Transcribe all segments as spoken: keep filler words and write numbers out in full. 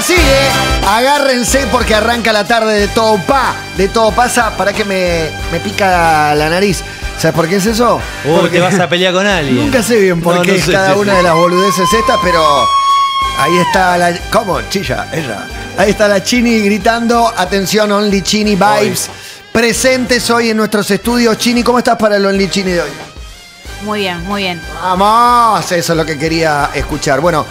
ahora sí, ¿eh? Agárrense porque arranca la tarde de todo pa. De todo pasa. Para que me, me pica la nariz. ¿Sabes por qué es eso? Uh, porque te vas a pelear con alguien. Nunca sé bien por no, qué no sé, cada sí, una sí. de las boludeces estas, pero ahí está la... ¿Cómo? Chilla, ella. Ahí está la Chini gritando. Atención, Only Chini Vibes. Hoy. Presentes hoy en nuestros estudios. Chini, ¿cómo estás para el Only Chini de hoy? Muy bien, muy bien. ¡Vamos! Eso es lo que quería escuchar. Bueno,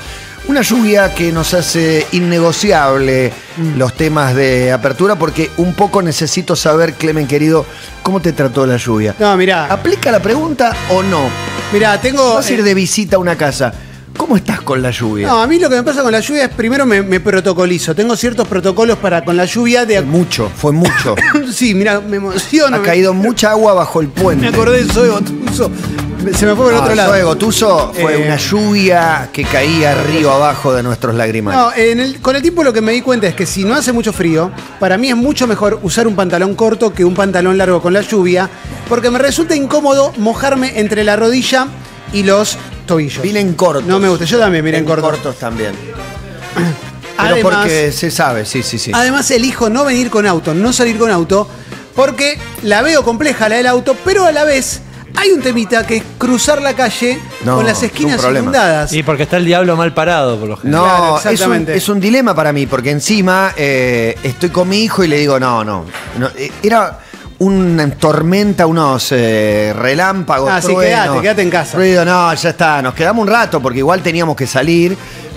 una lluvia que nos hace innegociable mm. los temas de apertura, porque un poco necesito saber, Clemen, querido, ¿cómo te trató la lluvia? No, mirá. ¿Aplica la pregunta o no? Mirá, tengo... Vas a ir de visita a una casa. ¿Cómo estás con la lluvia? No, a mí lo que me pasa con la lluvia es primero me, me protocolizo. Tengo ciertos protocolos para con la lluvia de... Fue mucho, fue mucho. Sí, mirá, me emociona. Ha me... caído mucha agua bajo el puente. Me acordé de Soy Gotuso. Se me fue por no, otro lado. Soy Gotuso fue eh... una lluvia que caía río abajo de nuestros lagrimales. No, en el, con el tiempo lo que me di cuenta es que si no hace mucho frío, para mí es mucho mejor usar un pantalón corto que un pantalón largo con la lluvia, porque me resulta incómodo mojarme entre la rodilla y los... tobillos. Vine en cortos. No me gusta, yo también vine en, en cortos. cortos también. Pero además, porque se sabe, sí, sí, sí. Además elijo no venir con auto, no salir con auto, porque la veo compleja la del auto, pero a la vez hay un temita que es cruzar la calle no, con las esquinas inundadas. Y porque está el diablo mal parado, por lo general. No, claro, exactamente. Es un, es un dilema para mí, porque encima eh, estoy con mi hijo y le digo, no, no, no era... una tormenta, unos eh, relámpagos. Así ah, quédate, quédate en casa. Ruido, no, ya está, nos quedamos un rato porque igual teníamos que salir,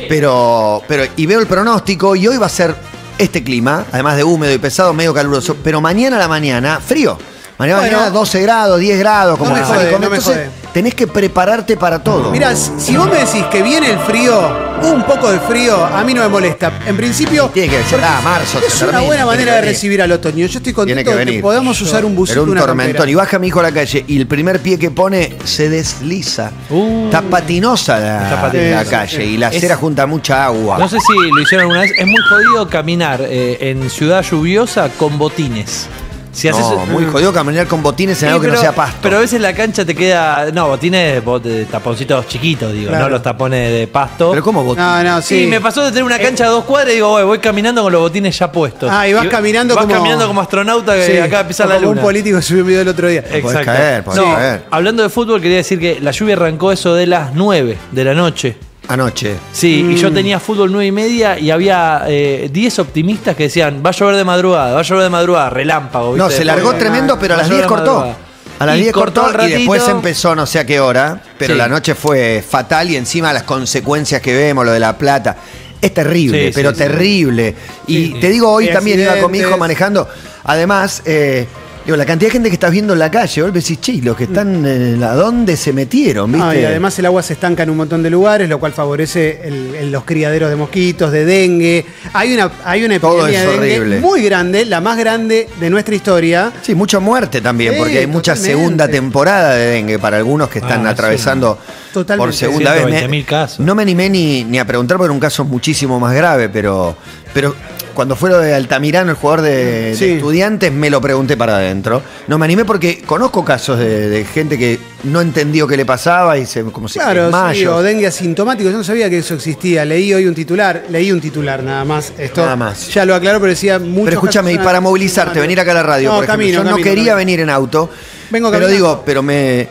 pero, pero y veo el pronóstico y hoy va a ser este clima, además de húmedo y pesado, medio caluroso, pero mañana a la mañana, frío. Mañana bueno, mañana doce grados, diez grados, como no me jode, no me jode. Tenés que prepararte para todo. Mirá, si vos me decís que viene el frío, un poco de frío, a mí no me molesta. En principio... Tiene que decir, ah, marzo. Es una termina, buena manera de recibir al otoño. Yo estoy contento que de que podamos Yo, usar un bucito. Pero un una tormentón. Campera. Y baja mi hijo a la calle y el primer pie que pone se desliza. Uh, Está patinosa la, Está patinosa. la calle y la acera junta mucha agua. No sé si lo hicieron alguna vez. Es muy jodido caminar eh, en ciudad lluviosa con botines. Si no, haces... muy jodido caminar con botines en sí, algo que pero, no sea pasto. Pero a veces la cancha te queda... No, botines de taponcitos chiquitos, digo, claro. No los tapones de pasto. ¿Pero cómo botines? No, no, sí. Y me pasó de tener una cancha de dos cuadras y digo, voy, voy caminando con los botines ya puestos. Ah, y vas y caminando vas como... Vas caminando como astronauta que sí, acaba de pisar la luna. Como un político que subió un video el otro día. Exacto. Podés caer, podés no, caer. Hablando de fútbol, quería decir que la lluvia arrancó eso de las nueve de la noche. Anoche. Sí, mm. y yo tenía fútbol nueve y media y había diez eh, optimistas que decían, va a llover de madrugada, va a llover de madrugada, relámpago. ¿Viste? No, se largó tremendo, pero a las diez cortó. A las diez cortó y después empezó no sé a qué hora, pero sí. la noche fue fatal y encima las consecuencias que vemos, lo de La Plata, es terrible, sí, pero sí, terrible. Sí. Y sí, te digo, hoy también iba con mi hijo manejando, además... Eh, Digo, la cantidad de gente que estás viendo en la calle, golpes y chi, los que están, eh, ¿a dónde se metieron? ¿Viste? Ah, y además el agua se estanca en un montón de lugares, lo cual favorece el, el, los criaderos de mosquitos, de dengue. Hay una, hay una epidemia de dengue muy grande, la más grande de nuestra historia. Sí, mucha muerte también, sí, porque hay mucha totalmente. segunda temporada de dengue para algunos que están ah, atravesando sí. por segunda vez. Me, casos. No me animé ni, ni a preguntar porque era un caso muchísimo más grave, pero... pero cuando fue lo de Altamirano, el jugador de, sí. de Estudiantes, me lo pregunté para adentro. No me animé porque conozco casos de, de gente que no entendió qué le pasaba y se como claro, se sí, o dengue asintomático. Yo no sabía que eso existía. Leí hoy un titular, leí un titular nada más. Esto nada más. Ya lo aclaró, pero decía mucho. Pero escúchame, y para movilizarte, venir acá a la radio, no, por ejemplo, camino, yo no camino, quería camino. venir en auto. Vengo pero caminando. digo, pero me...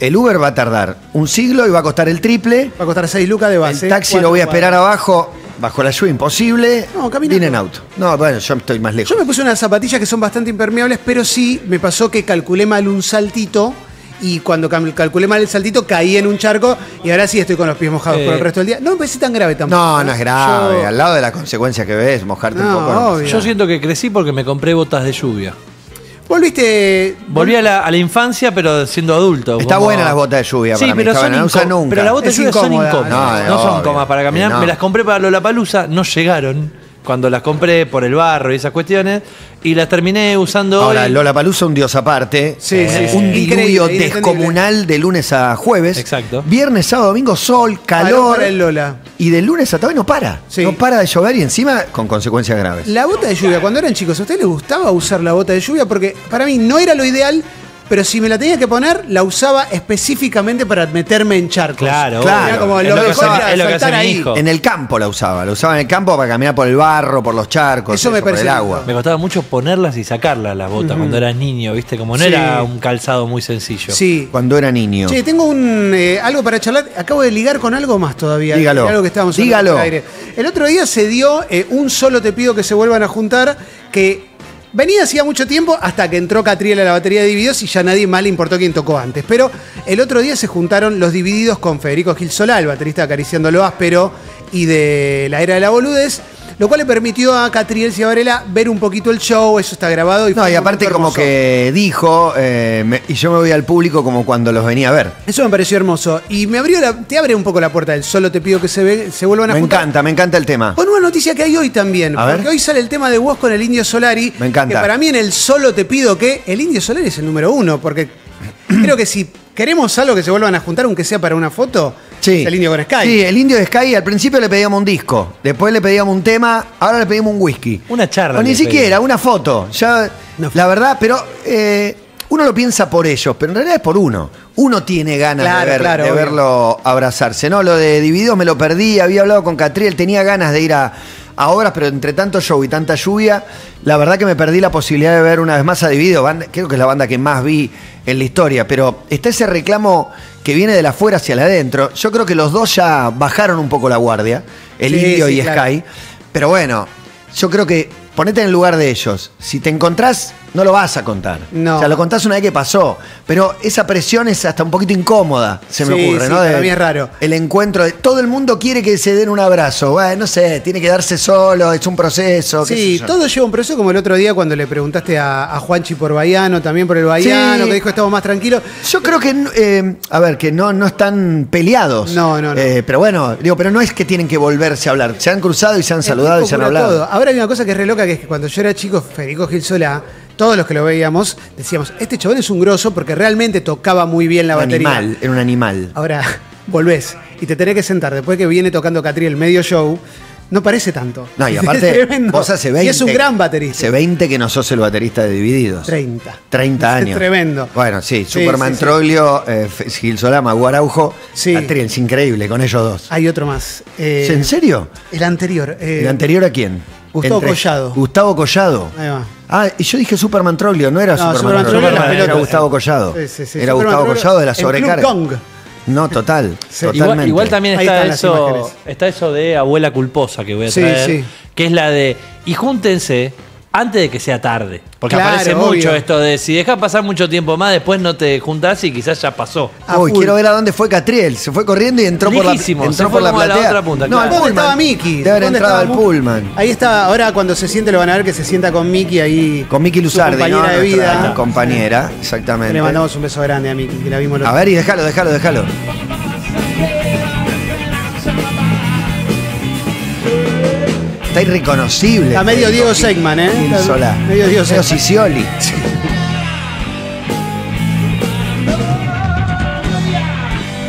El Uber va a tardar un siglo y va a costar el triple. Va a costar seis lucas de base. El taxi lo voy a esperar cuadras. abajo, bajo la lluvia, imposible. No, caminando. Vine en auto. No, bueno, yo estoy más lejos. Yo me puse unas zapatillas que son bastante impermeables, pero sí me pasó que calculé mal un saltito y cuando calculé mal el saltito caí en un charco y ahora sí estoy con los pies mojados eh. por el resto del día. No me parece tan grave tampoco. No, no es grave. Yo... Al lado de las consecuencias que ves, mojarte no, un poco. Obvio. Yo siento que crecí porque me compré botas de lluvia. Volviste. Volví a la, a la infancia, pero siendo adulto. Está como... buena las botas de lluvia sí, para mí, pero son no usa nunca. Pero las botas es de lluvia incómoda. son incómodas. No, no son cómodas para caminar. No. Me las compré para Lollapalooza, no llegaron. Cuando las compré por el barro y esas cuestiones. Y las terminé usando Ahora, hoy. Ahora, Lollapalooza un dios aparte. Sí, eh, sí, un sí. diluvio descomunal de lunes a jueves. Exacto. Viernes, sábado, domingo, sol, calor. Para el Lola. Y de lunes a tarde no para. Sí. No para de llover y encima con consecuencias graves. La bota de lluvia, cuando eran chicos, ¿a ustedes les gustaba usar la bota de lluvia? Porque para mí no era lo ideal, pero si me la tenía que poner, la usaba específicamente para meterme en charcos. Claro, claro. Era como lo mejor era saltar ahí. En el campo la usaba, la usaba en el campo para caminar por el barro, por los charcos, eso, eso, me por el agua. Me costaba mucho ponerlas y sacarlas las botas uh-huh. cuando era niño, ¿viste? Como no sí. era un calzado muy sencillo. Sí. Cuando era niño. Sí, tengo un, eh, algo para charlar. Acabo de ligar con algo más todavía. Dígalo. Algo que estábamos Dígalo. El, aire. El otro día se dio eh, un solo te pido que se vuelvan a juntar, que venía hacía mucho tiempo hasta que entró Catriel a la batería de Divididos y ya nadie más le importó quién tocó antes. Pero el otro día se juntaron los Divididos con Federico Gil Solá, el baterista acariciando lo áspero y de la era de la boludez, lo cual le permitió a Catriel Ciavarella ver un poquito el show, eso está grabado. Y no, y aparte como que dijo, eh, me, y yo me voy al público como cuando los venía a ver. Eso me pareció hermoso. Y me abrió la, te abre un poco la puerta del solo te pido que se, ve, se vuelvan a juntar. Me encanta, me encanta el tema. Con una noticia que hay hoy también, a porque ver. Hoy sale el tema de vos con el Indio Solari. Me encanta. Que para mí en el solo te pido que, el Indio Solari es el número uno, porque creo que si queremos algo que se vuelvan a juntar, aunque sea para una foto... Sí. El Indio con Skay. Sí, el Indio de Skay al principio le pedíamos un disco, después le pedíamos un tema, ahora le pedimos un whisky. Una charla. O ni siquiera, pedí. una foto. Ya, no, la verdad, pero eh, uno lo piensa por ellos, pero en realidad es por uno. Uno tiene ganas claro, de, ver, claro, de verlo abrazarse. No, lo de Divididos me lo perdí, había hablado con Catriel, tenía ganas de ir a, a obras, pero entre tanto show y tanta lluvia, la verdad que me perdí la posibilidad de ver una vez más a Divididos. Creo que es la banda que más vi en la historia, pero está ese reclamo que viene de la afuera hacia la adentro. Yo creo que los dos ya bajaron un poco la guardia, el sí, Indio sí, y claro. Skay. Pero bueno, yo creo que ponete en el lugar de ellos. Si te encontrás, no lo vas a contar. No. O sea, lo contás una vez que pasó. Pero esa presión es hasta un poquito incómoda, se me sí, ocurre, sí, ¿no? Para mí es raro. El encuentro de... Todo el mundo quiere que se den un abrazo. Bueno, no sé, tiene que darse solo, es un proceso. Sí, todo lleva un proceso, como el otro día cuando le preguntaste a, a Juanchi por Baiano, también por el Baiano, sí. que dijo estamos más tranquilos. Yo creo que, eh, a ver, que no, no están peleados. No, no, no. Eh, pero bueno, digo, pero no es que tienen que volverse a hablar. Se han cruzado y se han saludado y se han hablado. Todo. Ahora hay una cosa que es re loca, que es que cuando yo era chico, Federico Gil Solá, todos los que lo veíamos, decíamos, este chabón es un grosso porque realmente tocaba muy bien la un batería. Animal, era un animal. Ahora, volvés y te tenés que sentar. Después que viene tocando Catriel el medio show, no parece tanto. No, y aparte, vos hace veinte. Y es un gran baterista. Hace veinte que no sos el baterista de Divididos. treinta. treinta años. Es tremendo. Bueno, sí, sí Superman sí, sí. Troglio, eh, Gil Solá, Guaraujo, sí. Catriel, es increíble, con ellos dos. Hay otro más. Eh, ¿En serio? El anterior. Eh, ¿El anterior a quién? Gustavo Entre, Collado. Gustavo Collado. Ahí va. Ah, y yo dije Superman Troglio, no era no, Superman, Superman Troglio. Era, Superman, era Gustavo Collado. Sí, sí, sí. Era Superman Gustavo Troglio, Collado de la sobrecarga. Club Kong. No, total. Sí. Igual, igual también está eso, está eso de abuela culposa que voy a traer, sí, sí. que es la de y júntense antes de que sea tarde. Porque claro, aparece obvio. mucho esto de si dejas pasar mucho tiempo más, después no te juntás y quizás ya pasó. Ah, uy, quiero ver a dónde fue Catriel. Se fue corriendo y entró Lijísimo, por la, entró se fue por la platea. A la otra punta, no, claro. ¿Dónde estaba Miki? Debe haber entrado al Pullman. Ahí está, ahora cuando se siente lo van a ver que se sienta con Miki ahí. Con Miki Lusardi, compañera ¿no? de vida. No, compañera, exactamente. Le mandamos un beso grande a Miki, que la vimos. A ver, y déjalo, déjalo, déjalo. Está irreconocible. A medio Diego Segman, ¿eh? Gil Solá. Medio Diego Segman. Sicioli. Sí.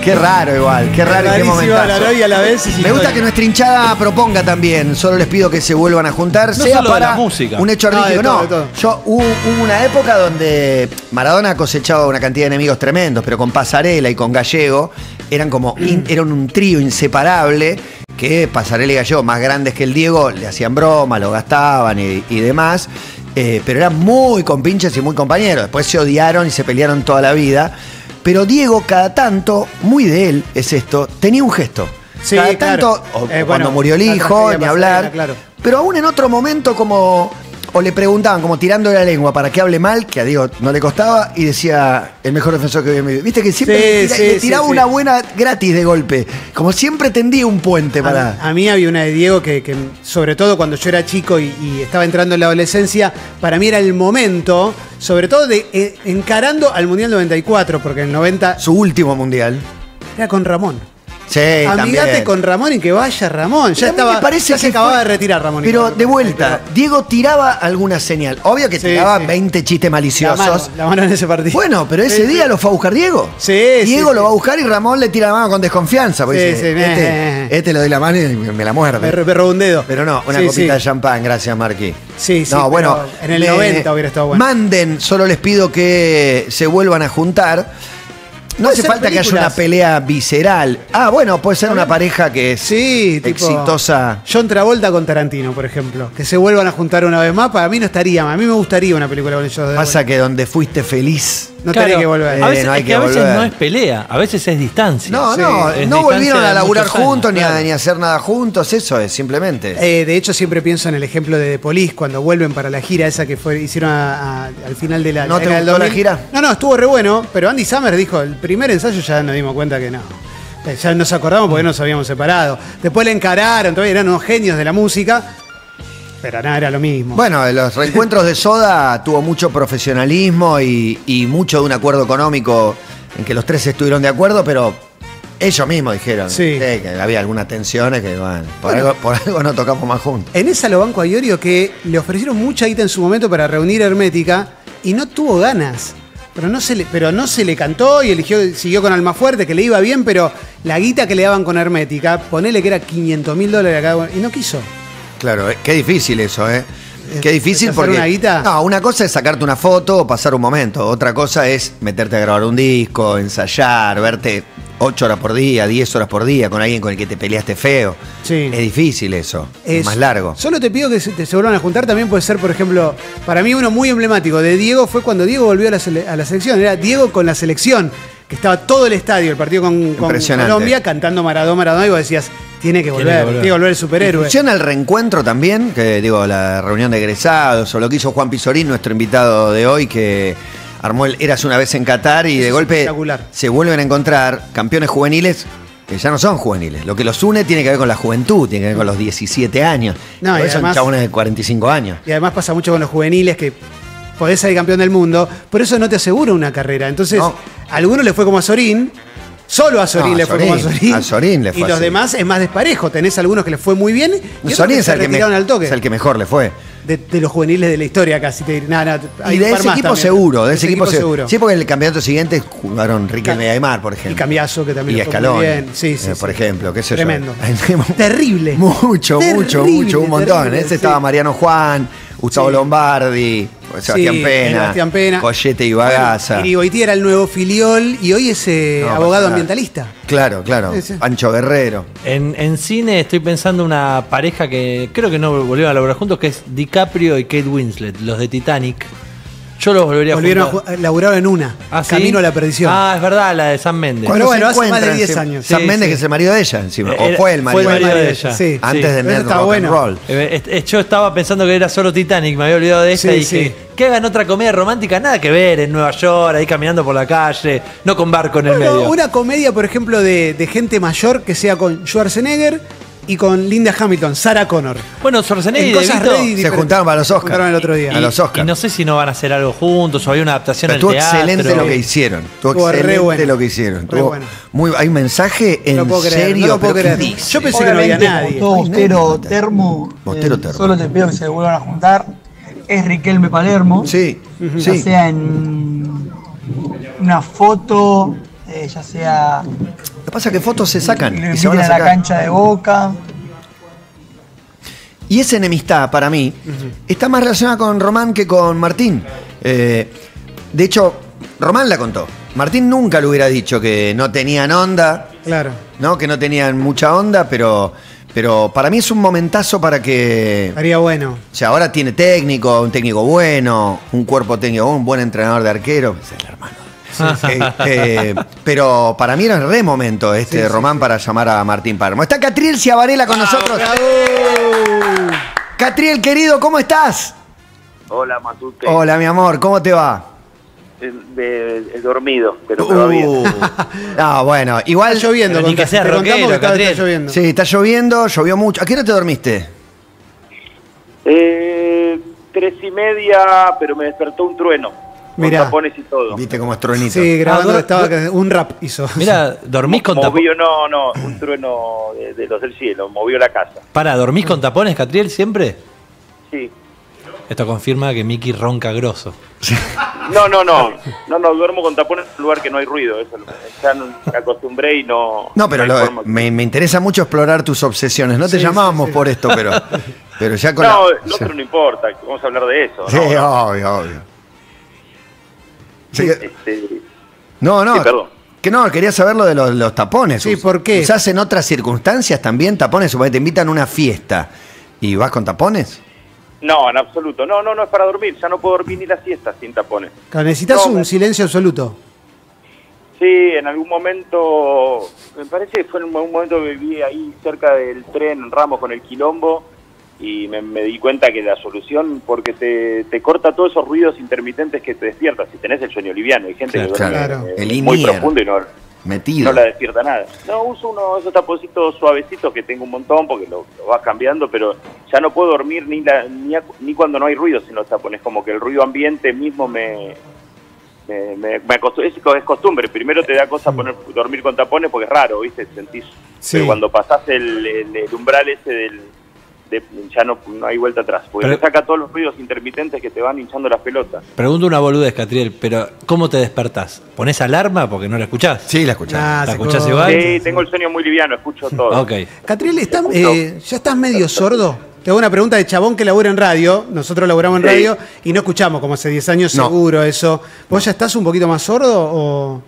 Qué raro igual, qué raro en qué momentazo. La novia a la vez y me gusta que nuestra hinchada proponga también. Solo les pido que se vuelvan a juntar. No sea solo para de la música. Un hecho artístico. No, todo, no. Yo hubo, hubo una época donde Maradona ha cosechado una cantidad de enemigos tremendos, pero con Passarella y con Gallego eran como in, eran un trío inseparable. Que Passarella y Gallego, más grandes que el Diego, le hacían broma, lo gastaban y, y demás. Eh, pero eran muy compinches y muy compañeros. Después se odiaron y se pelearon toda la vida. Pero Diego, cada tanto, muy de él es esto, tenía un gesto. Sí, cada tanto, claro. o, eh, o bueno, cuando murió el hijo, ni hablar. Claro. Pero aún en otro momento como... O le preguntaban, como tirando la lengua para que hable mal, que a Diego no le costaba, y decía, el mejor defensor que vi en mi vida. Viste que siempre sí, tira, sí, le tiraba sí, una sí. buena gratis de golpe. Como siempre tendía un puente para... A, a mí había una de Diego que, que sobre todo cuando yo era chico y, y estaba entrando en la adolescencia, para mí era el momento, sobre todo de eh, encarando al Mundial noventa y cuatro, porque en el noventa... Su último Mundial. Era con Ramón. Sí, amigate con Ramón y que vaya Ramón. Ya estaba, me parece ya que se acababa fue... de retirar Ramón. Pero Ramón, de vuelta, Diego tiraba alguna señal. Obvio que sí, tiraba sí. veinte chistes maliciosos. La mano, la mano en ese partido. Bueno, pero ese sí, día sí. lo fue a buscar Diego. Sí, Diego sí, lo va a buscar y Ramón le tira la mano con desconfianza. Sí, dice, sí, este, eh. este le doy la mano y me la muerde. Me, me robó un dedo. Pero no, una sí, copita sí. de champán, gracias Marqui. Sí, sí. No, bueno, en el eh, noventa hubiera estado bueno. Manden, solo les pido que se vuelvan a juntar. No hace falta películas. que haya una pelea visceral. Ah, bueno, puede ser una pareja que es sí, tipo, exitosa. John Travolta con Tarantino, por ejemplo. Que se vuelvan a juntar una vez más. Para mí no estaría. A mí me gustaría una película con ellos. Pasa que donde fuiste feliz... No claro, tenés que volver. A veces, eh, no hay es que, que a veces volver. no es pelea, a veces es distancia. No, sí, no, no volvieron a laburar juntos años, ni, claro. a, ni a hacer nada juntos, eso es, simplemente. Eh, de hecho, siempre pienso en el ejemplo de The Police, cuando vuelven para la gira esa que fue, hicieron a, a, al final de la... ¿No te gustó la gira? No, no, estuvo re bueno, pero Andy Summers dijo, el primer ensayo ya nos dimos cuenta que no. Ya nos acordamos porque nos habíamos separado. Después le encararon, todavía eran unos genios de la música... Pero nada, era lo mismo. Bueno, en los reencuentros de Soda tuvo mucho profesionalismo y, y mucho de un acuerdo económico en que los tres estuvieron de acuerdo, pero ellos mismos dijeron sí. ¿sí? que había algunas tensiones que, bueno, por, bueno, algo, por algo no tocamos más juntos. En esa lo banco a Iorio, que le ofrecieron mucha guita en su momento para reunir Hermética y no tuvo ganas. Pero no se le, pero no se le cantó y eligió, siguió con Almafuerte, que le iba bien, pero la guita que le daban con Hermética, ponele que era quinientos mil dólares a cada uno, y no quiso. Claro, qué difícil eso, ¿eh? Qué difícil porque... ¿Hacer una guita? No, una cosa es sacarte una foto o pasar un momento. Otra cosa es meterte a grabar un disco, ensayar, verte ocho horas por día, diez horas por día con alguien con el que te peleaste feo. Sí. Es difícil eso, es más largo. Solo te pido que te se vuelvan a juntar. También puede ser, por ejemplo, para mí uno muy emblemático de Diego fue cuando Diego volvió a la, sele a la selección. Era Diego con la selección, que estaba todo el estadio, el partido con, con Colombia, cantando Maradona, Maradona, y vos decías... Tiene que volver, tiene que volver, tiene que volver el superhéroe. Funciona el reencuentro también, que digo, la reunión de egresados, o lo que hizo Juan Pizorín, nuestro invitado de hoy, que armó el Eras una vez en Qatar y eso de golpe se vuelven a encontrar campeones juveniles que ya no son juveniles. Lo que los une tiene que ver con la juventud, tiene que ver con los diecisiete años. No, y además, son chabones de cuarenta y cinco años. Y además pasa mucho con los juveniles que podés ser campeón del mundo, pero eso no te asegura una carrera. Entonces, no. a alguno le fue como a Sorín. Solo a Sorín no, le fue Sorín, como a Sorín. A Sorín le fue. Y los así. demás es más desparejo. Tenés algunos que les fue muy bien y Sorín es, que el que me, al toque. es el que mejor le fue. De, de los juveniles de la historia casi. Te, nah, nah, hay y de ese equipo también. seguro. De ese, ese equipo seguro. seguro. Sí, porque en el campeonato siguiente jugaron Riquelme y Aymar, por ejemplo. Y Cambiazo, que también. Y Escalón. Muy bien. Sí, sí, eh, por ejemplo, qué sé Tremendo. yo. Tremendo. Terrible. Mucho, terrible, mucho, mucho. Un montón. Terrible, en ese sí. estaba Mariano Juan, Gustavo sí. Lombardi. Sebastián, sí, Pena, Sebastián Pena, Collete y Bagaza. Irigoiti era el nuevo Filiol y hoy es eh, no, abogado ambientalista. Claro, claro. Sí, sí. Pancho Guerrero. En, en cine estoy pensando una pareja que creo que no volvieron a laburar juntos, que es DiCaprio y Kate Winslet, los de Titanic. Yo los volvería volvieron a juntar. A laburar en una, ¿Ah, sí? Camino a la perdición. Ah, es verdad, la de Sam Mendes. Bueno, bueno, hace más de diez años. Sam sí, Mendes, sí. que es el marido de ella, encima. Era, o fue el marido, fue el marido de ella. Sí. Antes sí. de Nerd Rock bueno. and Roll. Eh, yo estaba pensando que era solo Titanic, me había olvidado de esa sí, y sí. dije... Que hagan otra comedia romántica, nada que ver, en Nueva York, ahí caminando por la calle, no con barco en bueno, el medio. Una comedia, por ejemplo, de, de gente mayor que sea con Schwarzenegger y con Linda Hamilton, Sarah Connor. Bueno, Schwarzenegger se juntaron para los Oscars. Se el otro día. Y, a los Oscars. Y no sé si no van a hacer algo juntos o hay una adaptación Pero al teatro. Estuvo excelente lo que hicieron. Estuvo excelente lo que hicieron. Re bueno. Muy, hay un mensaje en no puedo creer, serio. No lo puedo creer. Yo pensé Obviamente, que no había nadie. Bostero Termo. Bostero Termo. Eh, solo te pido que se vuelvan a juntar. Es Riquelme Palermo. Sí. Uh-huh. Ya sí. sea en una foto, eh, ya sea... Lo que pasa es que fotos se sacan. Y se van a, a la cancha de Boca. Y esa enemistad, para mí, uh-huh. está más relacionada con Román que con Martín. Eh, de hecho, Román la contó. Martín nunca le hubiera dicho que no tenían onda. Claro. ¿no? Que no tenían mucha onda, pero... Pero para mí es un momentazo para que... Estaría bueno. O sea, ahora tiene técnico, un técnico bueno, un cuerpo técnico, un buen entrenador de arquero. Es el hermano. Sí, sí. eh, pero para mí era un re momento este sí, Román sí, sí. para llamar a Martín Palermo. Está Catriel Ciavarella con ¡Bravo, nosotros. ¡Bravo! Catriel, querido, ¿cómo estás? Hola, Matute. Hola, mi amor, ¿cómo te va? El, el, el dormido, pero uh, bien. No, bueno, igual está lloviendo. Pero ni que sea roquero, que está, está lloviendo. Sí, está lloviendo, llovió mucho. ¿A qué hora te dormiste? Eh, tres y media, pero me despertó un trueno. Mirá, con tapones y todo. Viste como es Truenito. Sí, grabando, ah, estaba, no, un rap hizo. Mirá, dormís con tapones. Movió, no, no, un trueno de, de los del cielo, movió la casa. Pará, ¿dormís con tapones, Catriel, siempre? Sí. Esto confirma que Miki ronca grosso. No, no, no. No, no, duermo con tapones en un lugar que no hay ruido. Eso ya me acostumbré y no... No, pero no lo, me, me interesa mucho explorar tus obsesiones. No te sí, llamábamos sí, sí. por esto, pero... pero ya con no, la, no, ya. Pero no importa. Vamos a hablar de eso. Sí, ¿no? obvio, obvio. Sí, este, no, no. Sí, perdón. Que no, quería saber lo de los, los tapones. Sí, ¿por qué? ¿Usás en otras circunstancias también tapones? Supongo que te invitan a una fiesta y vas con tapones. No, en absoluto. No, no, no es para dormir. Ya no puedo dormir ni las siestas sin tapones. Necesitas no, un me... silencio absoluto. Sí, en algún momento, me parece que fue en un momento que viví ahí cerca del tren, en Ramos, con el quilombo, y me, me di cuenta que la solución, porque te, te corta todos esos ruidos intermitentes que te despiertas. Si tenés el sueño liviano, hay gente claro, que duerme claro. eh, el muy profundo y no, metido. no la despierta nada. No, uso uno de esos taponcitos suavecitos que tengo un montón, porque lo, lo vas cambiando, pero ya no puedo dormir ni, la, ni, a, ni cuando no hay ruido sin los tapones, como que el ruido ambiente mismo me... me, me, me acost... es, es costumbre, primero te da cosa poner, dormir con tapones porque es raro, ¿viste? Sentís, sí. Pero cuando pasás el, el, el umbral ese del... De, ya no, no hay vuelta atrás, porque pero, te saca todos los ruidos intermitentes que te van hinchando las pelotas. Pregunto una boludez, Catriel, pero ¿cómo te despertás? ¿Ponés alarma porque no la escuchás? Sí, la escuchás. Nah, ¿La escuchás igual? Sí, tengo el sueño muy liviano, escucho todo. Okay. Catriel, ¿estás, eh, ¿ya estás medio sordo? Te hago una pregunta de chabón que labura en radio, nosotros laburamos en sí. radio y no escuchamos como hace diez años, no. seguro eso. ¿Vos ya estás un poquito más sordo o...?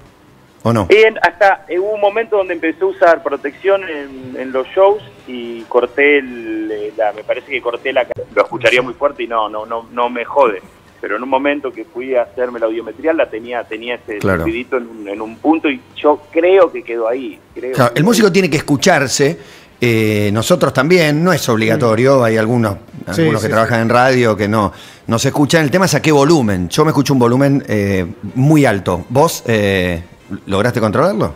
¿O no? En, hasta en un momento donde empecé a usar protección en, en los shows y corté el, la, me parece que corté la, lo escucharía muy fuerte y no, no, no, no me jode. Pero en un momento que fui a hacerme la audiometría la tenía, tenía ese claro. ruidito en un, en un punto y yo creo que quedó ahí. Creo claro, que el músico ahí. tiene que escucharse, eh, nosotros también, no es obligatorio, hay algunos, algunos sí, que sí, trabajan sí. en radio que no, no se escuchan. El tema es a qué volumen. Yo me escucho un volumen eh, muy alto. ¿Vos? Eh, ¿Lograste controlarlo?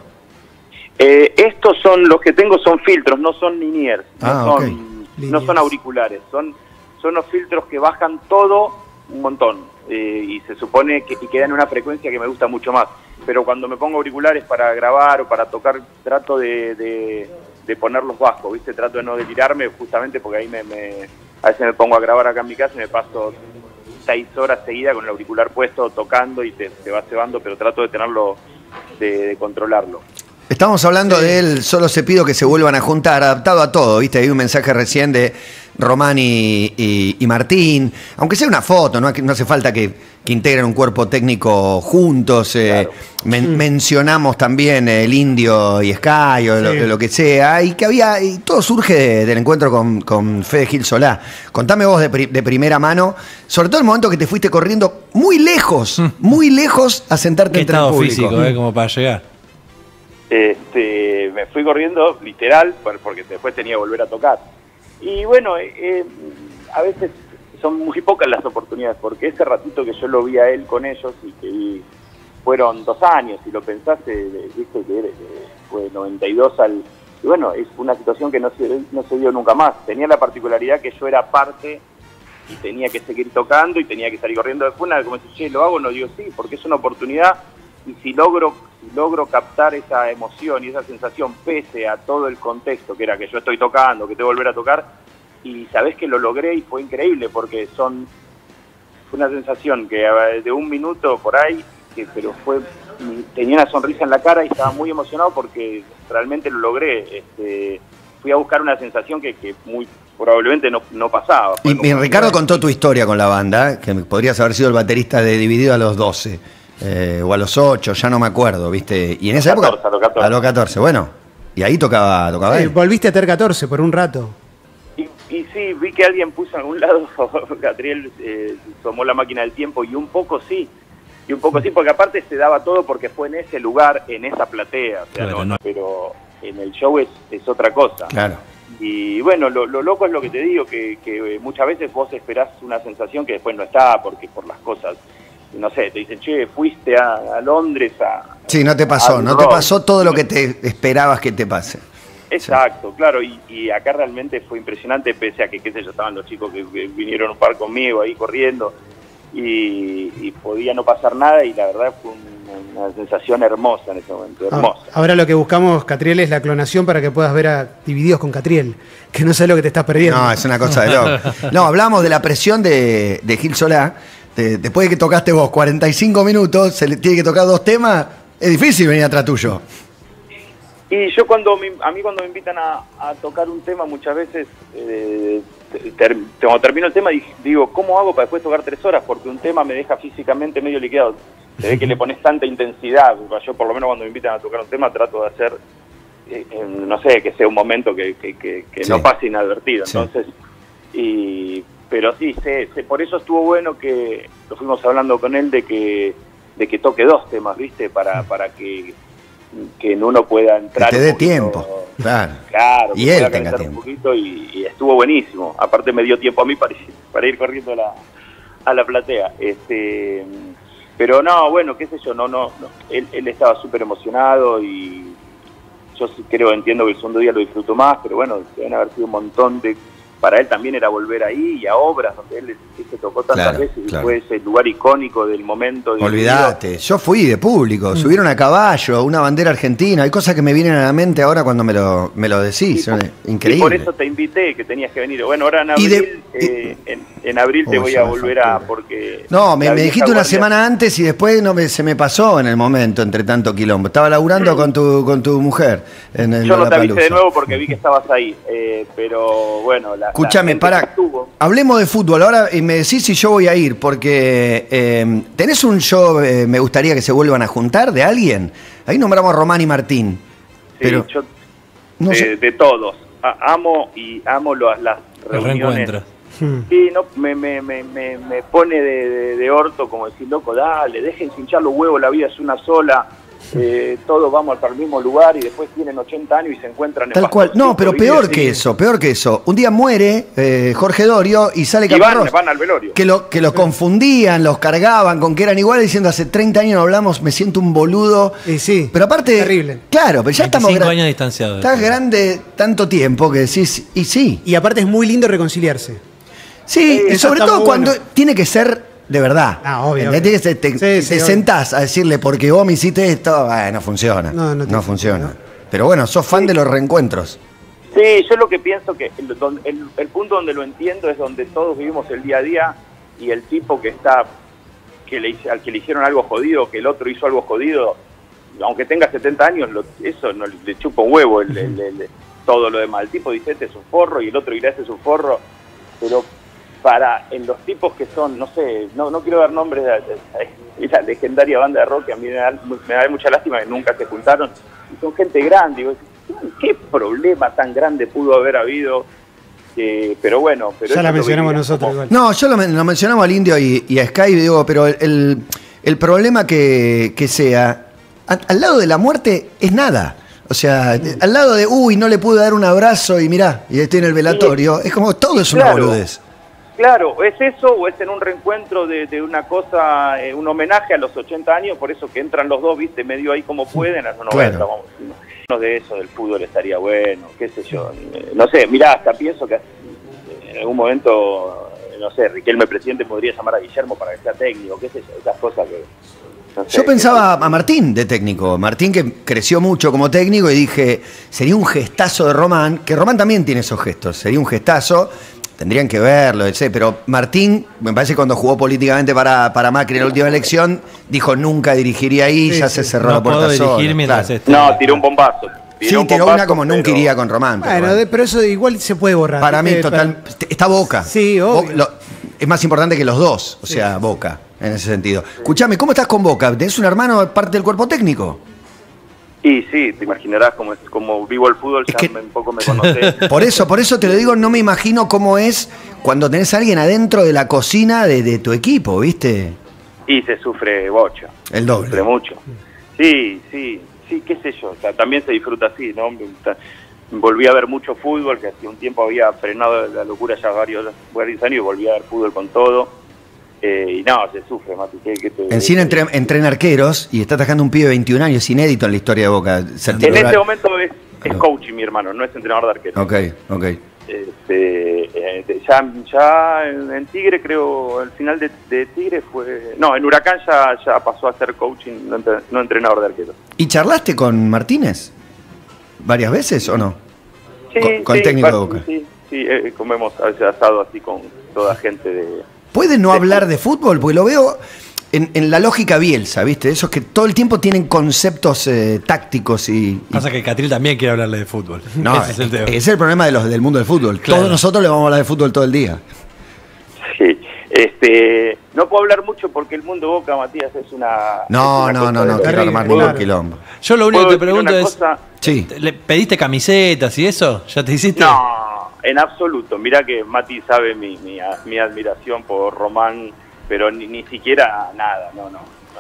Eh, estos son, los que tengo son filtros, no son in-ears, ah, no, okay. no son auriculares, son, son los filtros que bajan todo un montón eh, y se supone que y queda en una frecuencia que me gusta mucho más. Pero cuando me pongo auriculares para grabar o para tocar, trato de, de, de ponerlos bajos, ¿viste? Trato de no delirarme justamente porque ahí me, me, a veces me pongo a grabar acá en mi casa y me paso seis horas seguidas con el auricular puesto, tocando y te, te va cebando, pero trato de tenerlo... De, de controlarlo. Estamos hablando sí. de él, solo se pido que se vuelvan a juntar, adaptado a todo, ¿viste? Hay un mensaje recién de Román y, y, y Martín, aunque sea una foto, no, no hace falta que, que integren un cuerpo técnico juntos, eh, claro. men, sí. mencionamos también el Indio y Skay o sí. lo, lo que sea, y que había, y todo surge de, del encuentro con, con Fede Gil Solá. Contame vos de, pri, de primera mano, sobre todo el momento que te fuiste corriendo muy lejos, mm. muy lejos a sentarte entre el público. Físico, ¿eh? Como para llegar. Este, me fui corriendo, literal, porque después tenía que volver a tocar. Y bueno, eh, a veces son muy pocas las oportunidades, porque ese ratito que yo lo vi a él con ellos, y que vi, fueron dos años, si lo pensás, eh, viste que eh, fue noventa y dos al... Y bueno, es una situación que no se, no se dio nunca más. Tenía la particularidad que yo era parte y tenía que seguir tocando y tenía que salir corriendo de funa, como si, che, ¿lo hago? No, digo, sí, porque es una oportunidad... Y si logro, si logro captar esa emoción y esa sensación, pese a todo el contexto, que era que yo estoy tocando, que te voy a volver a tocar, y sabés que lo logré y fue increíble, porque son fue una sensación que de un minuto por ahí, que, pero fue tenía una sonrisa en la cara y estaba muy emocionado porque realmente lo logré. Este, fui a buscar una sensación que, que muy probablemente no, no pasaba. Y, y Ricardo contó tu historia con la banda, que podrías haber sido el baterista de Dividido a los doce. Eh, o a los ocho, ya no me acuerdo, ¿viste? Y en esa catorce, época... A los catorce. A los catorce, bueno. Y ahí tocaba, tocaba sí, él. Volviste a tener catorce por un rato. Y, y sí, vi que alguien puso en algún lado, Catriel eh, tomó la máquina del tiempo, y un poco sí, y un poco sí, porque aparte se daba todo porque fue en ese lugar, en esa platea. O sea, claro, no, no. Pero en el show es, es otra cosa. Claro. Y bueno, lo, lo loco es lo que te digo, que, que muchas veces vos esperás una sensación que después no está, porque por las cosas... No sé, te dicen, che, fuiste a, a Londres a... Sí, no te pasó, no te pasó todo lo que te esperabas que te pase. Exacto, sí. claro, y, y acá realmente fue impresionante, pese a que, qué sé yo, estaban los chicos que, que vinieron un par conmigo ahí corriendo, y, y podía no pasar nada, y la verdad fue una, una sensación hermosa en ese momento, hermosa. Ah, ahora lo que buscamos, Catriel, es la clonación para que puedas ver a Divididos con Catriel, que no sé lo que te estás perdiendo. No, es una cosa de loco. No, hablamos de la presión de, de Gil Solá, de, después de que tocaste vos cuarenta y cinco minutos, se le tiene que tocar dos temas, es difícil venir atrás tuyo. Y yo cuando, me, a mí cuando me invitan a, a tocar un tema, muchas veces, eh, ter, cuando termino el tema, digo, ¿cómo hago para después tocar tres horas? Porque un tema me deja físicamente medio liquidado. Se ve que le pones tanta intensidad. Yo por lo menos cuando me invitan a tocar un tema trato de hacer, eh, eh, no sé, que sea un momento que, que, que, que sí, no pase inadvertido. Sí. Entonces, y, pero sí, sé, sé, por eso estuvo bueno que lo fuimos hablando con él de que, de que toque dos temas, ¿viste? Para, para que... que en uno pueda entrar, que te dé tiempo, claro, claro, y él tenga tiempo un poquito, y, y estuvo buenísimo. Aparte me dio tiempo a mí para, para ir corriendo a la, a la platea, este, pero no, bueno, qué sé yo, no, no, no. Él, él estaba súper emocionado, y yo creo, entiendo que el segundo día lo disfruto más, pero bueno, deben haber sido un montón de, para él también era volver ahí y a obras donde él se tocó tantas claro, veces y claro. fue ese lugar icónico del momento. De Olvidate, yo fui de público, mm. subieron a caballo, una bandera argentina, hay cosas que me vienen a la mente ahora cuando me lo, me lo decís, sí, increíble. Y por eso te invité, que tenías que venir. Bueno, ahora en abril, de, eh, y, en, en abril oh, te voy a volver a... porque no, me, me dijiste una guardia. semana antes y después no me, se me pasó en el momento, entre tanto quilombo. Estaba laburando mm. con, tu, con tu mujer. En el yo no te avisé de nuevo porque vi que estabas ahí, eh, pero bueno... La Escúchame, para. Hablemos de fútbol ahora y me decís si yo voy a ir, porque eh, tenés un show, eh, me gustaría que se vuelvan a juntar, de alguien. Ahí nombramos a Román y Martín. Sí, pero yo, no eh, sé. De todos. A, amo y amo las, las reuniones. Sí, no, me, me, me, me pone de, de, de orto, como decir, loco, dale, dejen hinchar los huevos, la vida es una sola. Eh, todos vamos al mismo lugar y después tienen ochenta años y se encuentran en tal cual. No, pero peor que eso, peor que eso. Un día muere eh, Jorge Dorio y sale Caparrós. Van al velorio. Que los que lo confundían, los cargaban con que eran iguales, diciendo hace treinta años no hablamos, me siento un boludo. Y sí, pero aparte, terrible. Claro, pero ya estamos años distanciados. Estás grande tanto tiempo que decís, y sí. Y aparte es muy lindo reconciliarse. Sí, eh, y sobre todo cuando bueno. tiene que ser. De verdad. Ah, obvio. Te, te, te, sí, te sí, sentás obvio. a decirle, porque vos me hiciste esto, eh, no funciona. No, no, no funciona. Sentido, ¿no? Pero bueno, sos fan sí. de los reencuentros. Sí, yo lo que pienso que el, el, el punto donde lo entiendo es donde todos vivimos el día a día, y el tipo que está, que le, al que le hicieron algo jodido, que el otro hizo algo jodido, aunque tenga setenta años, lo, eso no, le chupa un huevo el, el, el, todo lo demás. El tipo dice, este es un forro, y el otro dirá, este es un forro, pero... para en los tipos que son, no sé, no, no quiero dar nombres de, de, de la legendaria banda de rock, que a mí me da, me da mucha lástima que nunca se juntaron, y son gente grande, digo, ¿qué problema tan grande pudo haber habido? Eh, pero bueno, pero ya la mencionamos nosotros igual. No, yo lo, lo mencionamos al Indio y, y a Skay, digo, pero el, el problema que, que sea, al, al lado de la muerte es nada. O sea, al lado de, uy, no le pude dar un abrazo y mirá, y estoy en el velatorio, es como todo es una claro, boludez. Claro, es eso o es en un reencuentro de, de una cosa, eh, un homenaje a los ochenta años, por eso que entran los dos, viste, medio ahí como pueden, a los noventa, claro. vamos. No de eso, del fútbol estaría bueno, qué sé yo, no sé, mirá, hasta pienso que en algún momento, no sé, Riquelme presidente podría llamar a Guillermo para que sea técnico, qué sé yo, esas cosas que... No sé, yo pensaba que... a Martín de técnico, Martín que creció mucho como técnico, y dije, sería un gestazo de Román, que Román también tiene esos gestos, sería un gestazo... Tendrían que verlo, etcétera. Pero Martín, me parece que cuando jugó políticamente para, para Macri en la última elección, dijo nunca dirigiría ahí, sí, ya sí. se cerró no la puerta sola. Claro. Este... No, tiró un bombazo. Tiró sí, un tiró bombazo, una como pero... nunca iría con Román. Pero bueno, bueno, pero eso igual se puede borrar. Para mí, total, para... está Boca. Sí, obvio. Lo, es más importante que los dos, o sea, sí. Boca, en ese sentido. Sí. Escuchame, ¿cómo estás con Boca? ¿Tenés un hermano parte del cuerpo técnico? Sí, sí, te imaginarás cómo es, como vivo el fútbol, ya es que... un poco me conocés. Por eso, por eso te lo digo, no me imagino cómo es cuando tenés a alguien adentro de la cocina de, de tu equipo, ¿viste? Y se sufre bocho. El doble. Se sufre mucho. Sí, sí, sí, qué sé yo, o sea, también se disfruta así, ¿no? Volví a ver mucho fútbol, que hace un tiempo había frenado la locura ya varios, varios años, y volví a ver fútbol con todo. Eh, y no, se sufre, Mati. Que, que te, Encina entre, entrena arqueros y está atajando un pibe de veintiún años, es inédito en la historia de Boca. En este momento es, es coach, mi hermano, no es entrenador de arqueros. Ok, ok. Este, este, ya ya en, en Tigre, creo, el final de, de Tigre fue... No, en Huracán ya, ya pasó a ser coaching, no, entre, no entrenador de arquero. ¿Y charlaste con Martínez varias veces o no? Sí, con, con sí, el técnico de Boca. Sí, sí eh, comemos asado así con toda gente de... ¿Puede no de hablar fútbol? de fútbol? Porque lo veo en, en la lógica Bielsa, ¿viste? Esos que todo el tiempo tienen conceptos eh, tácticos y, y... Pasa que Catriel también quiere hablarle de fútbol. No, es, es, el es el problema de los, del mundo del fútbol. Claro. Todos nosotros le vamos a hablar de fútbol todo el día. Sí. Este, no puedo hablar mucho porque el mundo Boca, Matías, es una... No, es una no, no, no, quiero armar ningún quilombo. Yo lo único que te pregunto es... Sí. ¿Le pediste camisetas y eso? ¿Ya te hiciste? No, en absoluto. Mirá que Mati sabe mi, mi, mi admiración por Román... pero ni, ni siquiera nada, no, no, no,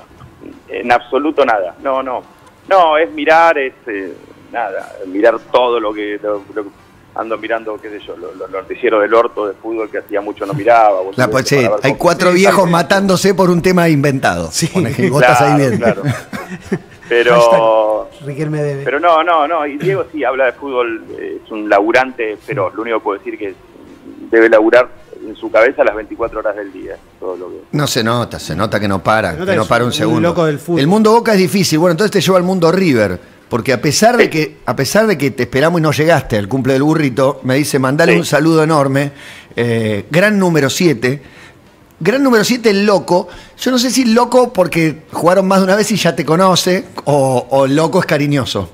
en absoluto nada, no, no, no, es mirar, es eh, nada, mirar todo lo que, lo, lo que ando mirando, qué sé yo, los lo, lo noticieros del orto de fútbol que hacía mucho no miraba. La, pues, sí, hay cuatro viejos sí, matándose por un tema inventado, sí, gotas claro, ahí bien. Claro. Pero, Riquelme debe. Pero no, no, no, y Diego sí habla de fútbol, es un laburante, pero lo único que puedo decir que debe laburar en su cabeza las veinticuatro horas del día. Todo lo que... No se nota, se nota que no para, que no para un segundo. Loco del fútbol. El mundo Boca es difícil, bueno, entonces te lleva al mundo River, porque a pesar de que a pesar de que te esperamos y no llegaste al cumple del burrito, me dice, mandale sí. un saludo enorme, eh, gran número siete, gran número siete el loco, yo no sé si loco porque jugaron más de una vez y ya te conoce, o, o loco es cariñoso.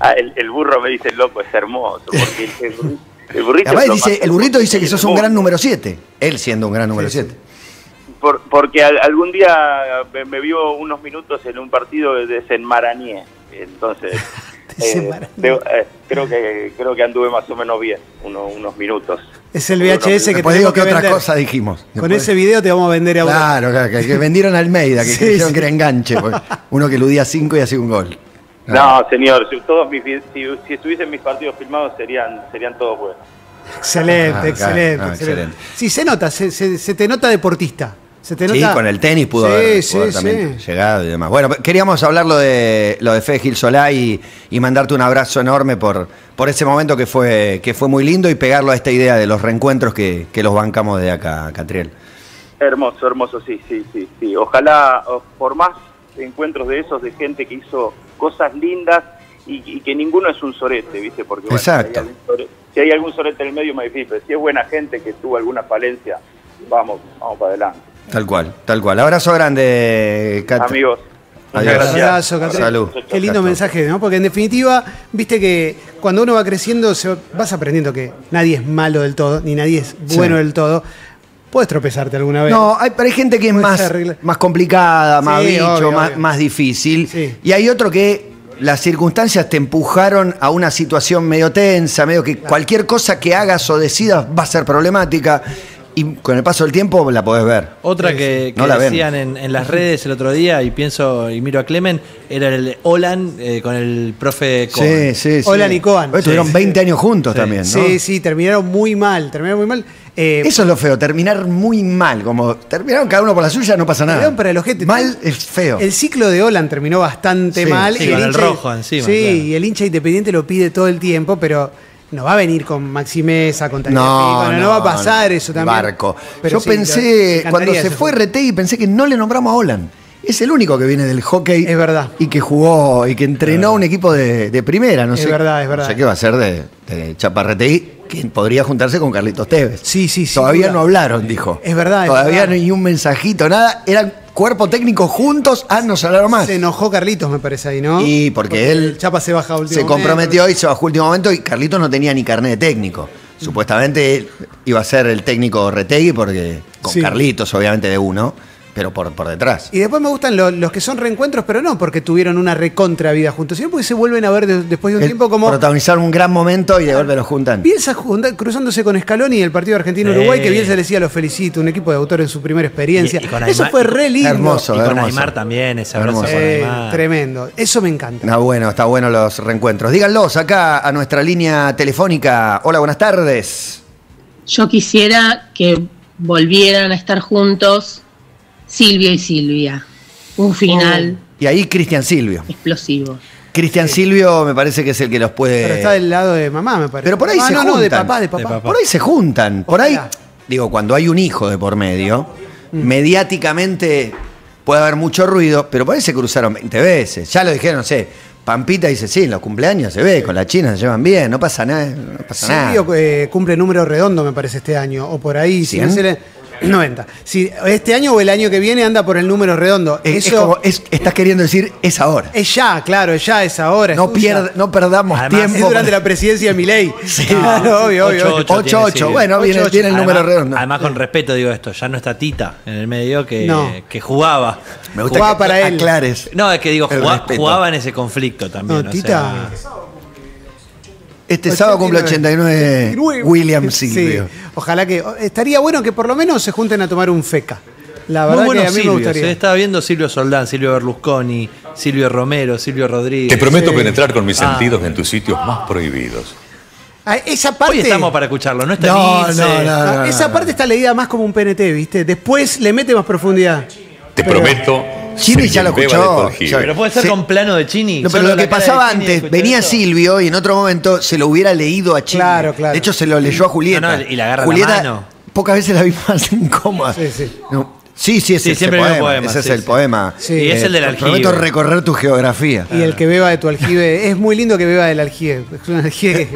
Ah, el, el burro me dice loco, es hermoso, porque el burro... El burrito, además, dice, el burrito dice que sos un gran número siete, él siendo un gran número siete. Sí, sí. Por, porque al, algún día me, me vio unos minutos en un partido de desenmarañé, entonces eh, de, eh, creo que creo que anduve más o menos bien, uno, unos minutos. Es el V H S que te digo que otra cosa dijimos. Después. Con ese video te vamos a vender a uno. Claro, claro, que, que vendieron a Almeida, que sí, dijeron sí. que era enganche, uno que eludía cinco y hacía un gol. No, señor, si, todos mis, si, si estuviesen mis partidos filmados serían serían todos buenos. Excelente, ah, excelente, ah, excelente, excelente. Sí, se nota, se, se, se te nota deportista. Se te nota... Sí, con el tenis pudo sí, haber, sí, haber sí. también llegado y demás. Bueno, queríamos hablar lo de, lo de Fede Gil Solá y, y mandarte un abrazo enorme por, por ese momento que fue, que fue muy lindo y pegarlo a esta idea de los reencuentros que, que los bancamos de acá, Catriel. Hermoso, hermoso, sí, sí, sí, sí. Ojalá por más encuentros de esos, de gente que hizo... cosas lindas y, y que ninguno es un sorete, ¿viste? Porque bueno, exacto. Si, hay sorete, si hay algún sorete en el medio, me difícil, pero si es buena gente que tuvo alguna falencia, vamos, vamos para adelante. Tal cual, tal cual. Abrazo grande, Catriel. Amigos. Adiós. Gracias. Abrazo, Catriel. Salud. Qué lindo mensaje, ¿no? Porque en definitiva, viste que cuando uno va creciendo, se vas aprendiendo que nadie es malo del todo, ni nadie es bueno sí. del todo. Puedes tropezarte alguna vez. No, hay, pero hay gente que es más, más complicada, más sí, bicho, obvio, más, obvio. más difícil. Sí. Y hay otro que las circunstancias te empujaron a una situación medio tensa, medio que claro. cualquier cosa que hagas o decidas va a ser problemática. Y con el paso del tiempo la podés ver. Otra que, que no la decían en, en las redes el otro día, y pienso y miro a Clemen, era el Olan eh, con el profe Coan. Sí, sí, sí. Olan y Coan. Hoy estuvieron sí, veinte sí. años juntos sí. también, ¿no? Sí, sí, terminaron muy mal, terminaron muy mal. Eh, Eso es lo feo, terminar muy mal. Como terminaron cada uno por la suya, no pasa nada. Para el ojete. Mal es feo. El ciclo de Olan terminó bastante sí, mal. Sí, y con el, el rojo encima. Sí, claro. Y el hincha independiente lo pide todo el tiempo, pero... No va a venir con Maximeza, con Tania no, Pico, no, no va a pasar no. eso también. Barco. Pero yo sí, pensé, cuando se fue Retegui, pensé que no le nombramos a Olan. Es el único que viene del hockey. Es verdad. Y que jugó, y que entrenó un equipo de, de primera. No es sé, verdad, es verdad. No sé qué va a ser de, de Chaparretegui, que podría juntarse con Carlitos Tevez. Sí, sí, sí. Todavía no hablaron, dijo. Es verdad. Todavía es verdad. Ni un mensajito, nada. Eran cuerpo técnico juntos, ah, no se hablaron más. Se enojó Carlitos, me parece, ahí, ¿no? Y porque, porque él... El Chapa se baja a último Se comprometió momento. y se bajó a último momento y Carlitos no tenía ni carnet de técnico. Supuestamente él iba a ser el técnico Retegui porque... Con sí. Carlitos, obviamente, de uno. Pero por, por detrás. Y después me gustan lo, los que son reencuentros, pero no porque tuvieron una recontra vida juntos, sino porque se vuelven a ver de, después de un el, tiempo como... Protagonizaron un gran momento y de golpe los juntan. Bielsa junta, cruzándose con Scaloni y el partido argentino-Uruguay, eh. que Bielsa le decía los felicito, un equipo de autor en su primera experiencia. Y, y Eso Aymar, fue re lindo. Hermoso, y con hermoso. Aymar también, ese abrazo con eh, Aymar. Tremendo. Eso me encanta. Está bueno, está bueno los reencuentros. Díganlos acá a nuestra línea telefónica. Hola, buenas tardes. Yo quisiera que volvieran a estar juntos Silvio y Silvia, un final. Oh. Y ahí Cristian Silvio. Explosivo. Cristian sí. Silvio me parece que es el que los puede... Pero está del lado de mamá, me parece. Pero por ahí no, se no, juntan. No, de papá, de papá. De papá. Por ahí se juntan. Por ahí, digo, cuando hay un hijo de por medio, mm. mediáticamente puede haber mucho ruido, pero por ahí se cruzaron veinte veces. Ya lo dijeron, no sé... Pampita dice, sí, en los cumpleaños se ve, con la China se llevan bien, no pasa nada. No pasa nada. Silvio eh, cumple número redondo, me parece, este año, o por ahí. Si no se le... noventa. Si este año o el año que viene anda por el número redondo. Es, eso... es como, es, estás queriendo decir, es ahora. Es ya, claro, es ya, es ahora. No, es pierda, no perdamos Además, tiempo. Es durante la presidencia de Milei. Sí, claro, obvio, obvio. ocho ocho, bueno, viene, ocho, ocho. Tiene el Además, número redondo. Además, con respeto digo esto, ya no está Tita en el medio que, no. que jugaba. Me gusta jugaba que para él. Aclares no, es que digo, jugaba, jugaba en ese conflicto también. No, Tita... O sea, este sábado cumple ochenta y nueve William Silvio. Sí, ojalá que... Estaría bueno que por lo menos se junten a tomar un feca. La verdad que a mí Silvio, me gustaría. Se estaba viendo Silvio Soldán, Silvio Berlusconi, Silvio Romero, Silvio Rodríguez. Te prometo sí. penetrar con mis ah. sentidos en tus sitios más prohibidos. Ah, esa parte... Hoy estamos para escucharlo, no está no, ni... No, no, no, esa parte está leída más como un P N T, ¿viste? Después le mete más profundidad. Te Pero... prometo... Chini ya lo escuchó. Pero puede ser se... con plano de Chini. No, pero lo que pasaba antes, venía eso. Silvio y en otro momento se lo hubiera leído a Chini. Claro, claro. De hecho, se lo leyó a Julieta. No, no, y la agarra Julieta, la mano. Pocas veces la vi más incómoda. Sí, sí. No. Sí, sí, ese, sí, ese poema. Poema. Ese sí, es el sí. poema. Sí. Y es el del aljibe. Prometo recorrer tu geografía. Claro. Y el que beba de tu aljibe. Es muy lindo que beba del aljibe. Es un aljibe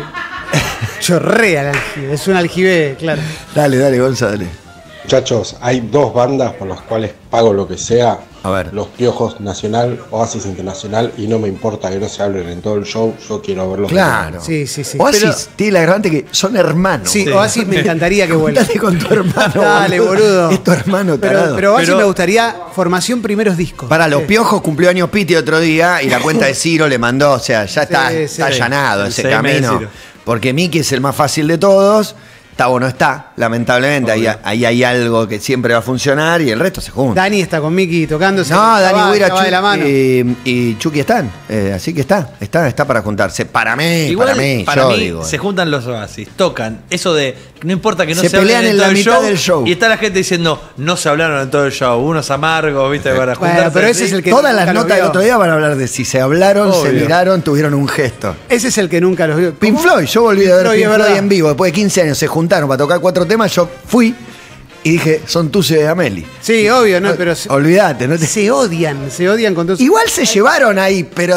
chorrea el aljibe. Es un aljibe, claro. Dale, dale, Gonza, dale. Muchachos, hay dos bandas por las cuales pago lo que sea. A ver. Los Piojos Nacional, Oasis Internacional, y no me importa que no se hablen en todo el show, yo quiero verlos. Claro. Sí, sí, sí. Oasis Pero... tiene la agravante que son hermanos. Sí, sí. Oasis me encantaría que vuelva. Dale con tu hermano. Dale, boludo. boludo. Es tu hermano, tarado. Pero, pero Oasis pero... me gustaría formación primeros discos. Para Los sí. Piojos cumplió años Piti otro día y la cuenta de Ciro le mandó, o sea, ya está, sí, está sí. allanado ese camino. Porque Miki es el más fácil de todos. Tabo no está, lamentablemente. Ahí, ahí hay algo que siempre va a funcionar y el resto se junta. Dani está con Miki tocándose. No, Dani Guira y, y Chucky están. Eh, así que está, está, está para juntarse. Para mí, Igual, para mí, para yo mí digo. Se juntan los Oasis, tocan. Eso de, no importa que no se, se pelean en, en la mitad show, del show. Y está la gente diciendo, no se hablaron en todo el show. Unos amargos, ¿viste? Para juntarse. Bueno, pero ese es el que Todas nunca las notas del otro día van a hablar de si se hablaron, Obvio. se miraron, tuvieron un gesto. Ese es el que nunca los vio. Pink Floyd, yo volví Pink a ver Pink Floyd, Floyd en vivo. Después de quince años se juntaron para tocar cuatro temas, yo fui y dije, son tus y Ameli. Sí, obvio, no, pero... Olvídate, ¿no? Te... Se odian, se odian con todos. Igual se llevaron ahí, pero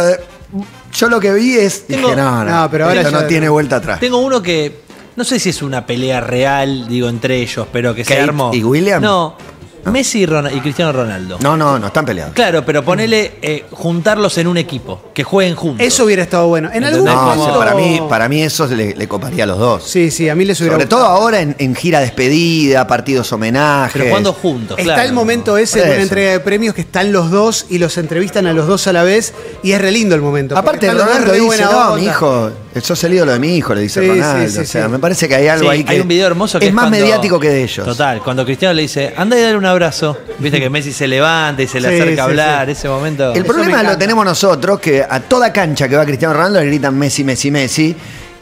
yo lo que vi es... Tengo... Dije, no, no, no, pero ahora esto ya... no tiene vuelta atrás. Tengo uno que, no sé si es una pelea real, digo, entre ellos, pero que Kate se armó. ¿Y William? No, ¿no? Messi y, Ron... y Cristiano Ronaldo. No, no, no, están peleados. Claro, pero ponele eh, juntarlos en un equipo, que jueguen juntos. Eso hubiera estado bueno. En algún momento... No, para mí, para mí eso le, le coparía a los dos. Sí, sí, a mí les hubiera Sobre gustado. Todo ahora en, en gira despedida, partidos homenajes. Pero jugando juntos, Está claro. el momento ese de una entrega de premios que están los dos y los entrevistan a los dos a la vez y es re lindo el momento. Aparte, Ronaldo dice, no, mi hijo, sos el ídolo de mi hijo, le dice sí, Ronaldo. Sí, sí, o sea, sí. me parece que hay algo sí, ahí que... Hay un video hermoso que es, es más cuando, mediático que de ellos. Total, cuando Cristiano le dice, anda y dale una abrazo, viste que Messi se levanta y se le sí, acerca a sí, hablar, sí. ese momento. El problema lo tenemos nosotros, que a toda cancha que va Cristiano Ronaldo le gritan Messi, Messi, Messi,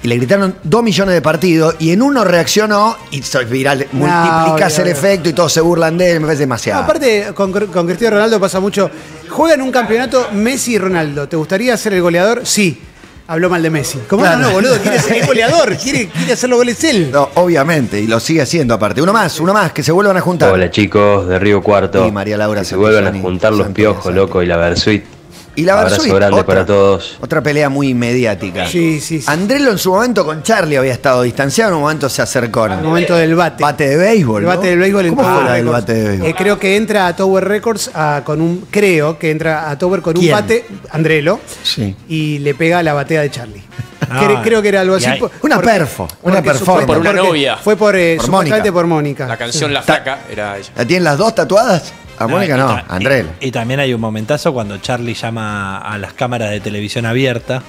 y le gritaron dos millones de partidos, y en uno reaccionó, y soy viral, no, multiplicás obvio, el obvio. efecto y todos se burlan de él, me parece demasiado. No, aparte, con, con Cristiano Ronaldo pasa mucho, juegan un campeonato Messi y Ronaldo, ¿te gustaría ser el goleador? Sí. Habló mal de Messi. ¿Cómo claro. no, no, boludo? Quiere ser el goleador, quiere, quiere hacer los goles él. No, obviamente, y lo sigue haciendo aparte. Uno más, uno más, que se vuelvan a juntar. Hola chicos, de Río Cuarto. Y María Laura. Que se vuelvan a juntar los Piojos, loco, y la Bersuit. Y la Bersuit. Abrazo grande para todos. Otra pelea muy mediática. Sí, sí, sí. Andrelo en su momento con Charlie había estado distanciado, en un momento se acercó. En el momento del bate. Bate de béisbol, El bate ¿no? del béisbol. ¿Cómo fue la del bate de béisbol? Eh, creo que entra a Tower Records a, con un... Creo que entra a Tower con ¿Quién? un bate, Andrelo, sí. y le pega la batea de Charlie. No, creo que era algo así. Hay, una porque, perfo. Una performance. Por una novia. Fue por, eh, por Mónica. por Mónica. La canción sí. La Flaca era ella. ¿La tienen las dos tatuadas? A Mónica no, no Andrés. Y, y también hay un momentazo cuando Charlie llama a las cámaras de televisión abierta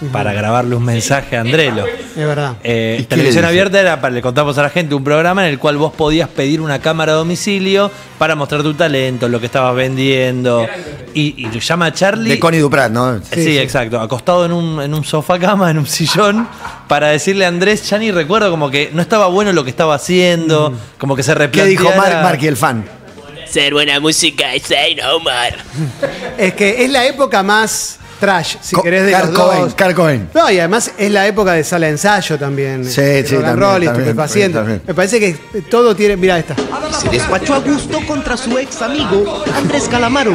uh-huh. para grabarle un mensaje a Andrelo. Es verdad. Eh, televisión abierta era para, le contamos a la gente, un programa en el cual vos podías pedir una cámara a domicilio para mostrar tu talento, lo que estabas vendiendo. Y, y lo llama a Charlie. De Connie Duprat, ¿no? Sí, sí, sí, exacto. Acostado en un, en un sofá cama, en un sillón, para decirle a Andrés, ya ni recuerdo, como que no estaba bueno lo que estaba haciendo, mm. como que se replanteara. ¿Qué dijo Mark, Mark y el fan? Ser buena música y say no more. Es que es la época más trash, si Co querés, de Car los Cobain, dos. Car Cobain. No, y además es la época de sala de ensayo también. Sí, el sí, también, roll, también, también, también. Me parece que todo tiene... Mirá esta. Se despachó a gusto contra su ex amigo, Andrés Calamaro.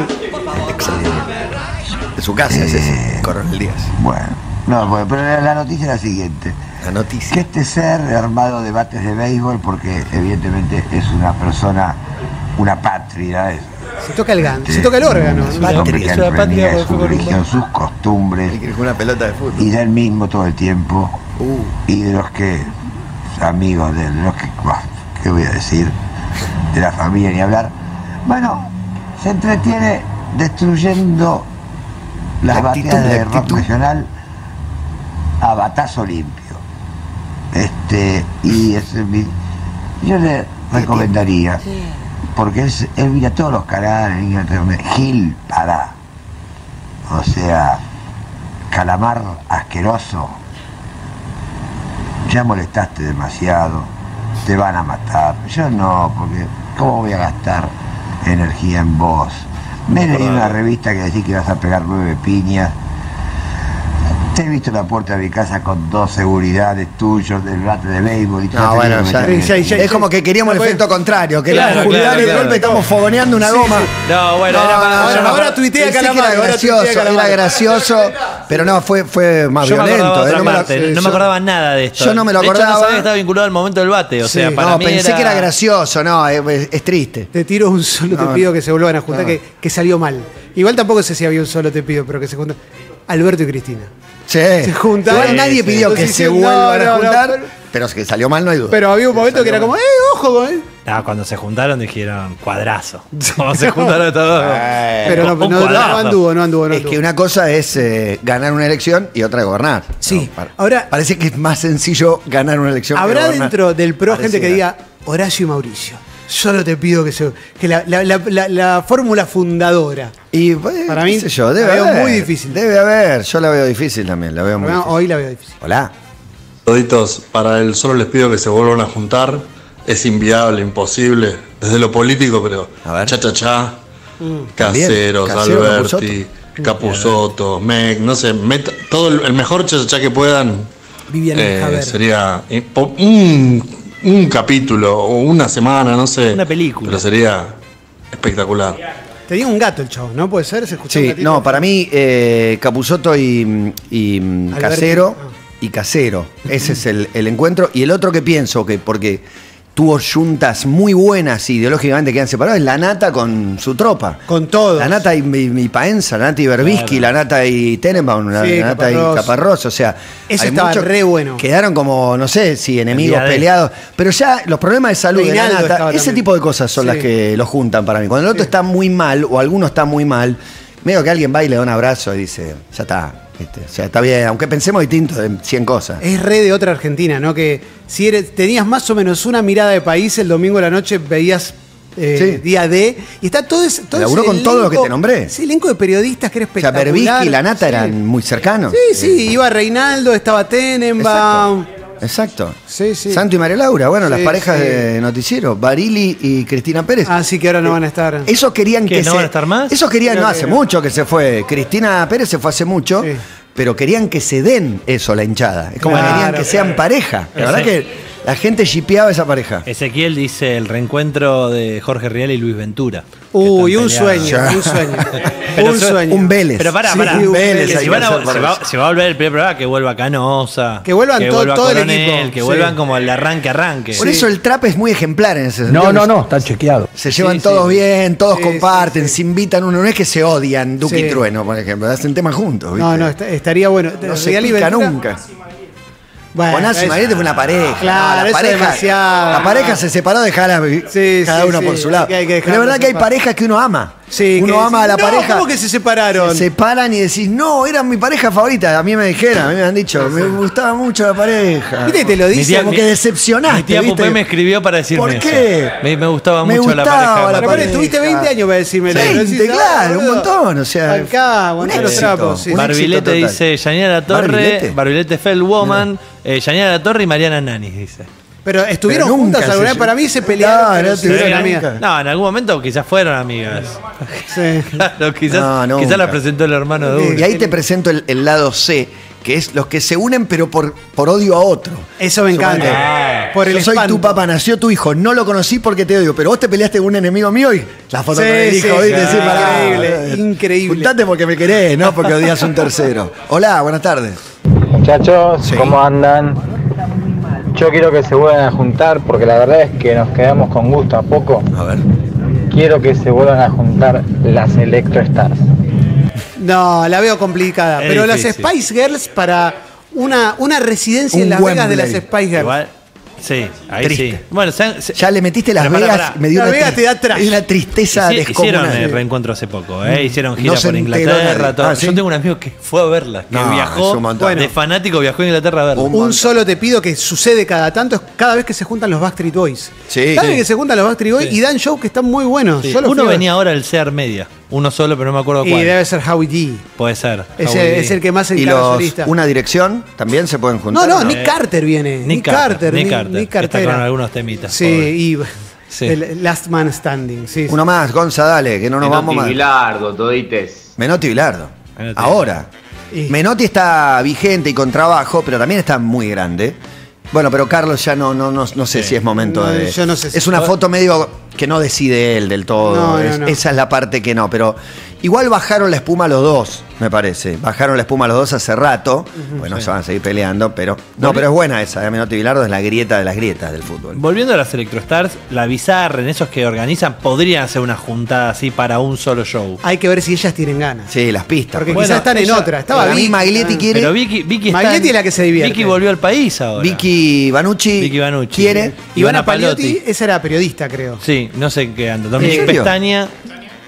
De su casa eh, es ese, Coronel Díaz. Bueno, no, pero la noticia es la siguiente. La noticia. Que este ser armado de bates de béisbol, porque evidentemente es una persona, una patria, es... Se toca el ganso, se toca el órgano. Es una patria, su religión, sus costumbres. Una pelota de fútbol. Y del mismo todo el tiempo. Uh. Y de los que, amigos de él, de los que, bah, ¿qué voy a decir? De la familia ni hablar. Bueno, se entretiene destruyendo las la actitud, bateas de rock nacional a batazo limpio. Este, y ese, yo le recomendaría. Sí. Porque él, él mira todos los canales en Internet. Gil Pará. O sea, Calamar asqueroso. Ya molestaste demasiado. Te van a matar. Yo no, porque ¿cómo voy a gastar energía en vos? Me leí una revista que decís que vas a pegar nueve piñas. Te he visto en la puerta de mi casa con dos seguridades tuyos, del bate de béisbol y todo. No, bueno, ya, ya, ya, es como que queríamos no, el efecto contrario, que claro, la claro, el claro, golpe claro. Estamos fogoneando una sí, goma. Sí. No, bueno, no, era para, no, bueno, no, ahora tuitea Calamaro. Era gracioso, era gracioso, pero no, fue, fue más yo violento. Me eh, no, me lo, eh, no me acordaba yo, nada de esto. Yo no me lo acordaba. De hecho, no sabía que estaba vinculado al momento del bate, o sí, sea, para no, mí pensé era... que era gracioso, no, es, es triste. Te tiro un solo te pido que se vuelvan a juntar, que salió mal. Igual tampoco sé si había un solo te pido, pero que se juntan. Alberto y Cristina. Sí. Se juntaron. Sí, nadie sí, pidió que se vuelvan no, a juntar. No, no, pero que salió mal, no hay duda. Pero había un momento que era mal. Como, ¡eh, ojo con él! No, cuando se juntaron dijeron, cuadrazo. Cuando se juntaron todos. Eh, pero no, no, no, no anduvo, no anduvo. No es anduvo. Que una cosa es eh, ganar una elección y otra gobernar. Sí. No, ahora, parece que es más sencillo ganar una elección. Habrá que dentro del pro Parecida. gente que diga, Horacio y Mauricio. Solo te pido que, se, que la, la, la, la, la fórmula fundadora. Y pues, para mí, qué sé yo, debe la veo haber, muy difícil. Debe haber, yo la veo difícil también, la veo muy no, difícil. Hoy la veo difícil. Hola. Toditos, para el solo les pido que se vuelvan a juntar. Es inviable, imposible, desde lo político, pero cha-cha-cha, mm. Caseros, Casero, Alberti, Capusotto, Mec, no sé, met, todo el, el mejor cha-cha-cha que puedan. Vivian eh, sería... Eh, po, mm, un capítulo o una semana, no sé. Una película. Pero sería espectacular. Te digo un gato el chavo, ¿no? Puede ser, se escuchó sí, un gatito. No, para mí, eh, Capusotto y, y Casero. Ah. Y Casero. Ese es el, el encuentro. Y el otro que pienso, que porque tuvo yuntas muy buenas y ideológicamente quedan separados, es la Nata con su tropa. Con todos. La Nata y, y, y Paenza, la Nata y Berbisky, claro. La Nata y Tenenbaum, la, sí, la Nata Caparrós. y Caparrós. O sea, eso estaba re bueno. Quedaron como, no sé, si sí, enemigos peleados. Pero ya los problemas de salud de la Nata, ese también. tipo de cosas son sí. las que los juntan para mí. Cuando el otro sí. está muy mal o alguno está muy mal, medio que alguien va y le da un abrazo y dice, ya está. Este, o sea, está bien, aunque pensemos distinto en cien cosas. Es re de otra Argentina, ¿no? Que si eres, tenías más o menos una mirada de país, el domingo de la noche veías eh, sí. Día D. Y está todo ese. Todo Laburó ese con elenco, todo lo que te nombré. Ese elenco de periodistas que era espectacular. O sea, Berbisky y la Nata sí. eran muy cercanos. Sí, sí, sí, iba Reinaldo, estaba Tenenbaum. Exacto. Exacto. Sí, sí. Santo y María Laura, bueno, sí, las parejas sí. de noticiero, Barili y Cristina Pérez. Ah, sí, que ahora no van a estar. Esos querían que, que no se... van a estar más. Esos querían, Creo no, que... hace mucho que se fue. Cristina Pérez se fue hace mucho, sí. pero querían que se den eso, la hinchada. Es como claro, que querían que sean claro. pareja. La verdad sí. que la gente shipeaba esa pareja. Ezequiel dice el reencuentro de Jorge Rial y Luis Ventura. Uy, un sueño, un sueño, pero un sueño. Un Vélez. Pero pará, pará. Sí, un Vélez. Si van a, se, va, se va a volver el primer programa, que vuelva Canosa. Que vuelvan que todo, vuelva todo Coronel, el equipo. Que vuelvan sí. como el arranque, arranque. Por sí. eso el trap es muy ejemplar en ese sentido. No, no, no, están chequeados. Se llevan sí, todos sí. bien, todos sí, comparten, sí, sí. se invitan uno. No es que se odian, Duque sí. y Trueno, por ejemplo. Hacen temas juntos, ¿viste? No, no, está, estaría bueno. No se pica nunca. Bueno, Bonazo y Marietti fue una pareja. Claro, no, la, pareja, la pareja se separó de Jarabe, sí, cada sí, uno sí, por su lado. Que que Pero la verdad que hay parejas que uno ama. Sí, uno ama decís, a la no, pareja. ¿Cómo que se separaron? Se separan y decís, no, eran mi pareja favorita. A mí me dijeron, a mí me han dicho, me gustaba mucho la pareja. ¿Viste? Te lo dice como mi, que decepcionaste. Mi tía ¿viste? Pupé me escribió para decirme ¿Por qué? Eso. Me, me gustaba me mucho gustaba la pareja. La pareja. Tuviste veinte años para decirme eso. veinte, claro, un montón. O sea, acá, aguantar los trapos. Barbilete dice, Yanina La Torre, Barbilete Fellwoman. Eh, Yanina La Torre y Mariana Nanis, dice. Pero estuvieron pero juntas alguna vez, para mí se pelearon. No, no, estuvieron amigas. No, en algún momento quizás fueron amigas. Sí. Claro, quizás, no, quizás la presentó el hermano de uno. Y ahí te presento el, el lado C, que es los que se unen pero por, por odio a otro. Eso me encanta. Ah, por el yo soy espanto. Tu papá, nació tu hijo, no lo conocí porque te odio, pero vos te peleaste con un enemigo mío y la foto sí, del hijo. Sí, sí, ah, increíble, increíble. Juntate porque me querés, no porque odias un tercero. Hola, buenas tardes. Muchachos, sí. ¿Cómo andan? Yo quiero que se vuelvan a juntar porque la verdad es que nos quedamos con gusto a poco. A ver. Quiero que se vuelvan a juntar las Electrostars. No, la veo complicada. Es pero difícil. Las Spice Girls para una, una residencia un en Las Vegas play. De las Spice Girls. Igual. Sí, ahí triste. Sí. Bueno, se, se, ya le metiste Las Vegas. Para, para. Me dio Las Vegas te da atrás. Es una tristeza Hici, descomunal. Hicieron el reencuentro hace poco, ¿eh? Hicieron gira no por Inglaterra. De... Todo. Ah, ¿sí? Yo tengo un amigo que fue a verla, que no, viajó, bueno, de fanático viajó a Inglaterra a verla. Un, un solo te pido que sucede cada tanto, es cada vez que se juntan los Backstreet Boys. Sí. Cada vez sí. que se juntan los Backstreet Boys sí. y dan shows que están muy buenos. Sí. Uno fui... venía ahora del C R Media. Uno solo, pero no me acuerdo cuál. Y debe ser Howie D. Puede ser. Es, es el que más se encarga solista. Una dirección también se pueden juntar. No, no, Nick eh. Carter viene. Nick, Nick Carter, Carter. Nick Carter. Nick Carter. Está con algunos temitas. Sí, pobre. Y sí. El Last Man Standing. Sí, uno sí. más, Gonza, dale, que no nos Menotti, vamos más. Bilardo, todites. Menotti y Bilardo. Menotti. Ahora. Y... Menotti está vigente y con trabajo, pero también está muy grande. Bueno, pero Carlos ya no, no, no, no sé sí. si es momento no, de... Yo no sé si... Es una foto medio que no decide él del todo. No, es, no, no. Esa es la parte que no, pero... Igual bajaron la espuma los dos, me parece. Bajaron la espuma los dos hace rato. Uh-huh, bueno, sí. se van a seguir peleando, pero... No, pero es buena esa. Menotti y Bilardo es la grieta de las grietas del fútbol. Volviendo a las Electrostars, la Bizarren, esos que organizan, podrían hacer una juntada así para un solo show. Hay que ver si ellas tienen ganas. Sí, las pistas. Porque bueno, quizás están ella, en otra. Estaba Vicky. Maglietti quiere... Pero Vicky, Vicky está Maglietti en, es la que se divierte. Vicky volvió al país ahora. Vicky Vanucci, Vicky Vanucci quiere... Ivana Paliotti, esa era periodista, creo. Sí, no sé en qué anda. Dominique Pestaña...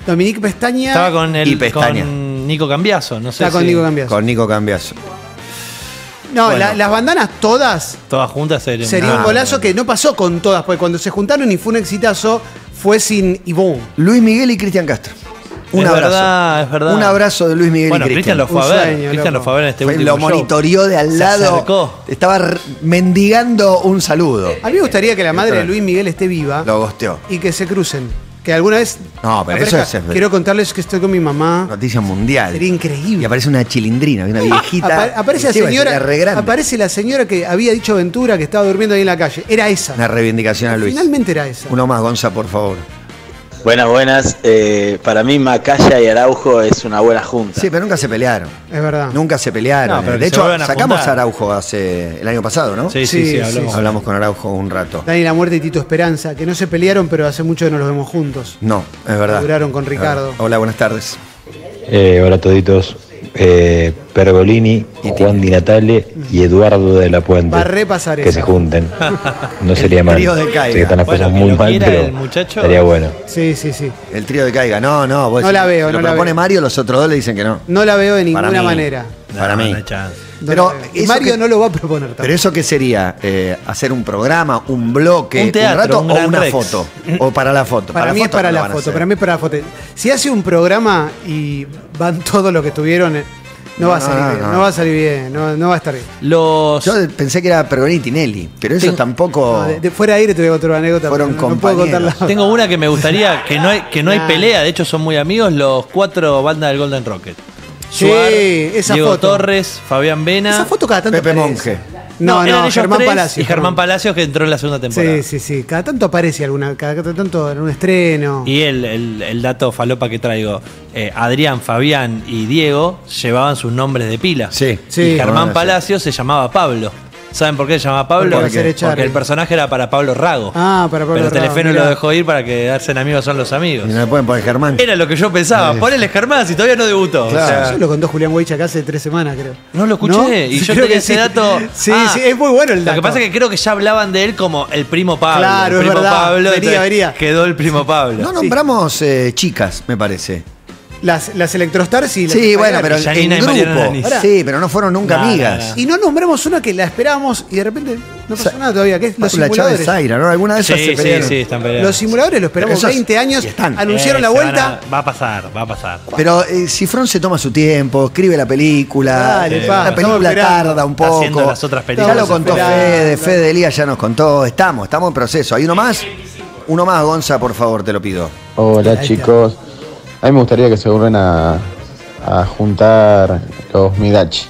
Dominique Pestaña. Estaba con, el, Pestaña. con Nico Cambiaso, no sé. Está con si... Nico Cambiaso. Con Nico Cambiaso. No, bueno, la, las bandanas todas. Todas juntas serían. Sería un golazo ah, que no pasó con todas, porque cuando se juntaron y fue un exitazo, fue sin Ivonne. Luis Miguel y Cristian Castro. Un es abrazo. Verdad, es verdad. Un abrazo de Luis Miguel bueno, y Cristian. Bueno, Cristian lo fue a ver. Cristian lo fue a ver en este fue, último Lo monitoreó show. De al lado. Se acercó. Estaba mendigando un saludo. A mí me gustaría que la madre de Luis Miguel esté viva. Lo gosteó. Y que se crucen. Que alguna vez... No, pero aparezca, eso es... Quiero contarles que estoy con mi mamá. Noticia mundial. Sería increíble. Y aparece una chilindrina, una viejita. Apa aparece, la señora, la aparece la señora que había dicho Ventura que estaba durmiendo ahí en la calle. Era esa. Una reivindicación a Luis. Finalmente era esa. Uno más, Gonza, por favor. Buenas, buenas. Eh, para mí Macaya y Araujo es una buena junta. Sí, pero nunca se pelearon. Es verdad. Nunca se pelearon. No, pero de hecho, sacamos a, a Araujo hace el año pasado, ¿no? Sí, sí, sí. sí, hablamos. sí hablamos con Araujo un rato. Dani La Muerte y Tito Esperanza, que no se pelearon, pero hace mucho que no los vemos juntos. No, es verdad. Duraron con Ricardo. Hola, buenas tardes. Eh, hola toditos. Eh, Pergolini, Juan Di Natale y Eduardo de la Puente. Barré Passarella. Que se junten. No sería mal. El trío de Caiga. Sé que están las bueno, cosas muy mal, pero muchacho, estaría bueno. Sí, sí, sí. El trío de Caiga. No, no. Vos no la veo. Lo no propone la veo. Mario, los otros dos le dicen que no. No la veo de ninguna para manera. No, para mí. No pero Mario que, no lo va a proponer tampoco. Pero eso qué sería, eh, hacer un programa, un bloque, un, teatro, un rato un o una Rex. Foto. O para la foto. Para, para mí es para la foto, para mí es para la foto. Si hace un programa y van todos los que estuvieron, no va a salir bien, no, no. no va a salir bien, no, no va a estar bien. Los... Yo pensé que era Pergolini y Tinelli, pero eso Ten... tampoco. No, de, de fuera de aire te voy a contar otra anécdota. Fueron no, compañeros. No puedo Tengo una que me gustaría, que no hay, que no hay pelea, de hecho son muy amigos, los cuatro bandas del Golden Rocket. Suar, sí, esa Diego foto. Torres, Fabián Vena. Esa foto cada tanto Pepe aparece. Monge. No, no, no Germán Palacios. Y Germán Palacios que entró en la segunda temporada. Sí, sí, sí. Cada tanto aparece alguna, cada tanto en un estreno. Y el, el, el dato falopa que traigo. Eh, Adrián, Fabián y Diego llevaban sus nombres de pila. Sí, sí. Y Germán no, no, Palacios sí. se llamaba Pablo. ¿Saben por qué se llamaba Pablo? Porque, porque, porque el personaje era para Pablo Rago. Ah, para Pablo Rago. Pero Telefe no lo dejó ir para que hacen amigos son los amigos. Y no le pueden poner Germán. Era lo que yo pensaba. Sí. Ponele Germán si todavía no debutó. Claro. O sea, yo lo contó Julián Boicha acá hace tres semanas, creo. No lo escuché. ¿No? Y sí, yo tenía ese sí. dato. Sí, ah, sí, es muy bueno el dato. Lo que pasa es que creo que ya hablaban de él como el primo Pablo. Claro, el primo es verdad. Pablo, venía, venía. Quedó el primo Pablo. No nombramos eh, chicas, me parece. Las, las Electrostars y las sí, bueno, pero en grupo. Sí, pero no fueron nunca nah, amigas. Nah, nah. Y no nombramos una que la esperábamos y de repente no pasó Sa nada todavía. Que es los la Chávez Zaira, ¿no? Alguna de esas sí, se pelearon. Sí, sí, están peleando. Los simuladores los esperamos esos, veinte años. Están. Anunciaron eh, la vuelta. A, va a pasar, va a pasar. Pero eh, Cifrón se toma su tiempo, escribe la película. Dale, sí, pa, la película tarda un poco. Haciendo las otras películas. Ya lo contó Fede, Fede Elías ya nos contó. Estamos, estamos en proceso. ¿Hay uno más? Uno más, Gonza, por favor, te lo pido. Hola, chicos. A mí me gustaría que se vuelvan a, a juntar los Midachi.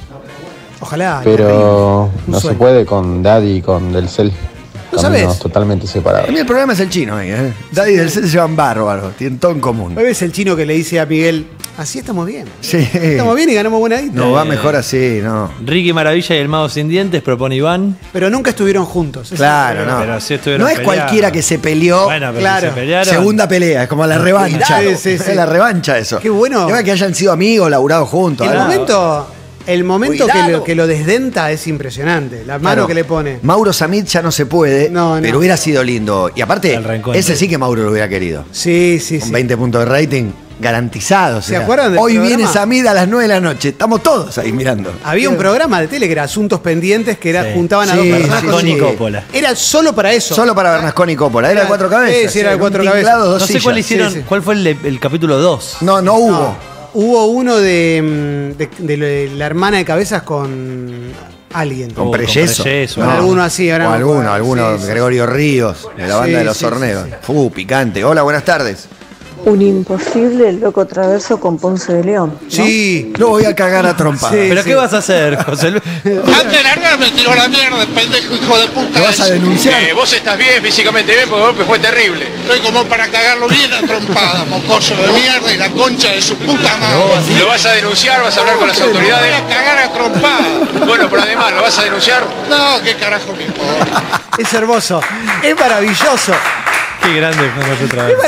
Ojalá. Pero no sueño. Se puede con Daddy y con Del Cel. ¿No sabes? Totalmente separados. A mí el problema es el chino ahí, ¿eh? Daddy y Del Cel se llevan bárbaro, tienen todo en común. ¿No ves el chino que le dice a Miguel, así estamos bien? Sí. Estamos bien y ganamos buena guita. No, va mejor así, no. Ricky Maravilla y el Mago Sin Dientes, propone Iván. Pero nunca estuvieron juntos. Claro, no. Pero sí estuvieron no es peleando. Cualquiera que se peleó. Bueno, pero claro. Se pelearon. Segunda pelea, es como la revancha. Sí, sí, sí. Es la revancha eso. Qué bueno. Que hayan sido amigos, laburados juntos. En el momento... El momento que lo, que lo desdenta es impresionante. La mano claro. que le pone. Mauro Samid ya no se puede, no, no. pero hubiera sido lindo. Y aparte, ese sí que Mauro lo hubiera querido. Sí, sí, Con sí. veinte puntos de rating garantizados. ¿Se acuerdan del Hoy programa? Viene Samid a las nueve de la noche. Estamos todos ahí mirando. Había un programa de tele que era Asuntos Pendientes, que era, sí. juntaban sí, a dos personas. Bernasconi y Coppola. Era solo para eso. Solo para Bernasconi y Coppola. Era de cuatro cabezas. Sí, sí, era de cuatro cabezas. Tinglado, no sé sillas. cuál hicieron. Sí, sí. ¿Cuál fue el, el capítulo dos? No, no hubo. No. Hubo uno de, de, de la hermana de Cabezas con alguien. Con Preyeso. Con no. alguno así. Ahora o alguno, no alguno. Sí, Gregorio Ríos, de la banda sí, de los sí, Horneros. Sí, sí. Uh, picante. Hola, buenas tardes. Un imposible loco traverso con Ponce de León, ¿no? Sí, lo voy a cagar a trompar. Sí, ¿Pero sí. qué vas a hacer, José Luis? Ande largarme, tiró la mierda, pendejo, hijo de puta. ¿Te vas a denunciar? Eh, vos estás bien, físicamente bien, porque el golpe fue terrible. Estoy como para cagarlo bien a trompada, mocoso de mierda y la concha de su puta madre. No, ¿Lo vas a denunciar? ¿Vas a hablar no, con las autoridades? No. Voy a cagar a trompada. Bueno, pero además, ¿lo vas a denunciar? No, qué carajo me importa. Es hermoso, es maravilloso. Qué grande fue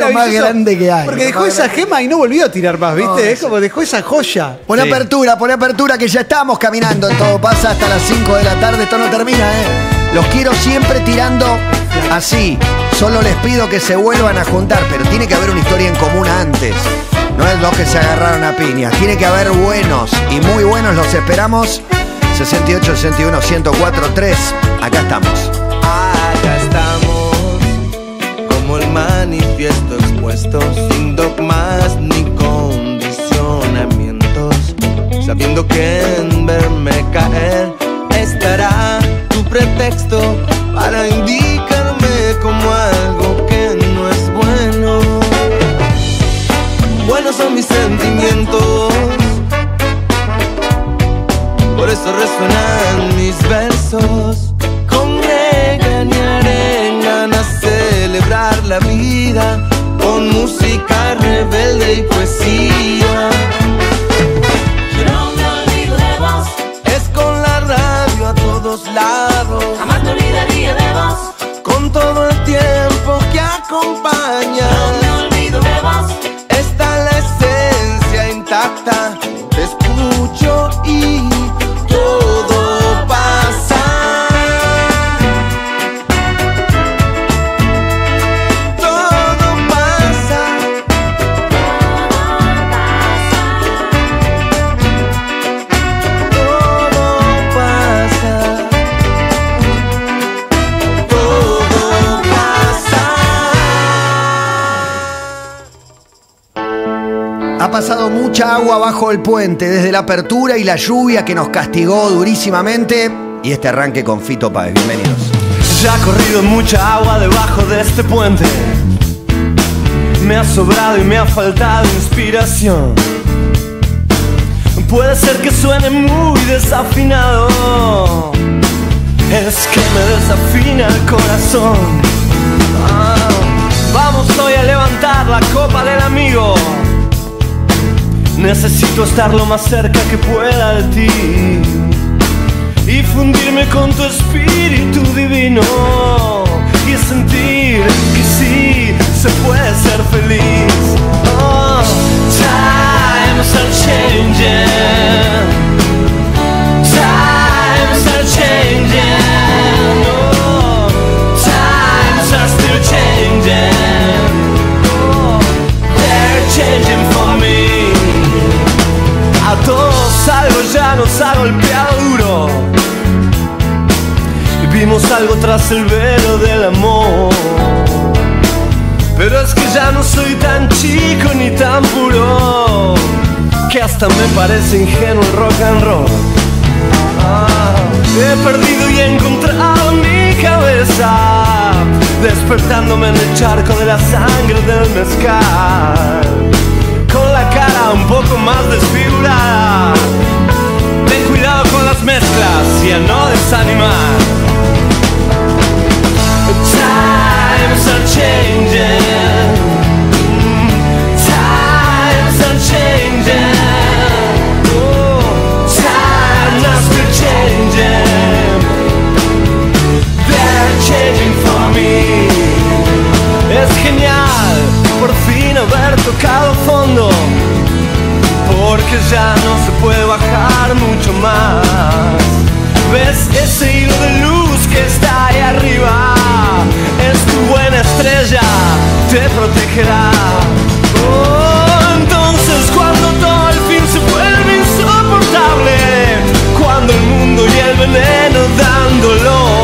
lo más grande que hay. Porque dejó esa gema y no volvió a tirar más, ¿viste? No, es como dejó esa joya. Pon sí. apertura, pon apertura, que ya estamos caminando. Todo pasa hasta las cinco de la tarde. Esto no termina, ¿eh? Los quiero siempre tirando así. Solo les pido que se vuelvan a juntar. Pero tiene que haber una historia en común antes. No es los que se agarraron a piñas. Tiene que haber buenos y muy buenos. Los esperamos. sesenta y ocho, sesenta y uno, diez cuarenta y tres. Acá estamos. Acá estamos. Como el manifiesto expuesto, sin dogmas ni condicionamientos, sabiendo que en verme caer estará tu pretexto para indicarme como algo que no es bueno. Buenos son mis sentimientos, por eso resuenan mis versos. Congregan y arengan a celebrar la vida con música rebelde y poesía. Yo no me olvido de vos, es con la radio a todos lados. Jamás me olvidaría de vos, con todo el tiempo que acompaña. No me olvido de vos, está la esencia intacta. Te escucho y todo pasa. Ha pasado mucha agua bajo el puente, desde la apertura y la lluvia que nos castigó durísimamente. Y este arranque con Fito Páez, bienvenidos. Ya ha corrido mucha agua debajo de este puente. Me ha sobrado y me ha faltado inspiración. Puede ser que suene muy desafinado, es que me desafina el corazón. Ah, vamos hoy a levantar la copa del amigo. Necesito estar lo más cerca que pueda de ti y fundirme con tu espíritu divino y sentir que sí se puede ser feliz. Oh, times are changing, times are changing, oh, times are still changing, oh, they're changing for me. es el velo del amor. Pero es que ya no soy tan chico ni tan puro, que hasta me parece ingenuo el rock and roll. Ah, he perdido y he encontrado mi cabeza, despertándome en el charco de la sangre del mezcal, con la cara un poco más desfigurada. Ten cuidado con las mezclas y a no desanimar. Times are changing, times are changing. Es genial por fin haber tocado fondo, porque ya no se puede bajar mucho más. ¿Ves ese hilo de luz que está ahí arriba? Es tu buena estrella, te protegerá. Oh, entonces cuando todo al fin se vuelve insoportable, cuando el mundo y el veneno dan dolor,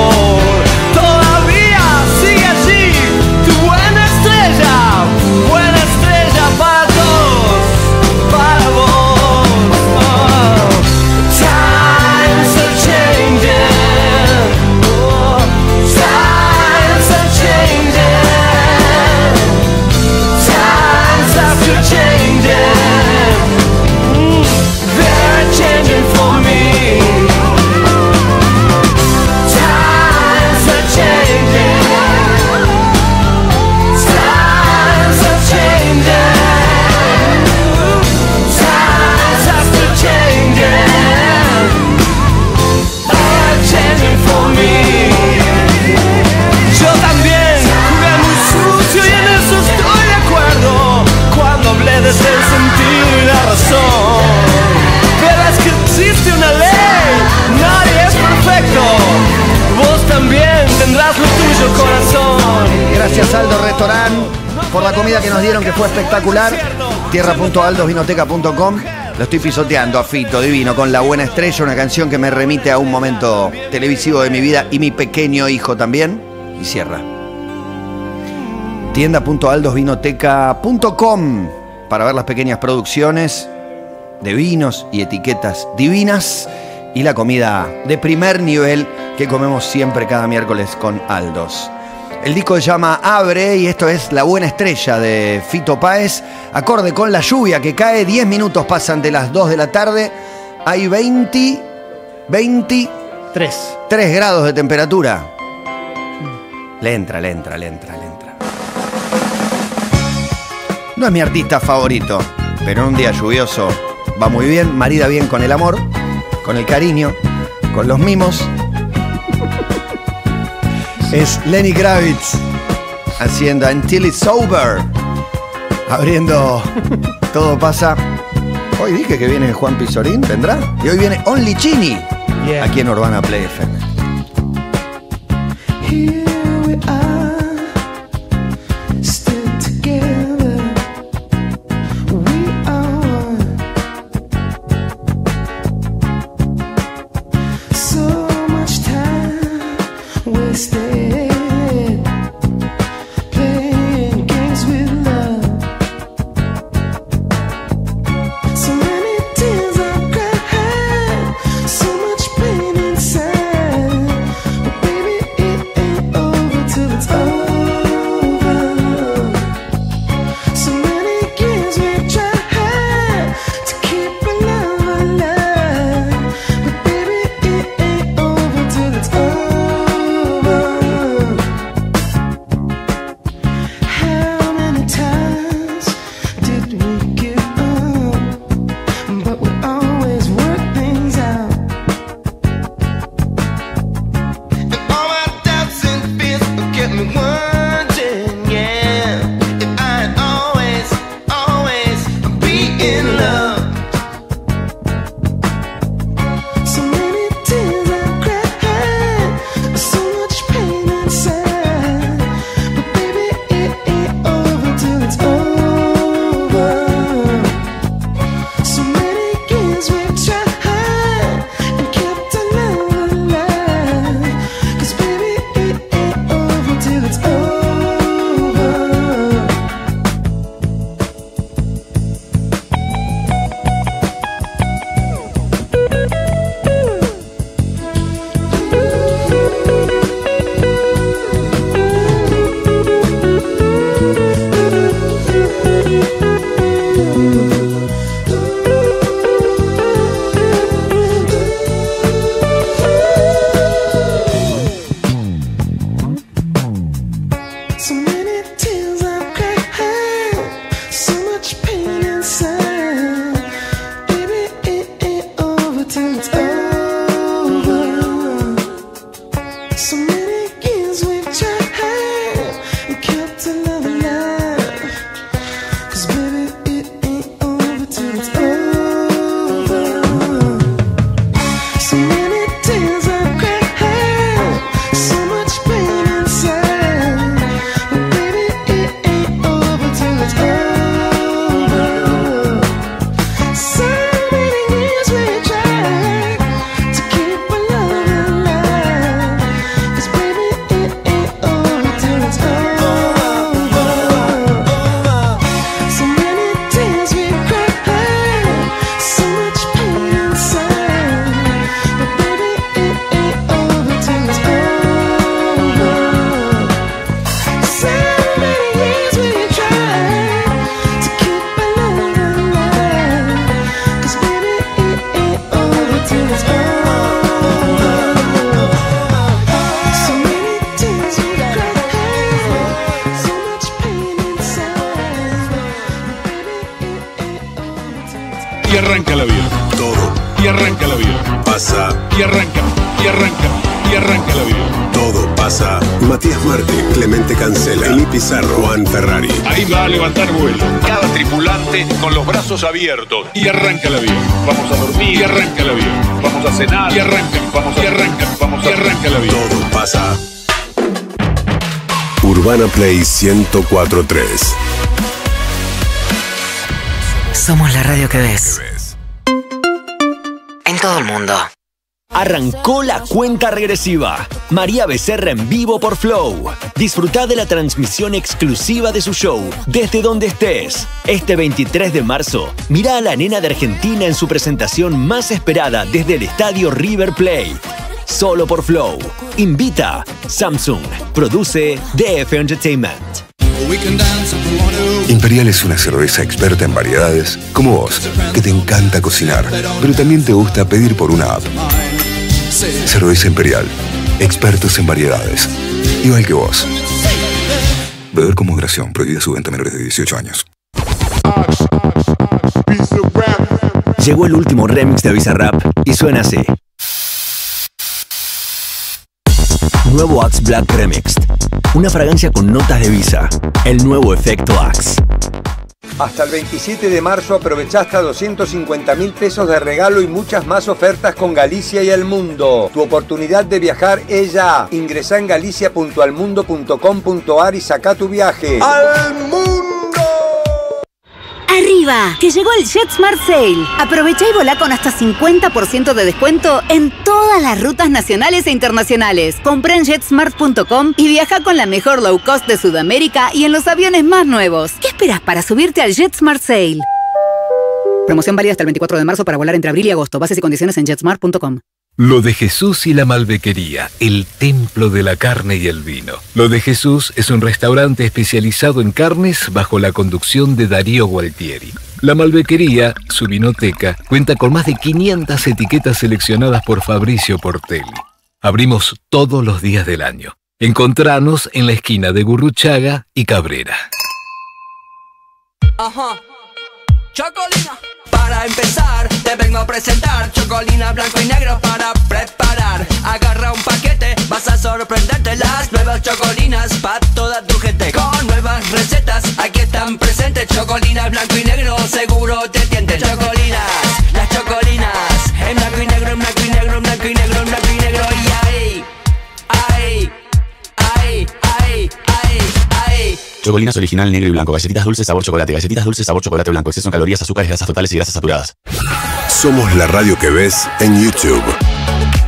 que nos dieron, que fue espectacular. Tierra punto aldos vinoteca punto com. Lo estoy pisoteando a Fito, divino, con La Buena Estrella, una canción que me remite a un momento televisivo de mi vida y mi pequeño hijo también. Y cierra. tienda punto aldos vinoteca punto com para ver las pequeñas producciones de vinos y etiquetas divinas y la comida de primer nivel que comemos siempre cada miércoles con Aldos. El disco se llama Abre y esto es La Buena Estrella de Fito Páez, acorde con la lluvia que cae. diez minutos pasan de las dos de la tarde. Hay veinte, veintitrés grados de temperatura. Le entra, le entra, le entra, le entra. No es mi artista favorito, pero en un día lluvioso va muy bien, marida bien con el amor, con el cariño, con los mimos. Es Lenny Kravitz haciendo Until It's Over, abriendo Todo Pasa. Hoy dije que viene Juan Pizorín, ¿vendrá? Y hoy viene Only Chini, yeah, aquí en Urbana Play F M. Here we are, still together. We are one. So much time wasted. It's over. y arranca la vida. Todo. Y arranca la vida. Pasa. Y arranca. Y arranca. Y arranca la vida. Todo pasa. Matías Marte, Clemente Cancela, Eli Pizarro, Juan Ferrari. Ahí va a levantar vuelo. Cada tripulante con los brazos abiertos. Y arranca la vida. Vamos a dormir. Y arranca la vida. Vamos a cenar. Y arranca. Vamos a... Y arranca. Vamos a... Y arranca la vida. Todo pasa. Urbana Play ciento cuatro punto tres. Somos la radio que ves. En todo el mundo. Arrancó la cuenta regresiva. María Becerra en vivo por Flow. Disfrutá de la transmisión exclusiva de su show, desde donde estés. Este veintitrés de marzo, mirá a la nena de Argentina en su presentación más esperada desde el estadio River Plate. Solo por Flow. Invita Samsung. Produce D F Entertainment. Imperial es una cerveza experta en variedades, como vos, que te encanta cocinar, pero también te gusta pedir por una app. Cerveza Imperial. Expertos en variedades. Igual que vos. Beber con moderación. Prohibida su venta a menores de dieciocho años. Llegó el último remix de Bizarrap y suena así. Nuevo Axe Black Remixed. Una fragancia con notas de visa. El nuevo efecto Axe. Hasta el veintisiete de marzo aprovechá hasta doscientos cincuenta mil pesos de regalo y muchas más ofertas con Galicia y El Mundo. Tu oportunidad de viajar es ya. Ingresá en galicia punto el mundo punto com punto ar y sacá tu viaje. ¡Al mundo! ¡Arriba! Que llegó el Jet Smart Sale. Aprovechá y volá con hasta cincuenta por ciento de descuento en todas las rutas nacionales e internacionales. Comprá en jet smart punto com y viaja con la mejor low cost de Sudamérica y en los aviones más nuevos. ¿Qué esperás para subirte al Jet Smart Sale? Promoción válida hasta el veinticuatro de marzo para volar entre abril y agosto. Bases y condiciones en jet smart punto com. Lo de Jesús y la Malbequería, el templo de la carne y el vino. Lo de Jesús es un restaurante especializado en carnes bajo la conducción de Darío Gualtieri. La Malbequería, su vinoteca, cuenta con más de quinientas etiquetas seleccionadas por Fabricio Portelli. Abrimos todos los días del año. Encontranos en la esquina de Gurruchaga y Cabrera. Ajá. Chocolina. Para empezar, te vengo a presentar chocolina blanco y negro para preparar. Agarra un paquete, vas a sorprenderte. Las nuevas chocolinas para toda tu gente. Con nuevas recetas, aquí están presentes. Chocolina blanco y negro, seguro te tienden. Chocolinas, las chocolinas. En blanco y negro, en blanco y negro, en blanco y negro, en blanco y negro. Y ahí, ahí, ahí, ahí, ahí. Chocolinas original negro y blanco, galletitas dulces sabor chocolate, galletitas dulces sabor chocolate blanco, exceso en calorías, azúcares, grasas totales y grasas saturadas. Somos la radio que ves en YouTube.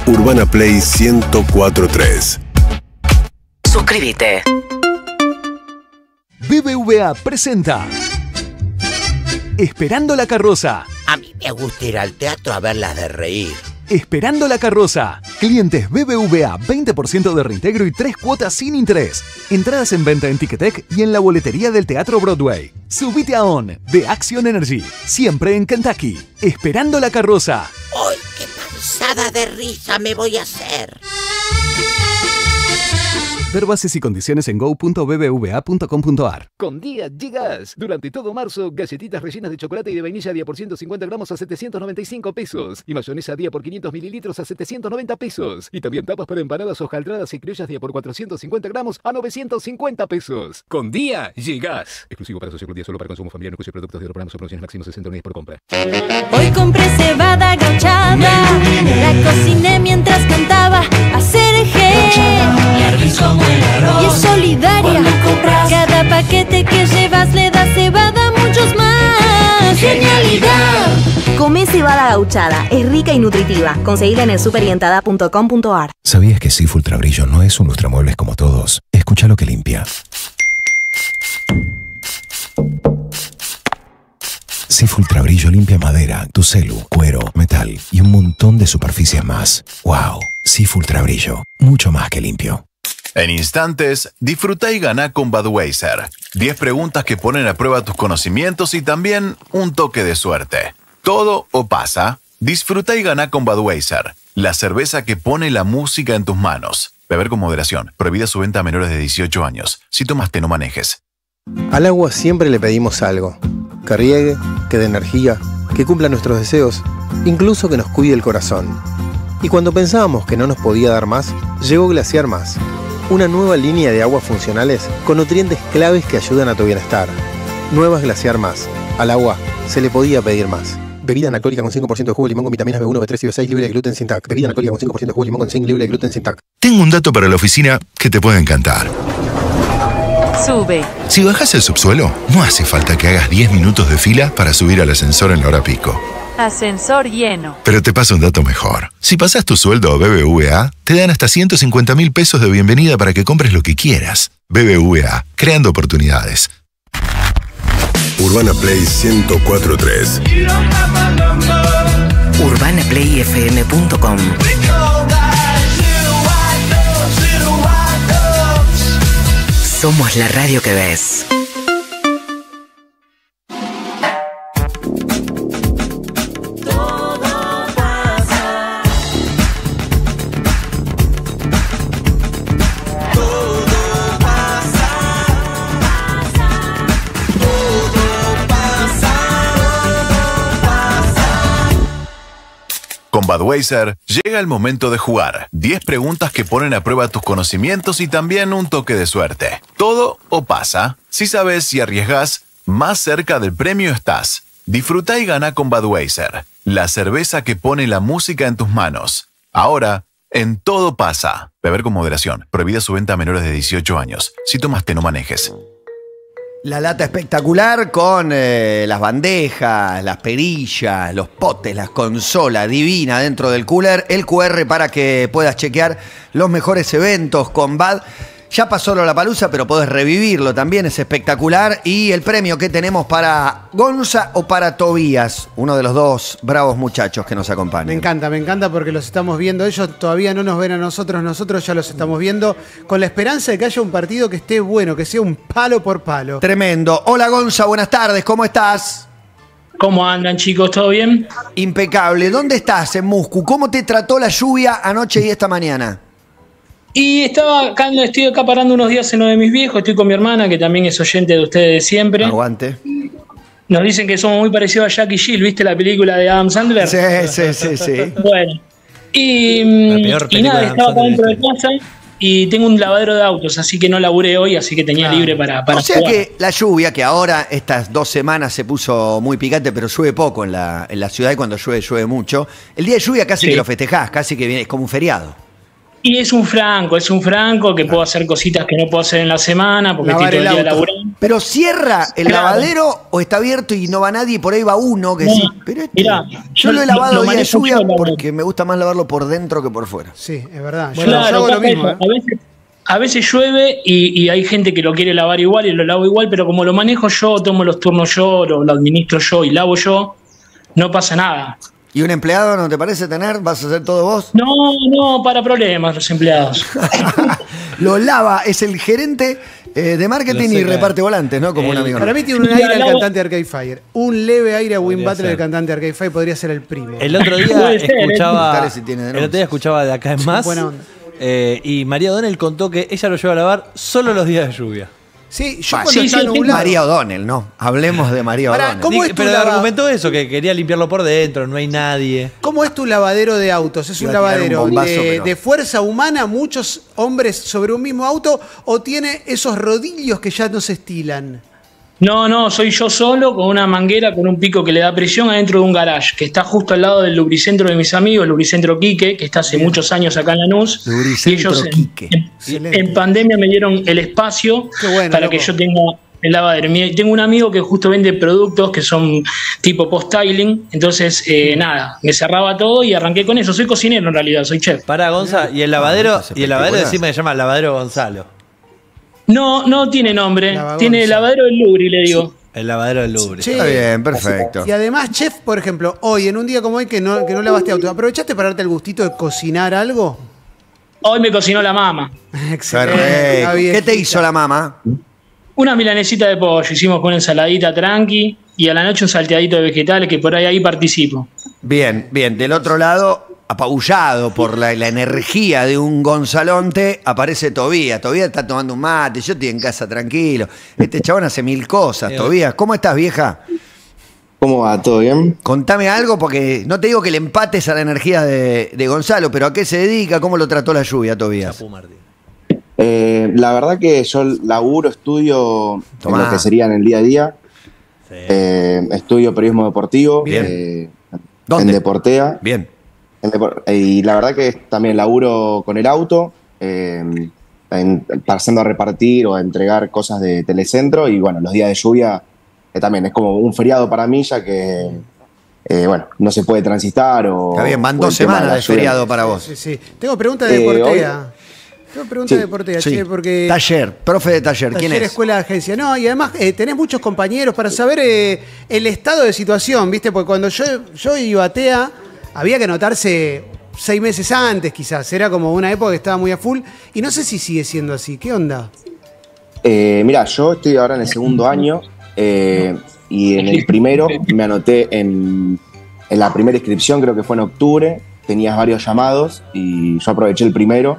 Urbana Play ciento cuatro punto tres. Suscríbete. B B V A presenta Esperando la carroza. A mí me gusta ir al teatro a verlas de reír. Esperando la carroza. Clientes B B V A, veinte por ciento de reintegro y tres cuotas sin interés. Entradas en venta en Ticketek y en la boletería del Teatro Broadway. Subite a ON, de Action Energy. Siempre en Kentucky. Esperando la carroza. ¡Ay, qué cansada de risa me voy a hacer! Ver bases y condiciones en go punto b b v a punto com punto ar. Con Día llegas. Durante todo marzo, galletitas rellenas de chocolate y de vainilla Día por ciento cincuenta gramos a setecientos noventa y cinco pesos. Y mayonesa Día por quinientos mililitros a setecientos noventa pesos. Y también tapas para empanadas, hojaldradas y criollas Día por cuatrocientos cincuenta gramos a novecientos cincuenta pesos. Con Día llegas. Exclusivo para socios Club Día, solo para consumo familiar. No incluye productos de programas o promociones máximo sesenta unidades por compra. Hoy compré cebada gauchada. La cociné mientras cantaba. Hacer eje. Y es solidaria. Cada paquete que llevas le da cebada a muchos más. ¡Genialidad! Come cebada gauchada. Es rica y nutritiva. Conseguida en el super y entada punto com punto ar. ¿Sabías que Sif Ultra Brillo no es un lustramuebles como todos? Escucha lo que limpia. Sif Ultra Brillo limpia madera, tu celu, cuero, metal y un montón de superficies más. ¡Wow! Sif Ultra Brillo. Mucho más que limpio. En instantes, disfruta y gana con Budweiser. diez preguntas que ponen a prueba tus conocimientos y también un toque de suerte. Todo o pasa. Disfruta y gana con Budweiser, la cerveza que pone la música en tus manos. Beber con moderación. Prohibida su venta a menores de dieciocho años. Si tomaste, no manejes. Al agua siempre le pedimos algo. Que riegue, que dé energía, que cumpla nuestros deseos, incluso que nos cuide el corazón. Y cuando pensábamos que no nos podía dar más, llegó Glaciar Más, una nueva línea de aguas funcionales con nutrientes claves que ayudan a tu bienestar. Nuevas Glaciar Más. Al agua se le podía pedir más. Bebida analcohólica con cinco por ciento de jugo de limón con vitaminas B uno, B tres y B seis libre de gluten sin T A C. Bebida analcohólica con cinco por ciento de jugo de limón con zinc libre de gluten sin T A C. Tengo un dato para la oficina que te puede encantar. Sube. Si bajás el subsuelo, no hace falta que hagas diez minutos de fila para subir al ascensor en la hora pico. Ascensor lleno. Pero te paso un dato mejor. Si pasás tu sueldo a B B V A, te dan hasta ciento cincuenta mil pesos de bienvenida para que compres lo que quieras. B B V A, creando oportunidades. Urbana Play ciento cuatro punto tres. Urbana Play F M punto com. Somos la radio que ves. Con Budweiser llega el momento de jugar. diez preguntas que ponen a prueba tus conocimientos y también un toque de suerte. Todo o pasa. Si sabes y arriesgas, más cerca del premio estás. Disfruta y gana con Budweiser, la cerveza que pone la música en tus manos. Ahora, en Todo Pasa. Beber con moderación. Prohibida su venta a menores de dieciocho años. Si tomaste, no manejes. La lata espectacular con eh, las bandejas, las perillas, los potes, las consolas, divina dentro del cooler. El Q R para que puedas chequear los mejores eventos con Bud. Ya pasó Lollapalooza, pero podés revivirlo también, es espectacular. Y el premio que tenemos para Gonza o para Tobías, uno de los dos bravos muchachos que nos acompañan. Me encanta, me encanta porque los estamos viendo. Ellos todavía no nos ven a nosotros, nosotros ya los estamos viendo. Con la esperanza de que haya un partido que esté bueno, que sea un palo por palo. Tremendo. Hola Gonza, buenas tardes, ¿cómo estás? ¿Cómo andan chicos? ¿Todo bien? Impecable. ¿Dónde estás en Moscú? ¿Cómo te trató la lluvia anoche y esta mañana? Y estaba acá, estoy acá parando unos días en lo de mis viejos, estoy con mi hermana, que también es oyente de ustedes de siempre. Aguante. Nos dicen que somos muy parecidos a Jack y Jill, ¿viste la película de Adam Sandler? Sí, sí, sí, sí. Bueno. Y, y nada, estaba acá dentro de casa y tengo un lavadero de autos, así que no laburé hoy, así que tenía claro. libre para, para O sea jugar. Que la lluvia, que ahora estas dos semanas se puso muy picante, pero llueve poco en la, en la ciudad y cuando llueve, llueve mucho. El día de lluvia casi sí. que lo festejás, casi que viene, es como un feriado. Y es un franco, es un franco que claro. puedo hacer cositas que no puedo hacer en la semana porque Lavar estoy todo el, el día laburando. Pero cierra el claro. lavadero o está abierto y no va nadie, por ahí va uno que no, sí. Pero este, mirá, yo, yo lo he lavado lo, lo día de lluvia porque me gusta más lavarlo por dentro que por fuera. Sí, es verdad. Bueno, claro, yo hago lo mismo. ¿eh? A veces, a veces llueve y, y hay gente que lo quiere lavar igual y lo lavo igual, pero como lo manejo yo, tomo los turnos yo, lo, lo administro yo y lavo yo, no pasa nada. ¿Y un empleado no te parece tener? ¿Vas a hacer todo vos? No, no, para problemas los empleados. Lo lava, es el gerente eh, de marketing y reparte volantes, ¿no? Como el, un amigo. Para mí tiene un aire al cantante Arcade Fire. Un leve aire a Win Butler del cantante Arcade Fire podría ser el primo. El otro día escuchaba si el otro día escuchaba de Acá es Más. Buena onda. Eh, y María O'Donnell contó que ella lo lleva a lavar solo los días de lluvia. Sí, yo bah, cuando sí, está sí, nublado. María O'Donnell, no. Hablemos de María Pará, O'Donnell. ¿Cómo es tu Pero lava... argumentó eso, que quería limpiarlo por dentro, no hay nadie. ¿Cómo es tu lavadero de autos? ¿Es Iba un lavadero un bombazo, de, pero... de fuerza humana, muchos hombres sobre un mismo auto, o tiene esos rodillos que ya no se estilan? No, no, soy yo solo con una manguera, con un pico que le da presión adentro de un garage, que está justo al lado del lubricentro de mis amigos, el lubricentro Quique, que está hace muchos años acá en Lanús. Lubricentro ellos Quique. En, en pandemia me dieron el espacio bueno, para loco. que yo tenga el lavadero. Tengo un amigo que justo vende productos que son tipo post-tiling, entonces eh, nada, me cerraba todo y arranqué con eso. Soy cocinero en realidad, soy chef. Para Gonza, y el lavadero, y el lavadero encima se llama Lavadero Gonzalo. No, no tiene nombre. Lava tiene Gonza. El lavadero del Lubri, le digo. El lavadero del Lubri. Sí. Está bien, perfecto. Y además, chef, por ejemplo, hoy, en un día como hoy que no, que no lavaste auto, ¿aprovechaste para darte el gustito de cocinar algo? Hoy me cocinó la mamá. Excelente. ¿Qué te hizo la mamá? Una milanesita de pollo. Hicimos con ensaladita tranqui y a la noche un salteadito de vegetales que por ahí ahí participo. Bien, bien. Del otro lado... apabullado por la, la energía de un Gonzalonte, aparece Tobías. Tobías está tomando un mate, yo estoy en casa tranquilo. Este chabón hace mil cosas, Tobías. ¿Cómo estás, vieja? ¿Cómo va? ¿Todo bien? Contame algo, porque no te digo que le empates a la energía de, de Gonzalo, pero ¿a qué se dedica? ¿Cómo lo trató la lluvia, Tobías? Eh, la verdad que yo laburo, estudio Tomá. en lo que sería en el día a día. Sí. Eh, estudio periodismo deportivo. Bien. Eh, ¿Dónde? En Deportea. Bien. En Depor y la verdad que también laburo con el auto, eh, en, pasando a repartir o a entregar cosas de Telecentro. Y bueno, los días de lluvia eh, también es como un feriado para mí, ya que... Eh, bueno, no se puede transitar o... Está bien, van dos semanas de feriado para vos. Sí, sí. Tengo preguntas de eh, Deportea. Tengo preguntas sí, de Deportea, sí. che, porque... Taller, profe de taller, ¿quién taller, es? Escuela de agencia. No, y además eh, tenés muchos compañeros para saber eh, el estado de situación, ¿viste? Porque cuando yo, yo iba a TEA, había que anotarse seis meses antes, quizás. Era como una época que estaba muy a full. Y no sé si sigue siendo así. ¿Qué onda? Eh, mirá, yo estoy ahora en el segundo año... Eh, y en el primero me anoté en, en la primera inscripción, creo que fue en octubre. Tenías varios llamados y yo aproveché el primero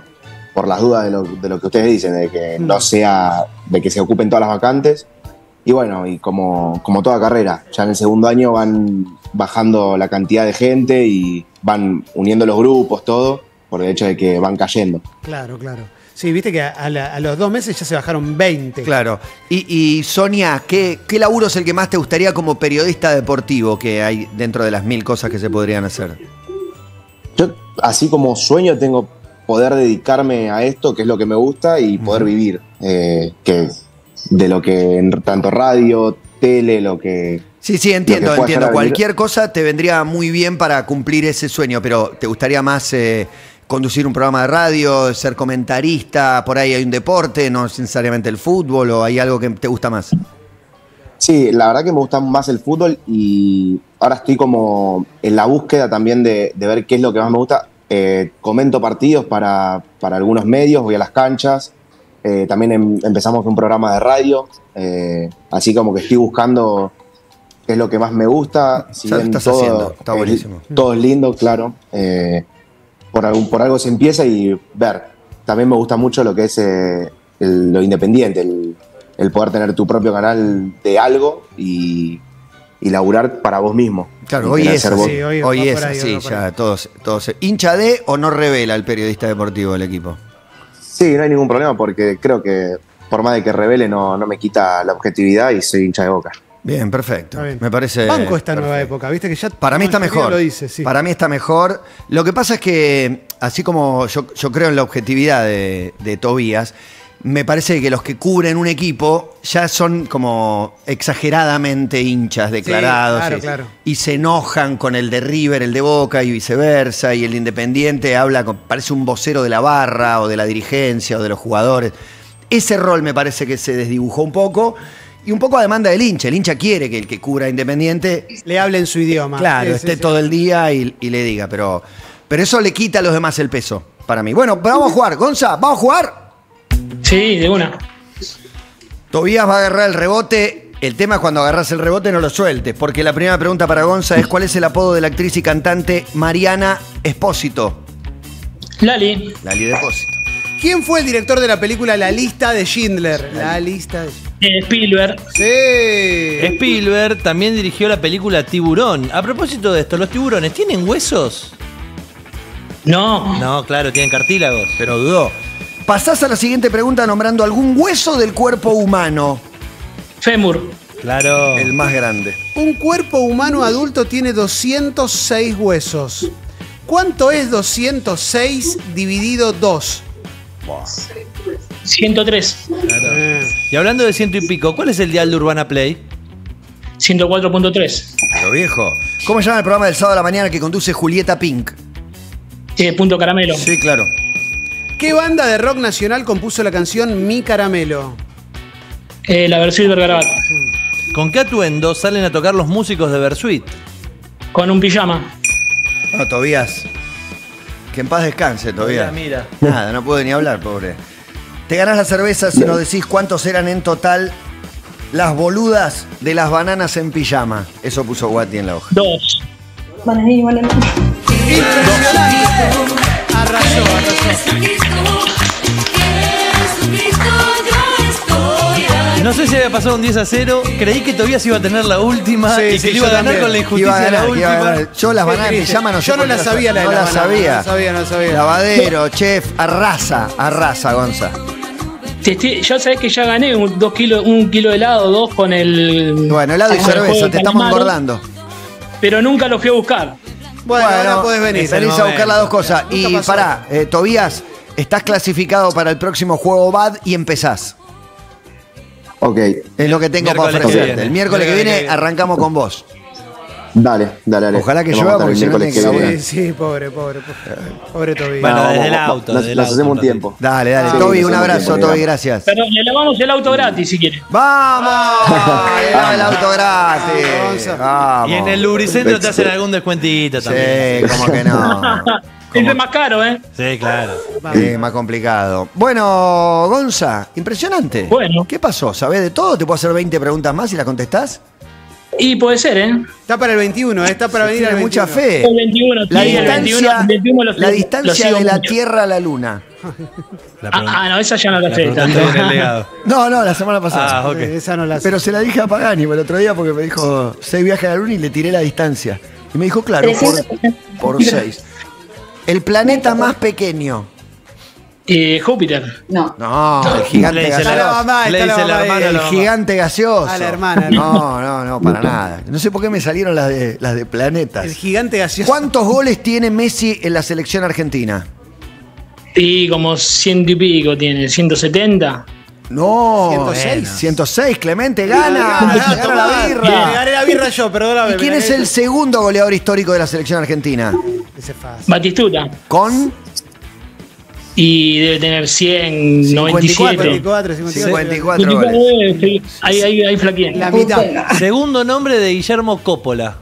por las dudas de lo, de lo que ustedes dicen, de que no sea, de que se ocupen todas las vacantes. Y bueno, y como, como toda carrera, ya en el segundo año van bajando la cantidad de gente y van uniendo los grupos, todo, por el hecho de que van cayendo. Claro, claro. Sí, viste que a, la, a los dos meses ya se bajaron veinte. Claro. Y, y Sonia, ¿qué, ¿qué laburo es el que más te gustaría como periodista deportivo que hay dentro de las mil cosas que se podrían hacer? Yo, así como sueño, tengo poder dedicarme a esto, que es lo que me gusta, y poder vivir eh, que de lo que en tanto radio, tele, lo que... Sí, sí, entiendo, entiendo. Cualquier cosa te vendría muy bien para cumplir ese sueño, pero ¿te gustaría más... Eh, conducir un programa de radio, ser comentarista, por ahí hay un deporte, no necesariamente el fútbol, o hay algo que te gusta más? Sí, la verdad que me gusta más el fútbol y ahora estoy como en la búsqueda también de, de ver qué es lo que más me gusta. Eh, comento partidos para, para algunos medios, voy a las canchas, eh, también em, empezamos un programa de radio, eh, así como que estoy buscando qué es lo que más me gusta. Si bien estás todo, haciendo, está buenísimo. Eh, todo es lindo, claro. Eh, Por, algún, por algo se empieza y ver. También me gusta mucho lo que es eh, el, lo independiente, el, el poder tener tu propio canal de algo y, y laburar para vos mismo. Claro, hoy es vos. Sí, hoy, hoy es ahí, sí, ya todos, todos. ¿Hincha de o no revela el periodista deportivo del equipo? Sí, no hay ningún problema porque creo que por más de que revele no, no me quita la objetividad y soy hincha de Boca. Bien, perfecto. Bien. Me parece. Banco esta perfecto. nueva época, viste que ya. Para mí está mejor. Lo dice, sí. Para mí está mejor. Lo que pasa es que, así como yo, yo creo en la objetividad de, de Tobías, me parece que los que cubren un equipo ya son como exageradamente hinchas declarados. Sí, claro, y, claro. Y se enojan con el de River, el de Boca y viceversa. Y el Independiente habla, con, parece un vocero de la barra o de la dirigencia o de los jugadores. Ese rol me parece que se desdibujó un poco. Y un poco a demanda del hincha. El hincha quiere que el que cubra Independiente... le hable en su idioma. Claro, sí, esté sí, todo sí. el día y, y le diga. Pero, pero eso le quita a los demás el peso, para mí. Bueno, vamos a jugar. Gonza, ¿vamos a jugar? Sí, de una. Tobías va a agarrar el rebote. El tema es cuando agarras el rebote no lo sueltes. Porque la primera pregunta para Gonza es ¿cuál es el apodo de la actriz y cantante Mariana Espósito? Lali. Lali de Espósito. ¿Quién fue el director de la película La lista de Schindler? La lista de Schindler. Spielberg. Sí. Spielberg también dirigió la película Tiburón. A propósito de esto, ¿los tiburones tienen huesos? No. No, claro, tienen cartílagos. Pero dudó. Pasás a la siguiente pregunta nombrando algún hueso del cuerpo humano. Fémur. Claro. El más grande. Un cuerpo humano adulto tiene doscientos seis huesos. ¿Cuánto es doscientos seis dividido dos? Wow. ciento tres. Claro. Y hablando de ciento y pico, ¿cuál es el dial de Urbana Play? ciento cuatro punto tres. Pero viejo. ¿Cómo se llama el programa del sábado a la mañana que conduce Julieta Pink? Eh, punto Caramelo. Sí, claro. ¿Qué banda de rock nacional compuso la canción Mi Caramelo? Eh, la Bersuit Vergarabat. ¿Con qué atuendo salen a tocar los músicos de Bersuit? Con un pijama. No, Tobías. Que en paz descanse todavía. Mira, mira. Nada, no puedo ni hablar, pobre. Te ganás la cerveza si nos decís cuántos eran en total las boludas de las bananas en pijama. Eso puso Guati en la hoja. Dos. Bananí, bananí. Impresionante. Arrasó, arrasó. No sé si había pasado un diez a cero. Creí que Tobías iba a tener la última sí, y que sí, iba a ganar también. Con la injusticia ganar, la última. Yo las bananas me llaman, no sé. Yo no la sabía la de no la, la sabía. No sabía, no sabía. Lavadero, chef, arrasa, arrasa, Gonza. Estoy, ya sabés que ya gané un, dos kilo, un kilo de helado, dos con el. Bueno, helado y cerveza, te estamos engordando. Pero nunca lo fui a buscar. Bueno, ahora bueno, no podés venir. Salís a buscar las dos cosas. Y pará, eh, Tobías, estás clasificado para el próximo juego B A D y empezás. Ok. Es lo que tengo para ofrecerte. El miércoles que viene arrancamos con vos. Dale, dale, dale. Ojalá que llueva porque si no tiene que sí, sí, pobre, pobre, pobre, pobre Toby. Bueno, no, desde el auto. Nos, desde nos auto, hacemos un tiempo. Dale, dale. Sí, Toby, un abrazo, tiempo, Toby, gracias. Pero le lavamos el auto gratis si quieres. ¡Vamos! ¡Ah, el auto gratis! ¡Vamos! Y en el lubricentro te hacen algún descuentito también. Sí, como que no. Es más caro, ¿eh? Sí, claro. Sí, más complicado. Bueno, Gonza, impresionante. Bueno. ¿Qué pasó? ¿Sabés de todo? ¿Te puedo hacer veinte preguntas más y las contestás? Y puede ser, ¿eh? Está para el veintiuno, está para venir a mucha fe. El veintiuno, la sí, distancia, el veintiuno, los, la distancia de la Tierra a la Luna. La ah, ah, no, esa ya no la, la sé. No, no, la semana pasada. Ah, okay. Esa no la sé. Pero se la dije a Pagani el otro día porque me dijo seis viajes a la Luna y le tiré la distancia. Y me dijo, claro, por seis. El planeta más pequeño. Eh, Júpiter. No. No, el gigante gaseoso. El gigante gaseoso. A la hermana. No, no, no, para nada. No sé por qué me salieron las de, las de planetas. El gigante gaseoso. ¿Cuántos goles tiene Messi en la selección argentina? Sí, como ciento y pico tiene. ¿ciento setenta? No. ciento seis. ciento seis, Clemente, gana. Gana la birra. Gané la birra yo, perdóname. ¿Y quién es el segundo goleador histórico de la selección argentina? Ese es fácil. Batistuta. ¿Con...? Y debe tener cien, noventa y siete. cincuenta y cuatro, cincuenta y cuatro, cincuenta y cuatro goles. Sí. Ahí, ahí, ahí flaquean. La mitad. Segundo nombre de Guillermo Coppola.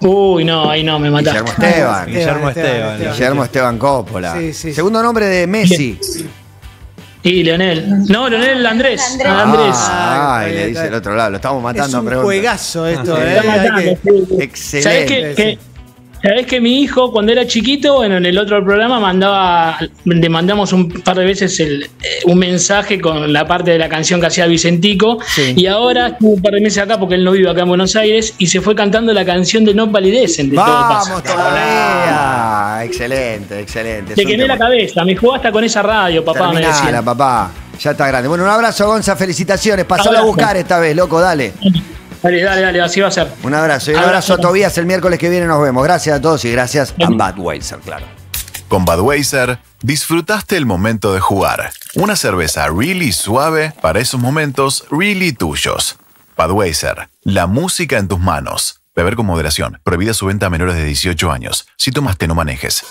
Uy, no, ahí no, me mataste. Guillermo Esteban. Guillermo Esteban. Guillermo Esteban, Esteban, Guillermo Esteban Coppola. Sí, sí, sí. Segundo nombre de Messi. Y Leonel. No, Leonel Andrés. Andrés. Ah, Andrés. Ah, y le dice el otro lado. Lo estamos matando. Es un pregunta. Juegazo esto. Ah, sí, eh, matando, que, excelente. ¿Sabés Sabés que mi hijo, cuando era chiquito, bueno, en el otro programa mandaba, le mandamos un par de veces el, eh, un mensaje con la parte de la canción que hacía Vicentico, sí. Y ahora estuvo un par de meses acá porque él no vive acá en Buenos Aires y se fue cantando la canción de No Palidecen de Vamos todo pasa. Todavía. Excelente, excelente. Te quemé la cabeza, me jugó hasta con esa radio, papá. Terminala, me decía. Papá, ya está grande. Bueno, un abrazo, Gonza, felicitaciones. Pasalo a buscar esta vez, loco, dale. Dale, dale, dale, así va a ser. Un abrazo. Y un abrazo a Tobías. El miércoles que viene nos vemos. Gracias a todos y gracias a Budweiser, claro. Con Budweiser disfrutaste el momento de jugar. Una cerveza really suave para esos momentos really tuyos. Budweiser, la música en tus manos. Beber con moderación. Prohibida su venta a menores de dieciocho años. Si tomaste, no manejes.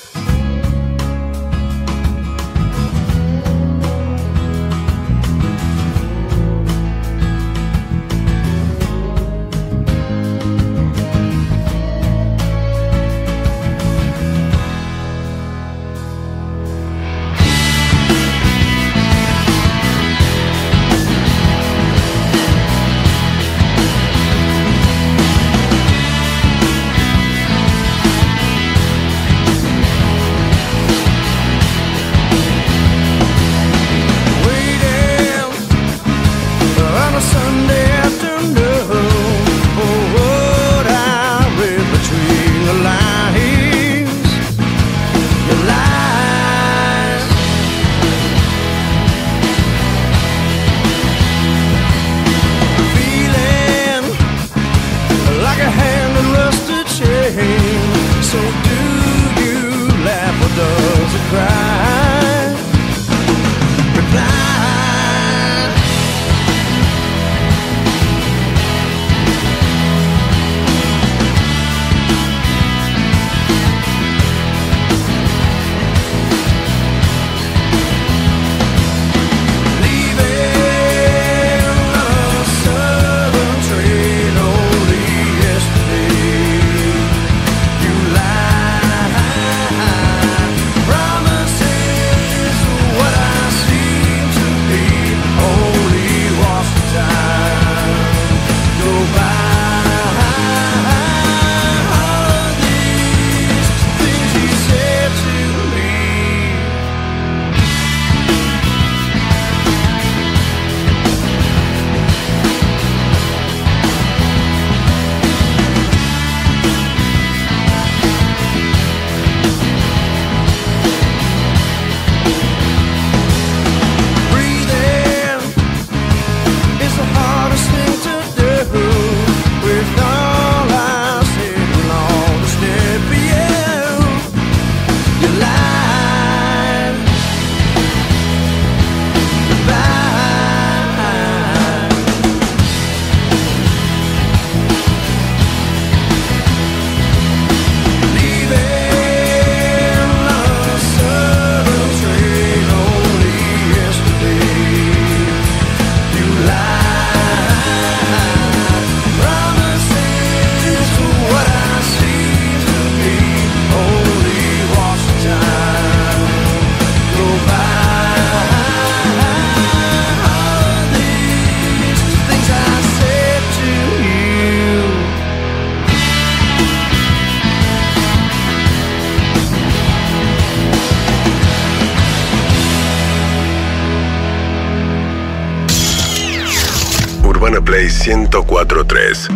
Urbana Play ciento cuatro punto tres.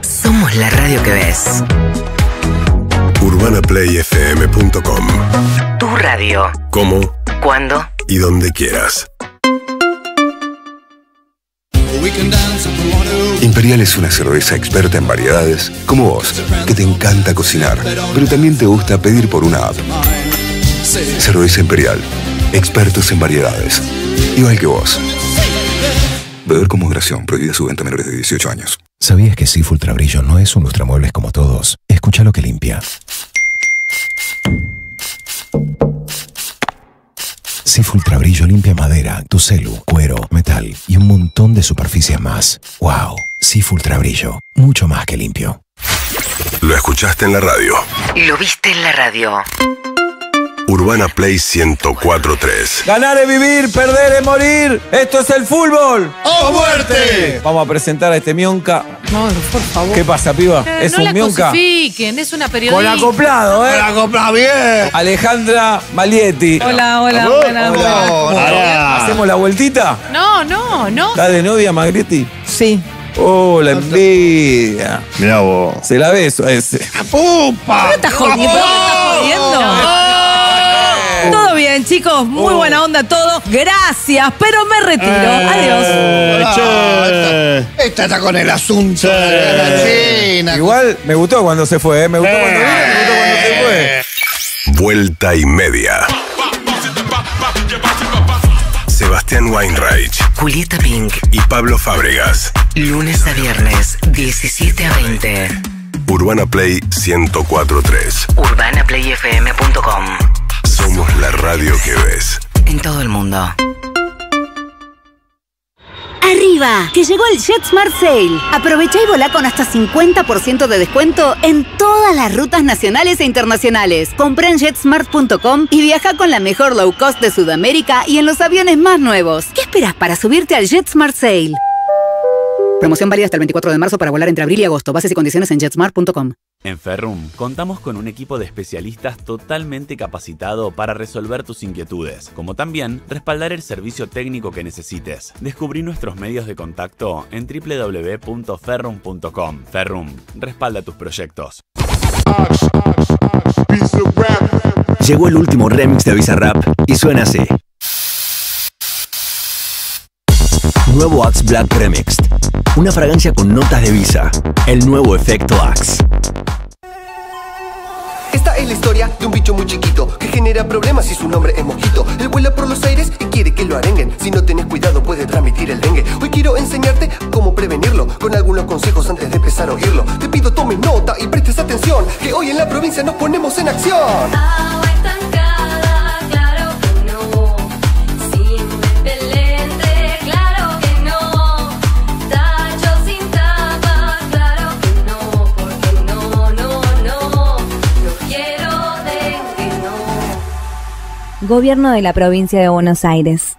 Somos la radio que ves. urbana play f m punto com. Tu radio. ¿Cómo? ¿Cuándo? Y donde quieras. Imperial es una cerveza experta en variedades, como vos, que te encanta cocinar, pero también te gusta pedir por una app. Cerveza Imperial, expertos en variedades, igual que vos. Beber con moderación, prohibida su venta a menores de dieciocho años. ¿Sabías que Sif Ultra Brillo no es un lustramuebles como todos? Escucha lo que limpia. Sif Ultra Brillo limpia madera, tu celu, cuero, metal y un montón de superficies más. ¡Wow! Sif Ultra Brillo, mucho más que limpio. Lo escuchaste en la radio. Lo viste en la radio. Urbana Play ciento cuatro punto tres. Ganar es vivir, perder es morir. Esto es el fútbol. ¡O muerte! Vamos a presentar a este mionca. No, por favor. ¿Qué pasa, piba? Eh, es no un la mionca. Cosifiquen, es una periodista. Con acoplado, ¿eh? Con acoplado, bien. Alejandra Malietti. Hola, hola, hola. hola, hola. ¿Hacemos la vueltita? No, no, no. ¿Estás de novia, Magrietti? Sí. Oh, la envidia. Mirá vos. Se la beso a ese. ¡Pupa! ¿Qué estás jodiendo? ¿Qué estás jodiendo? Todo bien, chicos, muy oh. buena onda todo. Gracias, pero me retiro. Eh, Adiós. Eh, esta, esta está con el asunto eh, de la China. Igual me gustó cuando se fue, ¿eh? Me gustó eh, cuando vino, me gustó cuando se fue. Vuelta y media. Sebastián Weinreich, Julieta Pink y Pablo Fábregas. Lunes a viernes, diecisiete a veinte. Urbana Play ciento cuatro punto tres. urbana play f m punto com. Somos la radio que ves. En todo el mundo. ¡Arriba! Que llegó el JetSmart Sale. Aprovechá y volá con hasta cincuenta por ciento de descuento en todas las rutas nacionales e internacionales. Comprá en jet smart punto com y viaja con la mejor low cost de Sudamérica y en los aviones más nuevos. ¿Qué esperás para subirte al JetSmart Sale? Promoción válida hasta el veinticuatro de marzo para volar entre abril y agosto. Bases y condiciones en jet smart punto com. En Ferrum, contamos con un equipo de especialistas totalmente capacitado para resolver tus inquietudes, como también respaldar el servicio técnico que necesites. Descubrí nuestros medios de contacto en w w w punto ferrum punto com. Ferrum, respalda tus proyectos. Llegó el último remix de Bizarrap y suena así. Nuevo Axe Black Remixed. Una fragancia con notas de Visa. El nuevo efecto Axe. Esta es la historia de un bicho muy chiquito que genera problemas y su nombre es Mosquito. Él vuela por los aires y quiere que lo arenguen. Si no tenés cuidado puede transmitir el dengue. Hoy quiero enseñarte cómo prevenirlo con algunos consejos antes de empezar a oírlo. Te pido tomes nota y prestes atención, que hoy en la provincia nos ponemos en acción. Agua estancada, claro que no. Sin repelente, claro que no. Tacho sin tapa, claro que no. Porque no, no, no. Gobierno de la Provincia de Buenos Aires.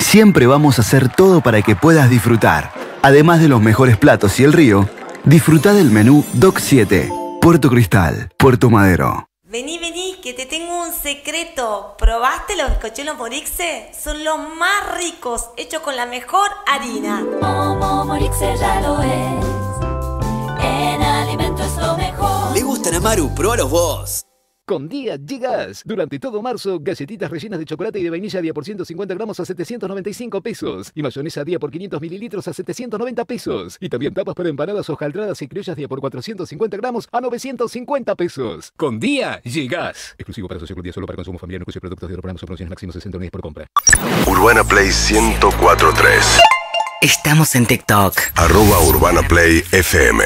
Siempre vamos a hacer todo para que puedas disfrutar. Además de los mejores platos y el río, disfruta del menú Doc siete, Puerto Cristal, Puerto Madero. Vení, vení, que te tengo un secreto. ¿Probaste los bizcochuelos Morixe? Son los más ricos, hechos con la mejor harina. Momo Morixe ya lo es. En alimento es lo mejor. ¿Le gustan a Maru? Probalos vos. Con Día llegas durante todo marzo, galletitas rellenas de chocolate y de vainilla Día por ciento cincuenta gramos a setecientos noventa y cinco pesos y mayonesa Día por quinientos mililitros a setecientos noventa pesos y también tapas para empanadas hojaldradas y criollas Día por cuatrocientos cincuenta gramos a novecientos cincuenta pesos. Con Día llegas. Exclusivo para socios Día, solo para consumo familiar, no incluye productos de los programas o promociones máximo sesenta unidades por compra. Urbana Play ciento cuatro punto tres. Estamos en TikTok. Arroba Urbana Play F M.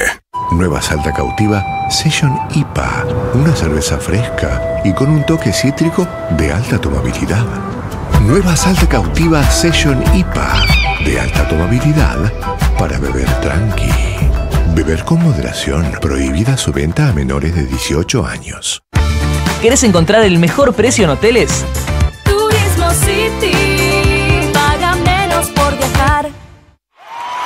Nueva Salta Cautiva Session I P A. Una cerveza fresca y con un toque cítrico de alta tomabilidad. Nueva Salta Cautiva Session I P A. De alta tomabilidad para beber tranqui. Beber con moderación. Prohibida su venta a menores de dieciocho años. ¿Querés encontrar el mejor precio en hoteles? Turismo City. Paga menos por viajar.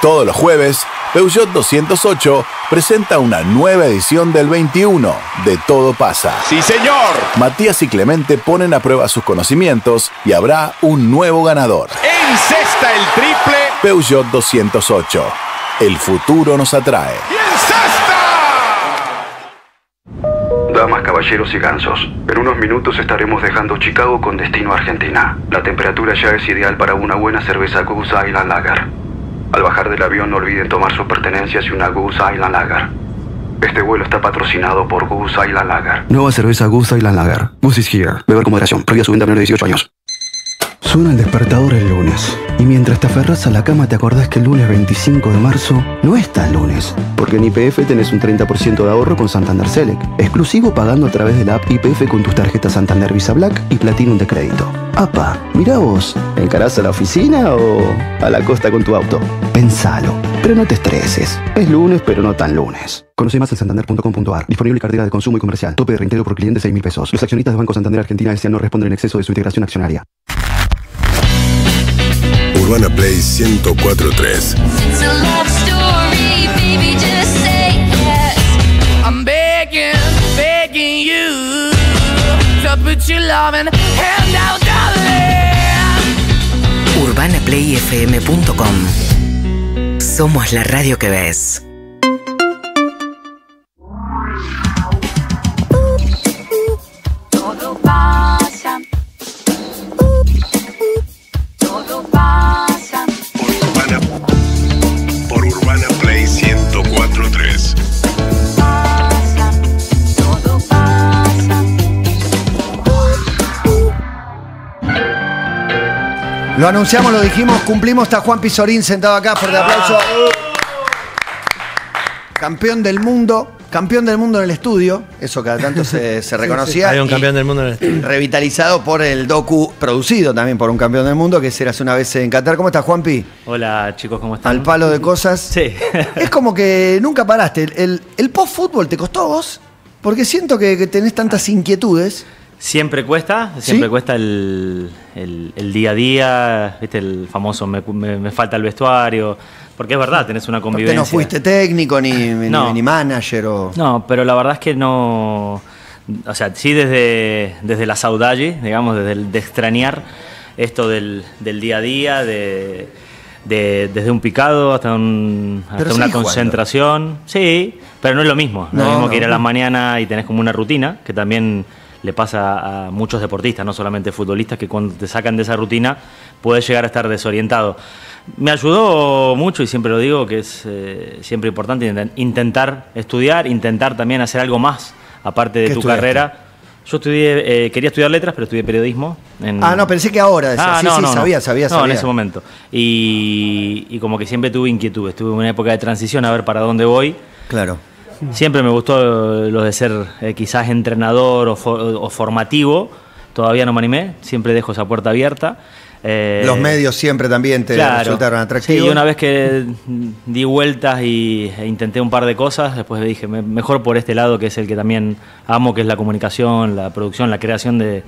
Todos los jueves, Peugeot doscientos ocho presenta una nueva edición del veintiuno de Todo Pasa. ¡Sí, señor! Matías y Clemente ponen a prueba sus conocimientos y habrá un nuevo ganador. ¡En encesta el triple. Peugeot doscientos ocho. El futuro nos atrae. ¡Y encesta! Damas, caballeros y gansos, en unos minutos estaremos dejando Chicago con destino a Argentina. La temperatura ya es ideal para una buena cerveza Goose Island Lager. Al bajar del avión no olviden tomar sus pertenencias y una Goose Island Lager. Este vuelo está patrocinado por Goose Island Lager. Nueva cerveza Goose Island Lager. Goose is here. Beber con moderación. Previa a su venta menor de dieciocho años. Suena el despertador el lunes. Y mientras te aferras a la cama te acordás que el lunes veinticinco de marzo no es tan lunes. Porque en Y P F tenés un treinta por ciento de ahorro con Santander Select. Exclusivo pagando a través de la app Y P F con tus tarjetas Santander Visa Black y Platinum de crédito. Apa, mirá vos, ¿encarás a la oficina o a la costa con tu auto? Pensalo, pero no te estreses. Es lunes, pero no tan lunes. Conoce más en santander punto com punto ar. Disponible cartera de consumo y comercial. Tope de reintegro por cliente seis mil pesos. Los accionistas de Banco Santander Argentina S A no responden en exceso de su integración accionaria. Urbana Play ciento cuatro punto tres. urbana play f m punto com. Somos la radio que ves. Todo pasa. Todo pasa. Por Urbana, por Urbana Play ciento cuatro punto tres. Pasa, todo pasa. Lo anunciamos, lo dijimos, cumplimos. Está Juan Pizorín sentado acá, fuerte aplauso. Campeón del mundo. Campeón del mundo en el estudio, eso cada tanto se, se reconocía. Sí, sí. Hay un campeón del mundo en el estudio. Revitalizado por el docu, producido también por un campeón del mundo, que serás una vez en Qatar. ¿Cómo estás, Juanpi? Hola, chicos, ¿cómo están? Al palo de cosas. Sí. Es como que nunca paraste. ¿El, el, el post-fútbol te costó a vos? Porque siento que, que tenés tantas inquietudes. Siempre cuesta, siempre ¿Sí? cuesta el, el, el día a día, ¿viste? El famoso me, me, me falta el vestuario, porque es verdad, tenés una convivencia. Porque no fuiste técnico ni, no. ni, ni manager o... No, pero la verdad es que no... O sea, sí desde, desde la saudade, digamos, desde el, de extrañar esto del, del día a día, de, de, desde un picado hasta, un, hasta una concentración. Jugando. Sí, pero no es lo mismo, no, no es lo mismo no, que ir a la no. mañana y tenés como una rutina, que también... Le pasa a muchos deportistas, no solamente futbolistas, que cuando te sacan de esa rutina puedes llegar a estar desorientado. Me ayudó mucho, y siempre lo digo, que es eh, siempre importante intentar estudiar, intentar también hacer algo más, aparte de tu estudiaste? carrera. Yo estudié, eh, quería estudiar letras, pero estudié periodismo. En... Ah, no, pensé que ahora. Decía. Ah, sí, no, sí, no, sabía, no. sabía, sabía. No, en ese momento. Y, y como que siempre tuve inquietudes, tuve una época de transición, a ver para dónde voy. Claro. Siempre me gustó lo de ser eh, quizás entrenador o, for, o formativo. Todavía no me animé, siempre dejo esa puerta abierta. Eh, Los medios siempre también te claro, resultaron atractivos. Sí, una vez que di vueltas y, e intenté un par de cosas, después dije, me, mejor por este lado, que es el que también amo, que es la comunicación, la producción, la creación de,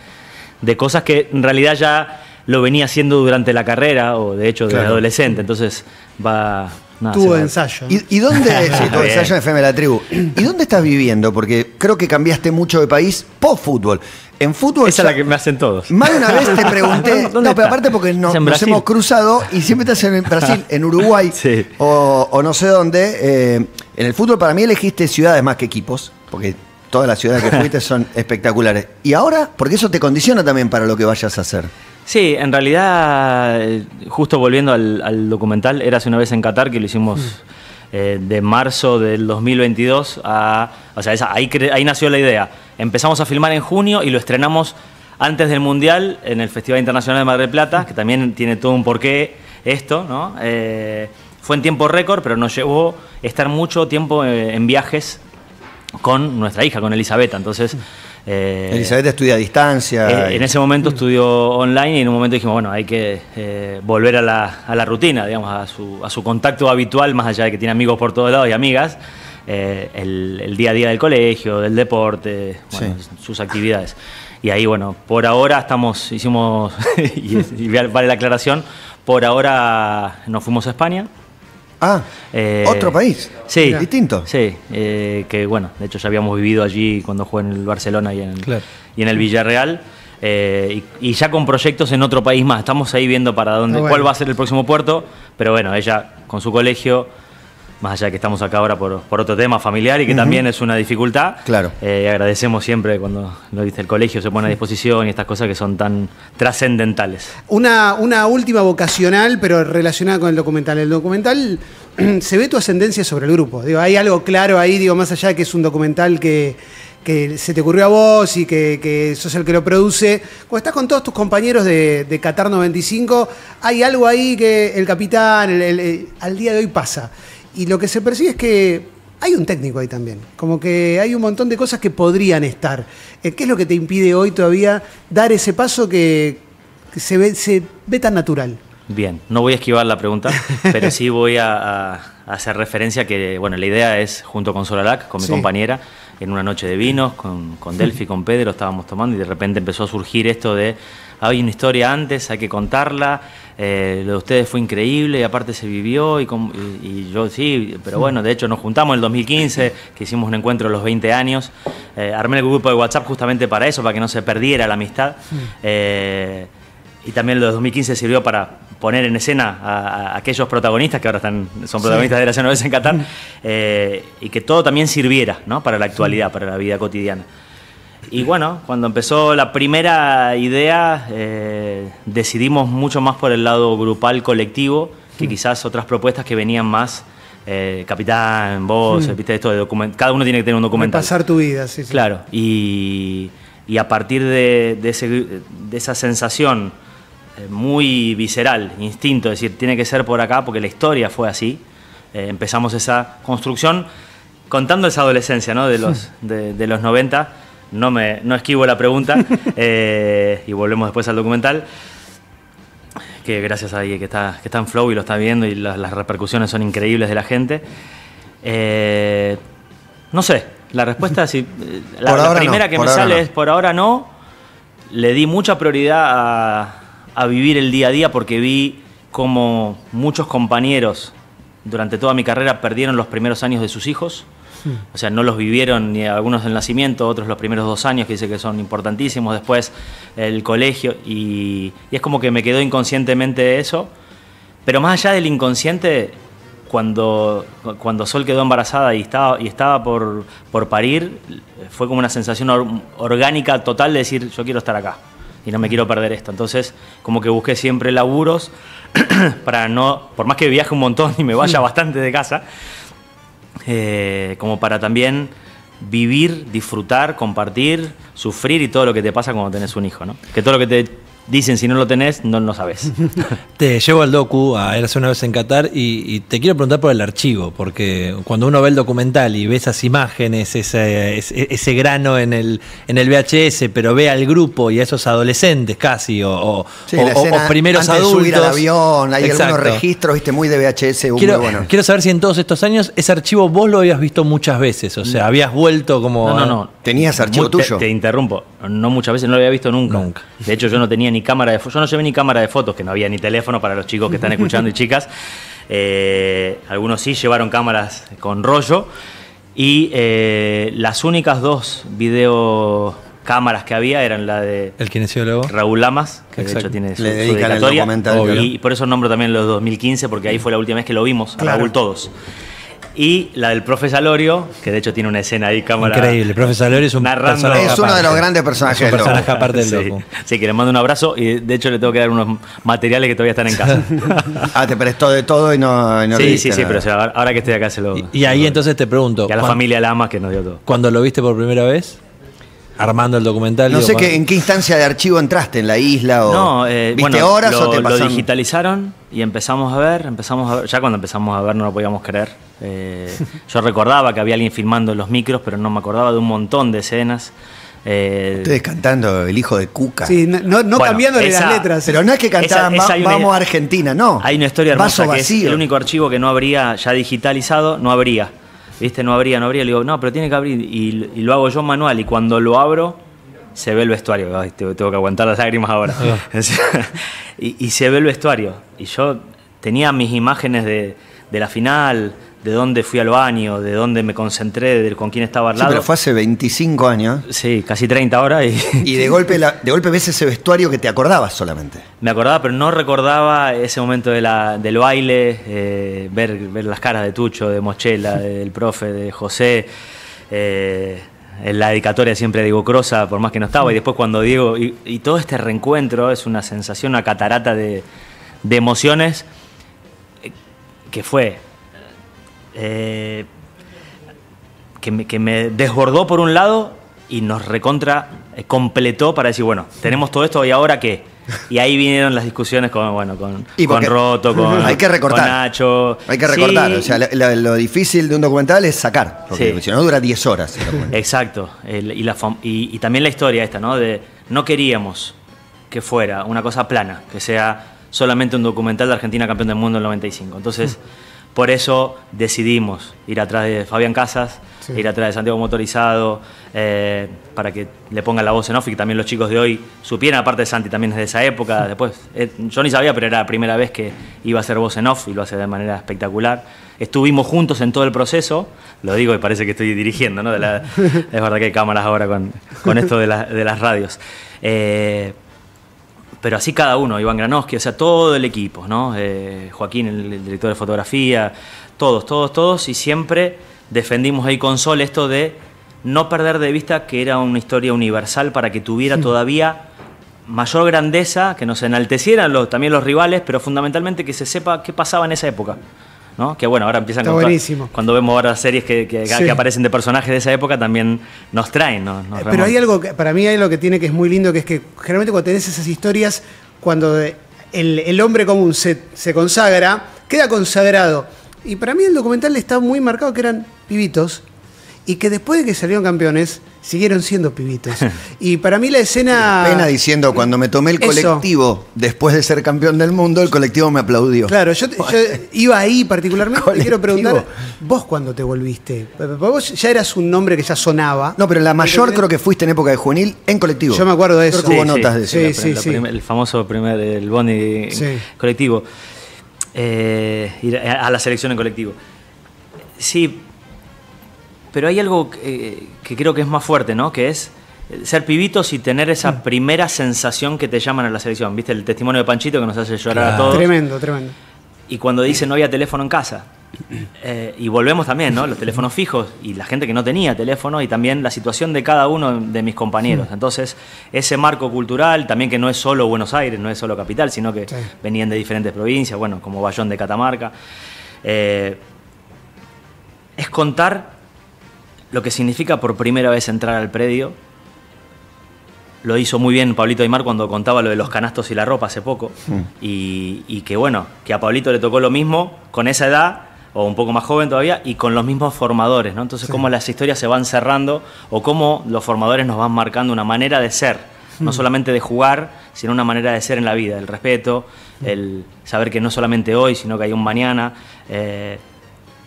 de cosas que en realidad ya lo venía haciendo durante la carrera, o de hecho desde claro. adolescente, entonces va... No, tu ensayo. ¿Y, y dónde? Sí, tu ensayo en F M La Tribu. ¿Y dónde estás viviendo? Porque creo que cambiaste mucho de país post-fútbol. En fútbol... Esa es la que me hacen todos. Más de una vez te pregunté... No, está? pero aparte porque no, nos hemos cruzado y siempre estás en Brasil, en Uruguay sí. o, o no sé dónde. Eh, en el fútbol para mí elegiste ciudades más que equipos, porque todas las ciudades que fuiste son espectaculares. Y ahora, porque eso te condiciona también para lo que vayas a hacer. Sí, en realidad, justo volviendo al, al documental, Érase una vez en Qatar, que lo hicimos eh, de marzo del dos mil veintidós a... O sea, esa, ahí, ahí nació la idea. Empezamos a filmar en junio y lo estrenamos antes del Mundial en el Festival Internacional de Mar del Plata, que también tiene todo un porqué esto, ¿no? Eh, fue en tiempo récord, pero nos llevó estar mucho tiempo en viajes con nuestra hija, con Elisabetta, entonces... Eh, Elizabeth estudia a distancia. Eh, y... En ese momento estudió online y en un momento dijimos, bueno, hay que eh, volver a la, a la rutina, digamos, a su, a su contacto habitual, más allá de que tiene amigos por todos lados y amigas, eh, el, el día a día del colegio, del deporte, bueno, sí. sus actividades. Y ahí, bueno, por ahora estamos, hicimos, y, y vale la aclaración, por ahora nos fuimos a España. Ah, eh, otro país, sí, distinto. Sí, eh, que bueno, de hecho ya habíamos vivido allí cuando jugué en el Barcelona y en, claro. y en el Villarreal. Eh, y, y ya con proyectos en otro país más. Estamos ahí viendo para dónde, ah, bueno. cuál va a ser el próximo puerto. Pero bueno, ella con su colegio, más allá de que estamos acá ahora por, por otro tema familiar y que uh-huh. también es una dificultad. Claro. Eh, agradecemos siempre cuando lo dice el colegio se pone a disposición y estas cosas que son tan trascendentales. Una, una última vocacional, pero relacionada con el documental. El documental se ve tu ascendencia sobre el grupo. Digo, hay algo claro ahí, digo, más allá de que es un documental que. que se te ocurrió a vos y que, que sos el que lo produce. Cuando estás con todos tus compañeros de, de Qatar noventa y cinco, hay algo ahí que el capitán el, el, el, al día de hoy pasa. Y lo que se percibe es que hay un técnico ahí también. Como que hay un montón de cosas que podrían estar. ¿Qué es lo que te impide hoy todavía dar ese paso que, que se, ve, se ve tan natural? Bien, no voy a esquivar la pregunta, pero sí voy a, a hacer referencia que, bueno, la idea es, junto con Solarac, con mi sí. compañera, en una noche de vinos, con, con Delphi, con Pedro, estábamos tomando y de repente empezó a surgir esto de hay una historia antes, hay que contarla, eh, lo de ustedes fue increíble y aparte se vivió y, con, y, y yo sí, pero bueno, de hecho nos juntamos en el dos mil quince, que hicimos un encuentro a los veinte años, eh, armé el grupo de WhatsApp justamente para eso, para que no se perdiera la amistad, eh, y también lo de dos mil quince sirvió para poner en escena a, a aquellos protagonistas que ahora están, son protagonistas sí. de la cena en Qatar, eh, y que todo también sirviera, ¿no? Para la actualidad, sí. para la vida cotidiana. Y bueno, cuando empezó la primera idea, eh, decidimos mucho más por el lado grupal, colectivo, que sí. quizás otras propuestas que venían más, eh, capitán, vos, sí. viste esto de documental, cada uno tiene que tener un documental. De pasar tu vida, sí, sí. Claro, y, y a partir de, de, ese, de esa sensación muy visceral, instinto, es decir, tiene que ser por acá porque la historia fue así. Eh, empezamos esa construcción contando esa adolescencia, ¿no? De los, de, de los noventa, no, me, no esquivo la pregunta, eh, y volvemos después al documental, que gracias a alguien que está, que está en Flow y lo está viendo y las, las repercusiones son increíbles de la gente. Eh, no sé, la respuesta, si, la, la primera no, que me sale no. es por ahora no, le di mucha prioridad a... a vivir el día a día porque vi como muchos compañeros durante toda mi carrera perdieron los primeros años de sus hijos. Sí. O sea, no los vivieron ni algunos del nacimiento, otros los primeros dos años que dice que son importantísimos, después el colegio y, y es como que me quedó inconscientemente eso. Pero más allá del inconsciente, cuando, cuando Sol quedó embarazada y estaba, y estaba por, por parir, fue como una sensación or, orgánica total de decir yo quiero estar acá. Y no me quiero perder esto. Entonces, como que busqué siempre laburos para no... Por más que viaje un montón y me vaya sí. bastante de casa, eh, como para también vivir, disfrutar, compartir, sufrir y todo lo que te pasa cuando tenés un hijo, ¿no? Que todo lo que te dicen si no lo tenés, no lo sabés. Te llevo al docu, a Érase una vez en Qatar, y, y te quiero preguntar por el archivo, porque cuando uno ve el documental y ve esas imágenes, ese, ese, ese grano en el, en el V H S, pero ve al grupo y a esos adolescentes casi, o, o, sí, o, o primeros antes adultos. De subir al avión, hay Exacto. algunos registros, viste, muy de V H S. Quiero, muy bueno. quiero saber si en todos estos años ese archivo vos lo habías visto muchas veces, o sea, habías vuelto como... No, no, no. ¿Tenías archivo muy, tuyo? Te, te interrumpo, no muchas veces, no lo había visto nunca. nunca. De hecho, yo no tenía ni... Ni cámara de yo no llevé ni cámara de fotos, que no había ni teléfono para los chicos que están escuchando y chicas. Eh, algunos sí llevaron cámaras con rollo. Y eh, las únicas dos videocámaras que había eran la de el kinesiólogo Raúl Lamas, que Exacto. de hecho tiene su, le dedican su dedicatoria. Y por eso nombro también los dos mil quince, porque ahí fue la última vez que lo vimos, a claro. Raúl todos. Y la del profe Salorio, que de hecho tiene una escena ahí, cámara... Increíble, el profe Salorio es un personaje Es uno de los grandes personajes del personaje loco. Aparte del sí. loco. Sí, que le mando un abrazo y de hecho le tengo que dar unos materiales que todavía están en casa. Ah, te prestó de todo y no... Y no sí, le diste, sí, sí, no. pero o sea, ahora que estoy acá se lo... Y, y ahí entonces te pregunto... Y a la familia Lamas que nos dio todo. ¿Cuándo lo viste por primera vez? Armando el documental. No digo, sé que, en qué instancia de archivo entraste, en la isla o... No, eh, ¿viste bueno, horas lo, o te pasaron? Lo digitalizaron y empezamos a ver, empezamos a ver, ya cuando empezamos a ver no lo podíamos creer. Eh, yo recordaba que había alguien filmando los micros, pero no me acordaba de un montón de escenas. Eh, Ustedes cantando El hijo de Cuca. Sí, no, no, no bueno, cambiándole esa, las letras. Pero no es que cantaban esa, esa va, Vamos a Argentina, no. Hay una historia hermosa Vaso que vacío. Es el único archivo que no habría ya digitalizado, no habría. ¿Viste? No abría, no abría. Le digo, no, pero tiene que abrir. Y, y lo hago yo manual. Y cuando lo abro, se ve el vestuario. Ay, tengo, tengo que aguantar las lágrimas ahora. y, y se ve el vestuario. Y yo tenía mis imágenes de, de la final, de dónde fui al baño, de dónde me concentré, de con quién estaba al lado. Sí, pero fue hace veinticinco años. Sí, casi treinta ahora. Y, y de, golpe la, de golpe ves ese vestuario que te acordabas solamente. Me acordaba, pero no recordaba ese momento de la, del baile, eh, ver, ver las caras de Tucho, de Mochela, del profe, de José. Eh, en la dedicatoria siempre a Diego Crosa, por más que no estaba. Y después cuando Diego... Y, y todo este reencuentro es una sensación, una catarata de, de emociones que fue... Eh, que, me, que me desbordó por un lado y nos recontra eh, completó para decir, bueno, tenemos todo esto y ahora qué. Y ahí vinieron las discusiones con, bueno, con, con Roto, con, hay que recortar, con Nacho. Hay que recortar, sí. O sea, lo, lo difícil de un documental es sacar, porque sí, si no dura diez horas. Exacto, el, y, la, y, y también la historia esta, ¿no? De no queríamos que fuera una cosa plana, que sea solamente un documental de Argentina campeón del mundo en el noventa y cinco. Entonces... Mm. Por eso decidimos ir atrás de Fabián Casas, sí, ir atrás de Santiago Motorizado, eh, para que le pongan la voz en off y que también los chicos de hoy supieran, aparte de Santi también es de esa época. Sí. Después, eh, yo ni sabía, pero era la primera vez que iba a hacer voz en off y lo hace de manera espectacular. Estuvimos juntos en todo el proceso, lo digo y parece que estoy dirigiendo, ¿no? De la, es verdad que hay cámaras ahora con, con esto de, la, de las radios. Eh, Pero así cada uno, Iván Granoski, o sea, todo el equipo, ¿no? Eh, Joaquín, el, el director de fotografía, todos, todos, todos, y siempre defendimos ahí con Sol esto de no perder de vista que era una historia universal para que tuviera todavía mayor grandeza, que nos enaltecieran los, también los rivales, pero fundamentalmente que se sepa qué pasaba en esa época, ¿no? Que bueno, ahora empiezan... Está con, buenísimo. Cuando vemos ahora series que, que, sí, que aparecen de personajes de esa época, también nos traen, ¿no? Nos... Pero hay algo, que, para mí hay algo que tiene que es muy lindo, que es que generalmente cuando tenés esas historias, cuando de, el, el hombre común se, se consagra, queda consagrado. Y para mí el documental está muy marcado que eran pibitos y que después de que salieron campeones, siguieron siendo pibitos. Y para mí la escena... La pena diciendo, cuando me tomé el colectivo, eso, después de ser campeón del mundo, el colectivo me aplaudió. Claro, yo, te, yo iba ahí particularmente. Te quiero preguntar, ¿vos cuándo te volviste? Vos ya eras un nombre que ya sonaba. No, pero la mayor creo que fuiste en época de juvenil en colectivo. Yo me acuerdo de eso. Creo que hubo sí, notas sí, de eso. Sí, la, sí, la, sí. El famoso primer, el bondi sí, colectivo. Eh, ir a la selección en colectivo. Sí. Pero hay algo que, que creo que es más fuerte, ¿no? Que es ser pibitos y tener esa primera sensación que te llaman a la selección. ¿Viste? El testimonio de Panchito que nos hace llorar, claro, a todos. Tremendo, tremendo. Y cuando dice no había teléfono en casa. Eh, y volvemos también, ¿no? Los teléfonos fijos y la gente que no tenía teléfono y también la situación de cada uno de mis compañeros. Entonces, ese marco cultural también que no es solo Buenos Aires, no es solo Capital, sino que sí, venían de diferentes provincias, bueno, como Bayón de Catamarca. Eh, es contar... Lo que significa por primera vez entrar al predio. Lo hizo muy bien Pablito Aymar cuando contaba lo de los canastos y la ropa hace poco. Sí. Y, y que bueno, que a Pablito le tocó lo mismo con esa edad, o un poco más joven todavía, y con los mismos formadores, ¿no? Entonces, sí, cómo las historias se van cerrando o cómo los formadores nos van marcando una manera de ser. Sí. No solamente de jugar, sino una manera de ser en la vida. El respeto, sí, el saber que no solamente hoy, sino que hay un mañana. Eh,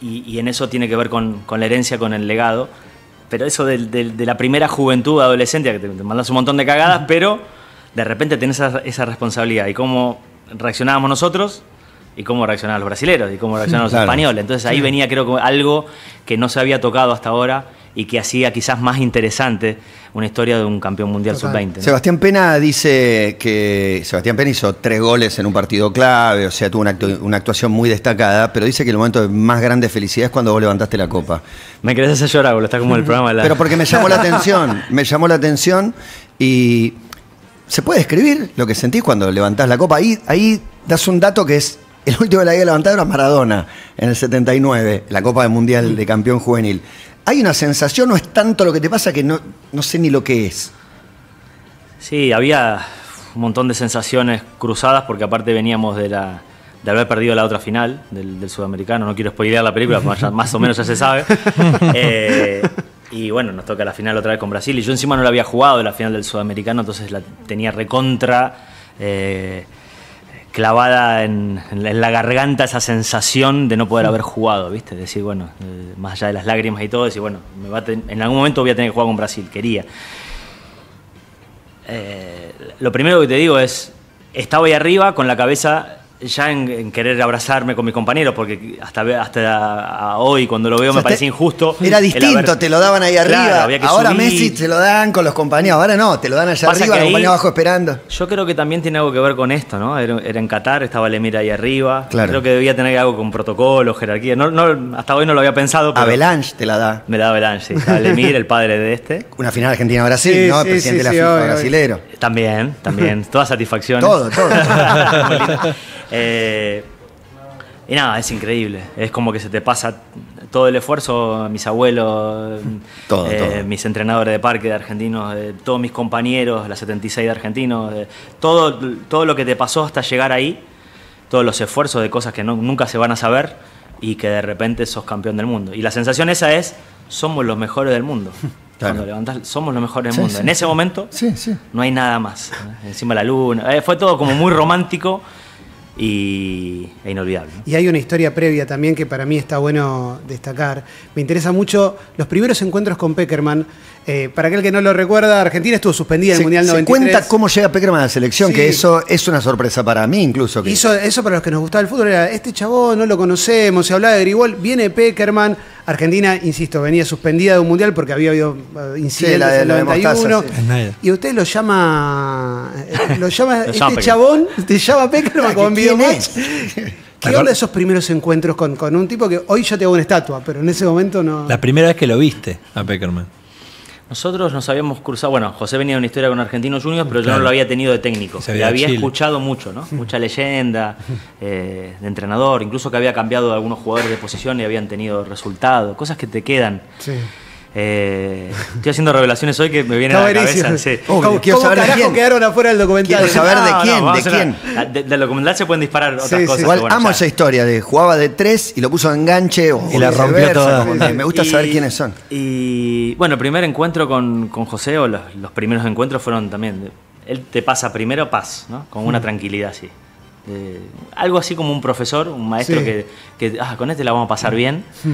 Y, y en eso tiene que ver con, con la herencia, con el legado. Pero eso de, de, de la primera juventud adolescente, que te, te mandas un montón de cagadas, pero de repente tenés esa, esa responsabilidad. Y cómo reaccionábamos nosotros, y cómo reaccionaban los brasileros, y cómo reaccionaban los, claro, españoles. Entonces ahí, sí, venía, creo, algo que no se había tocado hasta ahora y que hacía quizás más interesante una historia de un campeón mundial sub veinte. ¿No? Sebastián Pena dice que Sebastián Pena hizo tres goles en un partido clave, o sea, tuvo una, actu una actuación muy destacada, pero dice que el momento de más grande felicidad es cuando vos levantaste la copa. Me querés hacer llorar, boludo, está como el programa de la... Pero porque me llamó la atención, me llamó la atención y ¿se puede describir lo que sentís cuando levantás la copa? Ahí, ahí das un dato que es el último de la vida levantada era Maradona en el setenta y nueve, la Copa del Mundial de Campeón Juvenil. Hay una sensación, no es tanto lo que te pasa que no, no sé ni lo que es. Sí, había un montón de sensaciones cruzadas porque aparte veníamos de, la, de haber perdido la otra final del, del sudamericano. No quiero spoilear la película, porque ya, más o menos ya se sabe. Eh, y bueno, nos toca la final otra vez con Brasil. Y yo encima no la había jugado, la final del sudamericano, entonces la tenía recontra, eh, clavada en, en la garganta esa sensación de no poder haber jugado, ¿viste? Decir, bueno, eh, más allá de las lágrimas y todo, decir, bueno, me va a ten, en algún momento voy a tener que jugar con Brasil, quería. Eh, lo primero que te digo es, estaba ahí arriba con la cabeza ya en, en querer abrazarme con mis compañeros, porque hasta, hasta hoy cuando lo veo, o sea, me parece injusto. Era distinto, haber... te lo daban ahí arriba, claro, había que ahora subir. Messi te lo dan con los compañeros, ahora no, te lo dan allá Pasa arriba, los compañeros abajo esperando. Yo creo que también tiene algo que ver con esto, ¿no? Era, era en Qatar, estaba Lemir ahí arriba, claro. Creo que debía tener algo con protocolo, jerarquía, no, no, hasta hoy no lo había pensado. Pero Avalanche te la da. Me da Avalanche, sí, Lemir, el padre de este. Una final Argentina-Brasil, sí, ¿no? Sí, presidente sí, sí, de la FIFA brasilero. También, también, todas satisfacciones. Todo, todo. Eh, y nada, es increíble. Es como que se te pasa todo el esfuerzo. Mis abuelos, todo, eh, todo. Mis entrenadores de parque de argentinos, eh, todos mis compañeros, la setenta y seis de argentinos, eh, todo, todo lo que te pasó hasta llegar ahí, todos los esfuerzos de cosas que no, nunca se van a saber y que de repente sos campeón del mundo. Y la sensación esa es, somos los mejores del mundo. Claro. Cuando levantás, somos los mejores del sí, mundo. Sí, en ese sí. momento sí, sí. no hay nada más. Encima la luna. Eh, fue todo como muy romántico. Y e inolvidable, ¿no? Y hay una historia previa también que para mí está bueno destacar. Me interesa mucho los primeros encuentros con Pekerman. Eh, para aquel que no lo recuerda, Argentina estuvo suspendida en el Mundial noventa y tres. Se cuenta cómo llega Pekerman a la selección, sí. que eso es una sorpresa para mí incluso. Que... Hizo, eso para los que nos gustaba el fútbol era, este chabón no lo conocemos, se hablaba de Gribol, viene Pekerman. Argentina, insisto, venía suspendida de un Mundial porque había habido incidentes sí, en el noventa y uno. Mostaza, sí. Y usted lo llama, lo llama este llama chabón, te llama Pekerman con video match. ¿Qué onda esos primeros encuentros con, con un tipo que hoy yo te hago una estatua, pero en ese momento no? La primera vez que lo viste a Pekerman. Nosotros nos habíamos cruzado, bueno, José venía de una historia con Argentinos Juniors, pero claro. yo no lo había tenido de técnico. Le había Chile. escuchado mucho, ¿no? Mucha leyenda, eh, de entrenador, incluso que había cambiado a algunos jugadores de posición y habían tenido resultados, cosas que te quedan. Sí. Eh, estoy haciendo revelaciones hoy que me vienen a la cabeza. Sí. Oh, ¿Cómo, ¿cómo carajo quién? quedaron afuera del documental? Quiero saber de no, quién, no, de quién. Una, de, del documental se pueden disparar otras sí, cosas. Sí. Igual bueno, amo ya. esa historia de jugaba de tres y lo puso en enganche o y la rompió toda. Me gusta y, saber quiénes son. Y bueno, el primer encuentro con, con José, o los, los primeros encuentros fueron también. Él te pasa primero paz, ¿no? Con una mm. tranquilidad así. Eh, algo así como un profesor, un maestro sí. que, que ah, con este la vamos a pasar mm. bien. Mm.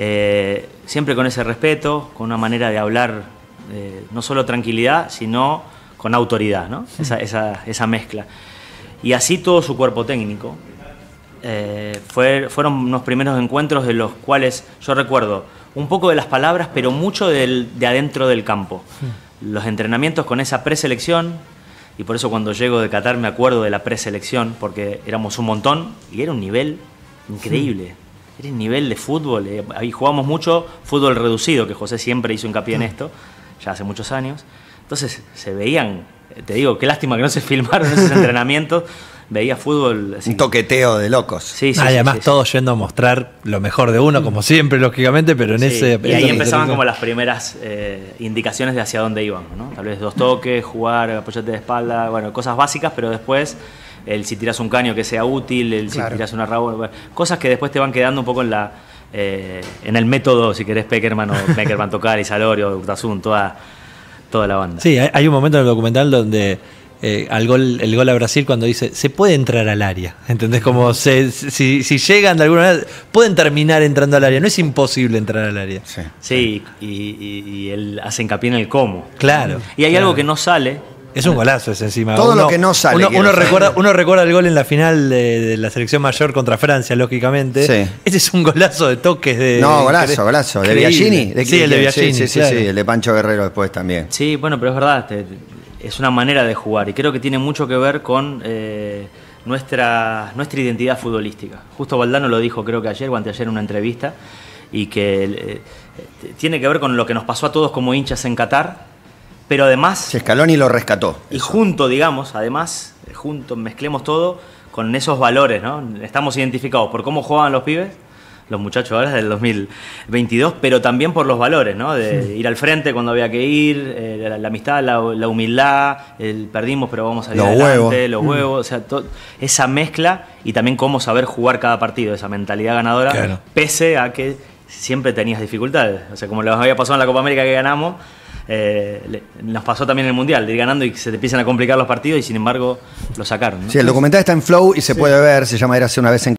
Eh, siempre con ese respeto, con una manera de hablar, eh, no solo tranquilidad, sino con autoridad, ¿no? Sí. Esa, esa, esa mezcla. Y así todo su cuerpo técnico. Eh, fue, fueron unos primeros encuentros de los cuales yo recuerdo un poco de las palabras, pero mucho del, de adentro del campo. Sí. Los entrenamientos con esa preselección, y por eso cuando llego de Qatar me acuerdo de la preselección, porque éramos un montón y era un nivel increíble. Sí. Era el nivel de fútbol, eh. ahí jugamos mucho fútbol reducido, que José siempre hizo hincapié en esto, ya hace muchos años. Entonces se veían, te digo, qué lástima que no se filmaron esos entrenamientos, veía fútbol... Así. Un toqueteo de locos. Sí, sí, ah, sí, y además sí, sí. todos yendo a mostrar lo mejor de uno, como siempre, lógicamente, pero en sí. ese... Y ahí empezaban como las primeras eh, indicaciones de hacia dónde íbamos, ¿no? Tal vez dos toques, jugar, apoyarte de espalda, bueno, cosas básicas, pero después... el si tiras un caño que sea útil, el claro. si tiras una rabona, cosas que después te van quedando un poco en la eh, en el método, si querés, Pekerman o Pekerman Tocari, Salorio, Utazun, toda, toda la banda. Sí, hay un momento en el documental donde eh, al gol, el gol a Brasil cuando dice, se puede entrar al área, ¿entendés? Como se, si, si llegan de alguna manera, pueden terminar entrando al área, no es imposible entrar al área. Sí, sí y, y, y él hace hincapié en el cómo. Claro. Y hay claro. algo que no sale... Es un golazo ese encima. Todo uno, lo que no sale. Uno, uno, recuerda, uno recuerda el gol en la final de, de la selección mayor contra Francia, lógicamente. Sí. Ese es un golazo de toques de... No, golazo, golazo. ¿De Biagini? De, sí, el de Biagini. Sí, sí, claro. sí, el de Pancho Guerrero después también. Sí, bueno, pero es verdad, te, es una manera de jugar y creo que tiene mucho que ver con eh, nuestra, nuestra identidad futbolística. Justo Valdano lo dijo creo que ayer o anteayer en una entrevista y que eh, tiene que ver con lo que nos pasó a todos como hinchas en Qatar. Pero además... Scaloni lo rescató. Y eso. junto, digamos, además, junto, mezclemos todo con esos valores, ¿no? Estamos identificados por cómo jugaban los pibes, los muchachos ahora del dos mil veintidós, pero también por los valores, ¿no? De sí. ir al frente cuando había que ir, eh, la, la amistad, la, la humildad, el perdimos pero vamos a salir los adelante, huevos. los huevos, mm. o sea, to, esa mezcla y también cómo saber jugar cada partido, esa mentalidad ganadora, claro. pese a que siempre tenías dificultades. O sea, como les había pasado en la Copa América que ganamos, Eh, le, nos pasó también en el Mundial, ir ganando y se te empiezan a complicar los partidos y sin embargo lo sacaron, ¿no? Sí, el documental está en Flow y se sí. puede ver, se llama Érase una vez en